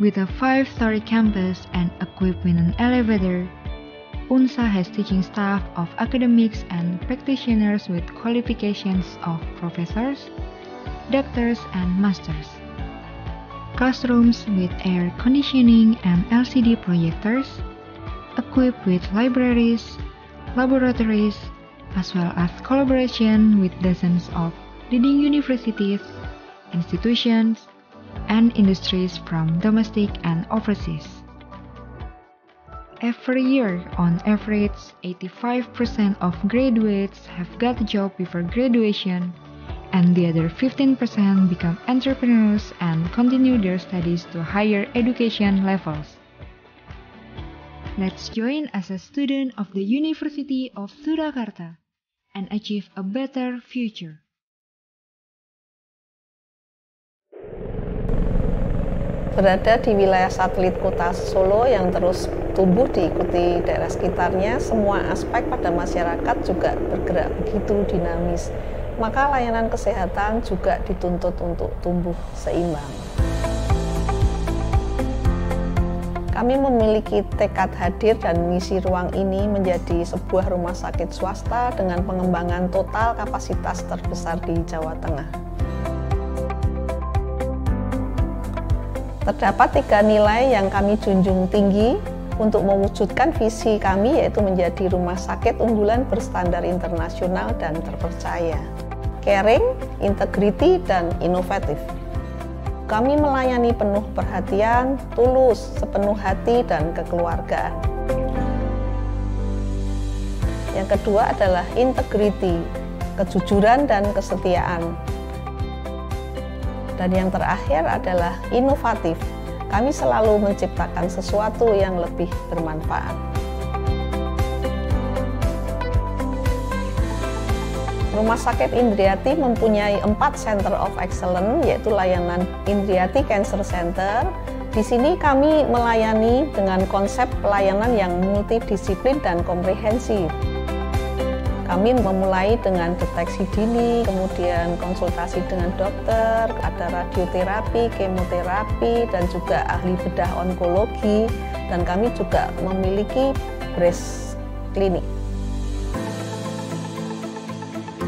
With a five-story campus and equipped with an elevator, UNSA has teaching staff of academics and practitioners with qualifications of professors, doctors, and masters. Classrooms with air conditioning and L C D projectors, equipped with libraries, laboratories, as well as collaboration with dozens of leading universities, institutions, and industries from domestic and overseas. Every year, on average, eighty-five percent of graduates have got a job before graduation, and the other fifteen percent become entrepreneurs and continue their studies to higher education levels. Let's join as a student of the University of Surakarta and achieve a better future. Berada di wilayah satelit kota Solo yang terus tumbuh diikuti daerah sekitarnya, semua aspek pada masyarakat juga bergerak begitu dinamis. Maka layanan kesehatan juga dituntut untuk tumbuh seimbang. Kami memiliki tekad hadir dan mengisi ruang ini menjadi sebuah rumah sakit swasta dengan pengembangan total kapasitas terbesar di Jawa Tengah. Terdapat tiga nilai yang kami junjung tinggi untuk mewujudkan visi kami, yaitu menjadi rumah sakit unggulan berstandar internasional dan terpercaya, caring, integrity, dan inovatif. Kami melayani penuh perhatian, tulus, sepenuh hati, dan kekeluargaan. Yang kedua adalah integrity. kejujuran dan kesetiaan. Dan yang terakhir adalah inovatif. Kami selalu menciptakan sesuatu yang lebih bermanfaat. Rumah Sakit Indriati mempunyai empat Center of Excellence, yaitu layanan Indriati Cancer Center. Di sini kami melayani dengan konsep pelayanan yang multidisiplin dan komprehensif. Kami memulai dengan deteksi dini, kemudian konsultasi dengan dokter, ada radioterapi, kemoterapi, dan juga ahli bedah onkologi, dan kami juga memiliki breast clinic.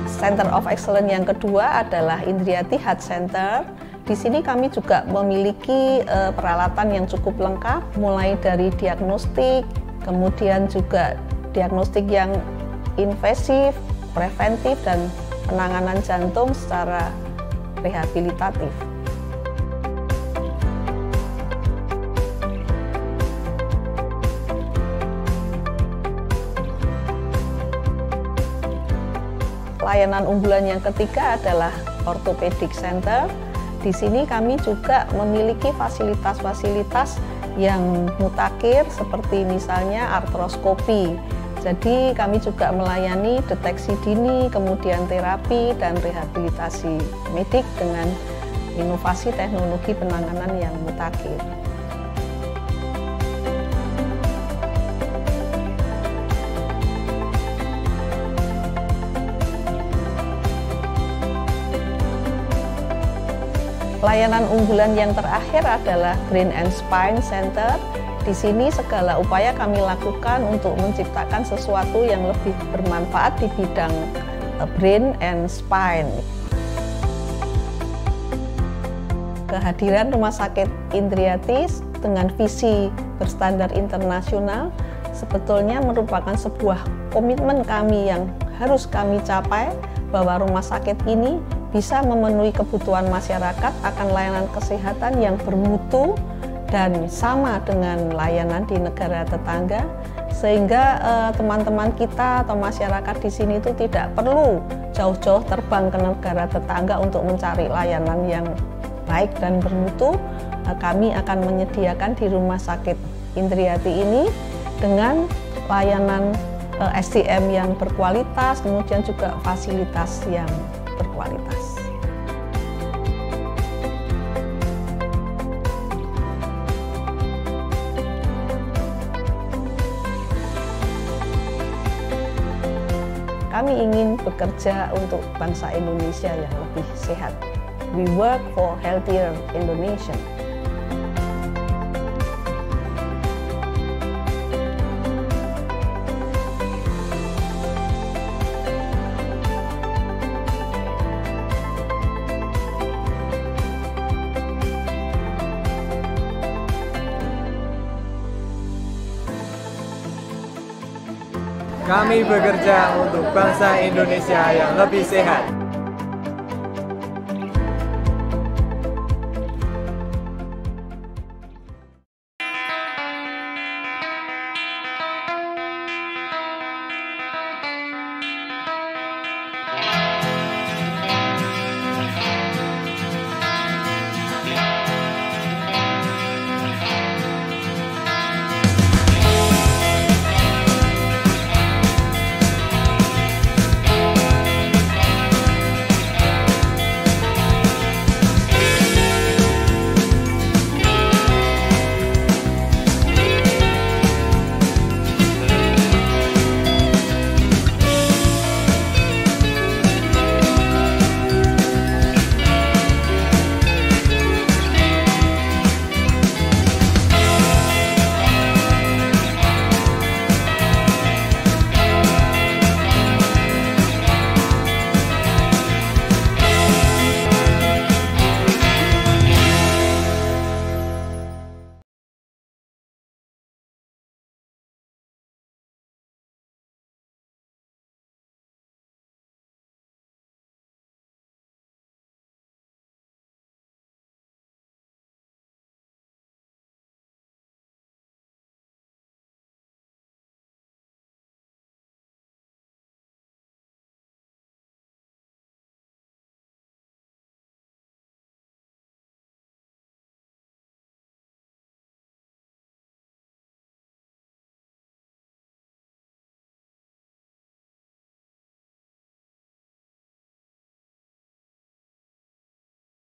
Center of Excellence yang kedua adalah Indriati Heart Center. Di sini kami juga memiliki e, peralatan yang cukup lengkap, mulai dari diagnostik, kemudian juga diagnostik yang invasif, preventif, dan penanganan jantung secara rehabilitatif. Layanan unggulan yang ketiga adalah Orthopedic Center. Di sini kami juga memiliki fasilitas-fasilitas yang mutakhir seperti misalnya artroskopi. Jadi kami juga melayani deteksi dini, kemudian terapi dan rehabilitasi medik dengan inovasi teknologi penanganan yang mutakhir. Layanan unggulan yang terakhir adalah Green and Spine Center. Di sini segala upaya kami lakukan untuk menciptakan sesuatu yang lebih bermanfaat di bidang brain and spine. Kehadiran Rumah Sakit Indriati dengan visi berstandar internasional sebetulnya merupakan sebuah komitmen kami yang harus kami capai, bahwa rumah sakit ini bisa memenuhi kebutuhan masyarakat akan layanan kesehatan yang bermutu dan sama dengan layanan di negara tetangga, sehingga teman-teman eh, kita atau masyarakat di sini itu tidak perlu jauh-jauh terbang ke negara tetangga untuk mencari layanan yang baik dan bermutu. Eh, kami akan menyediakan di Rumah Sakit Indriati ini dengan layanan eh, S D M yang berkualitas, kemudian juga fasilitas yang berkualitas. Kami ingin bekerja untuk bangsa Indonesia yang lebih sehat. We work for healthier Indonesia. Kami bekerja untuk bangsa Indonesia yang lebih sehat.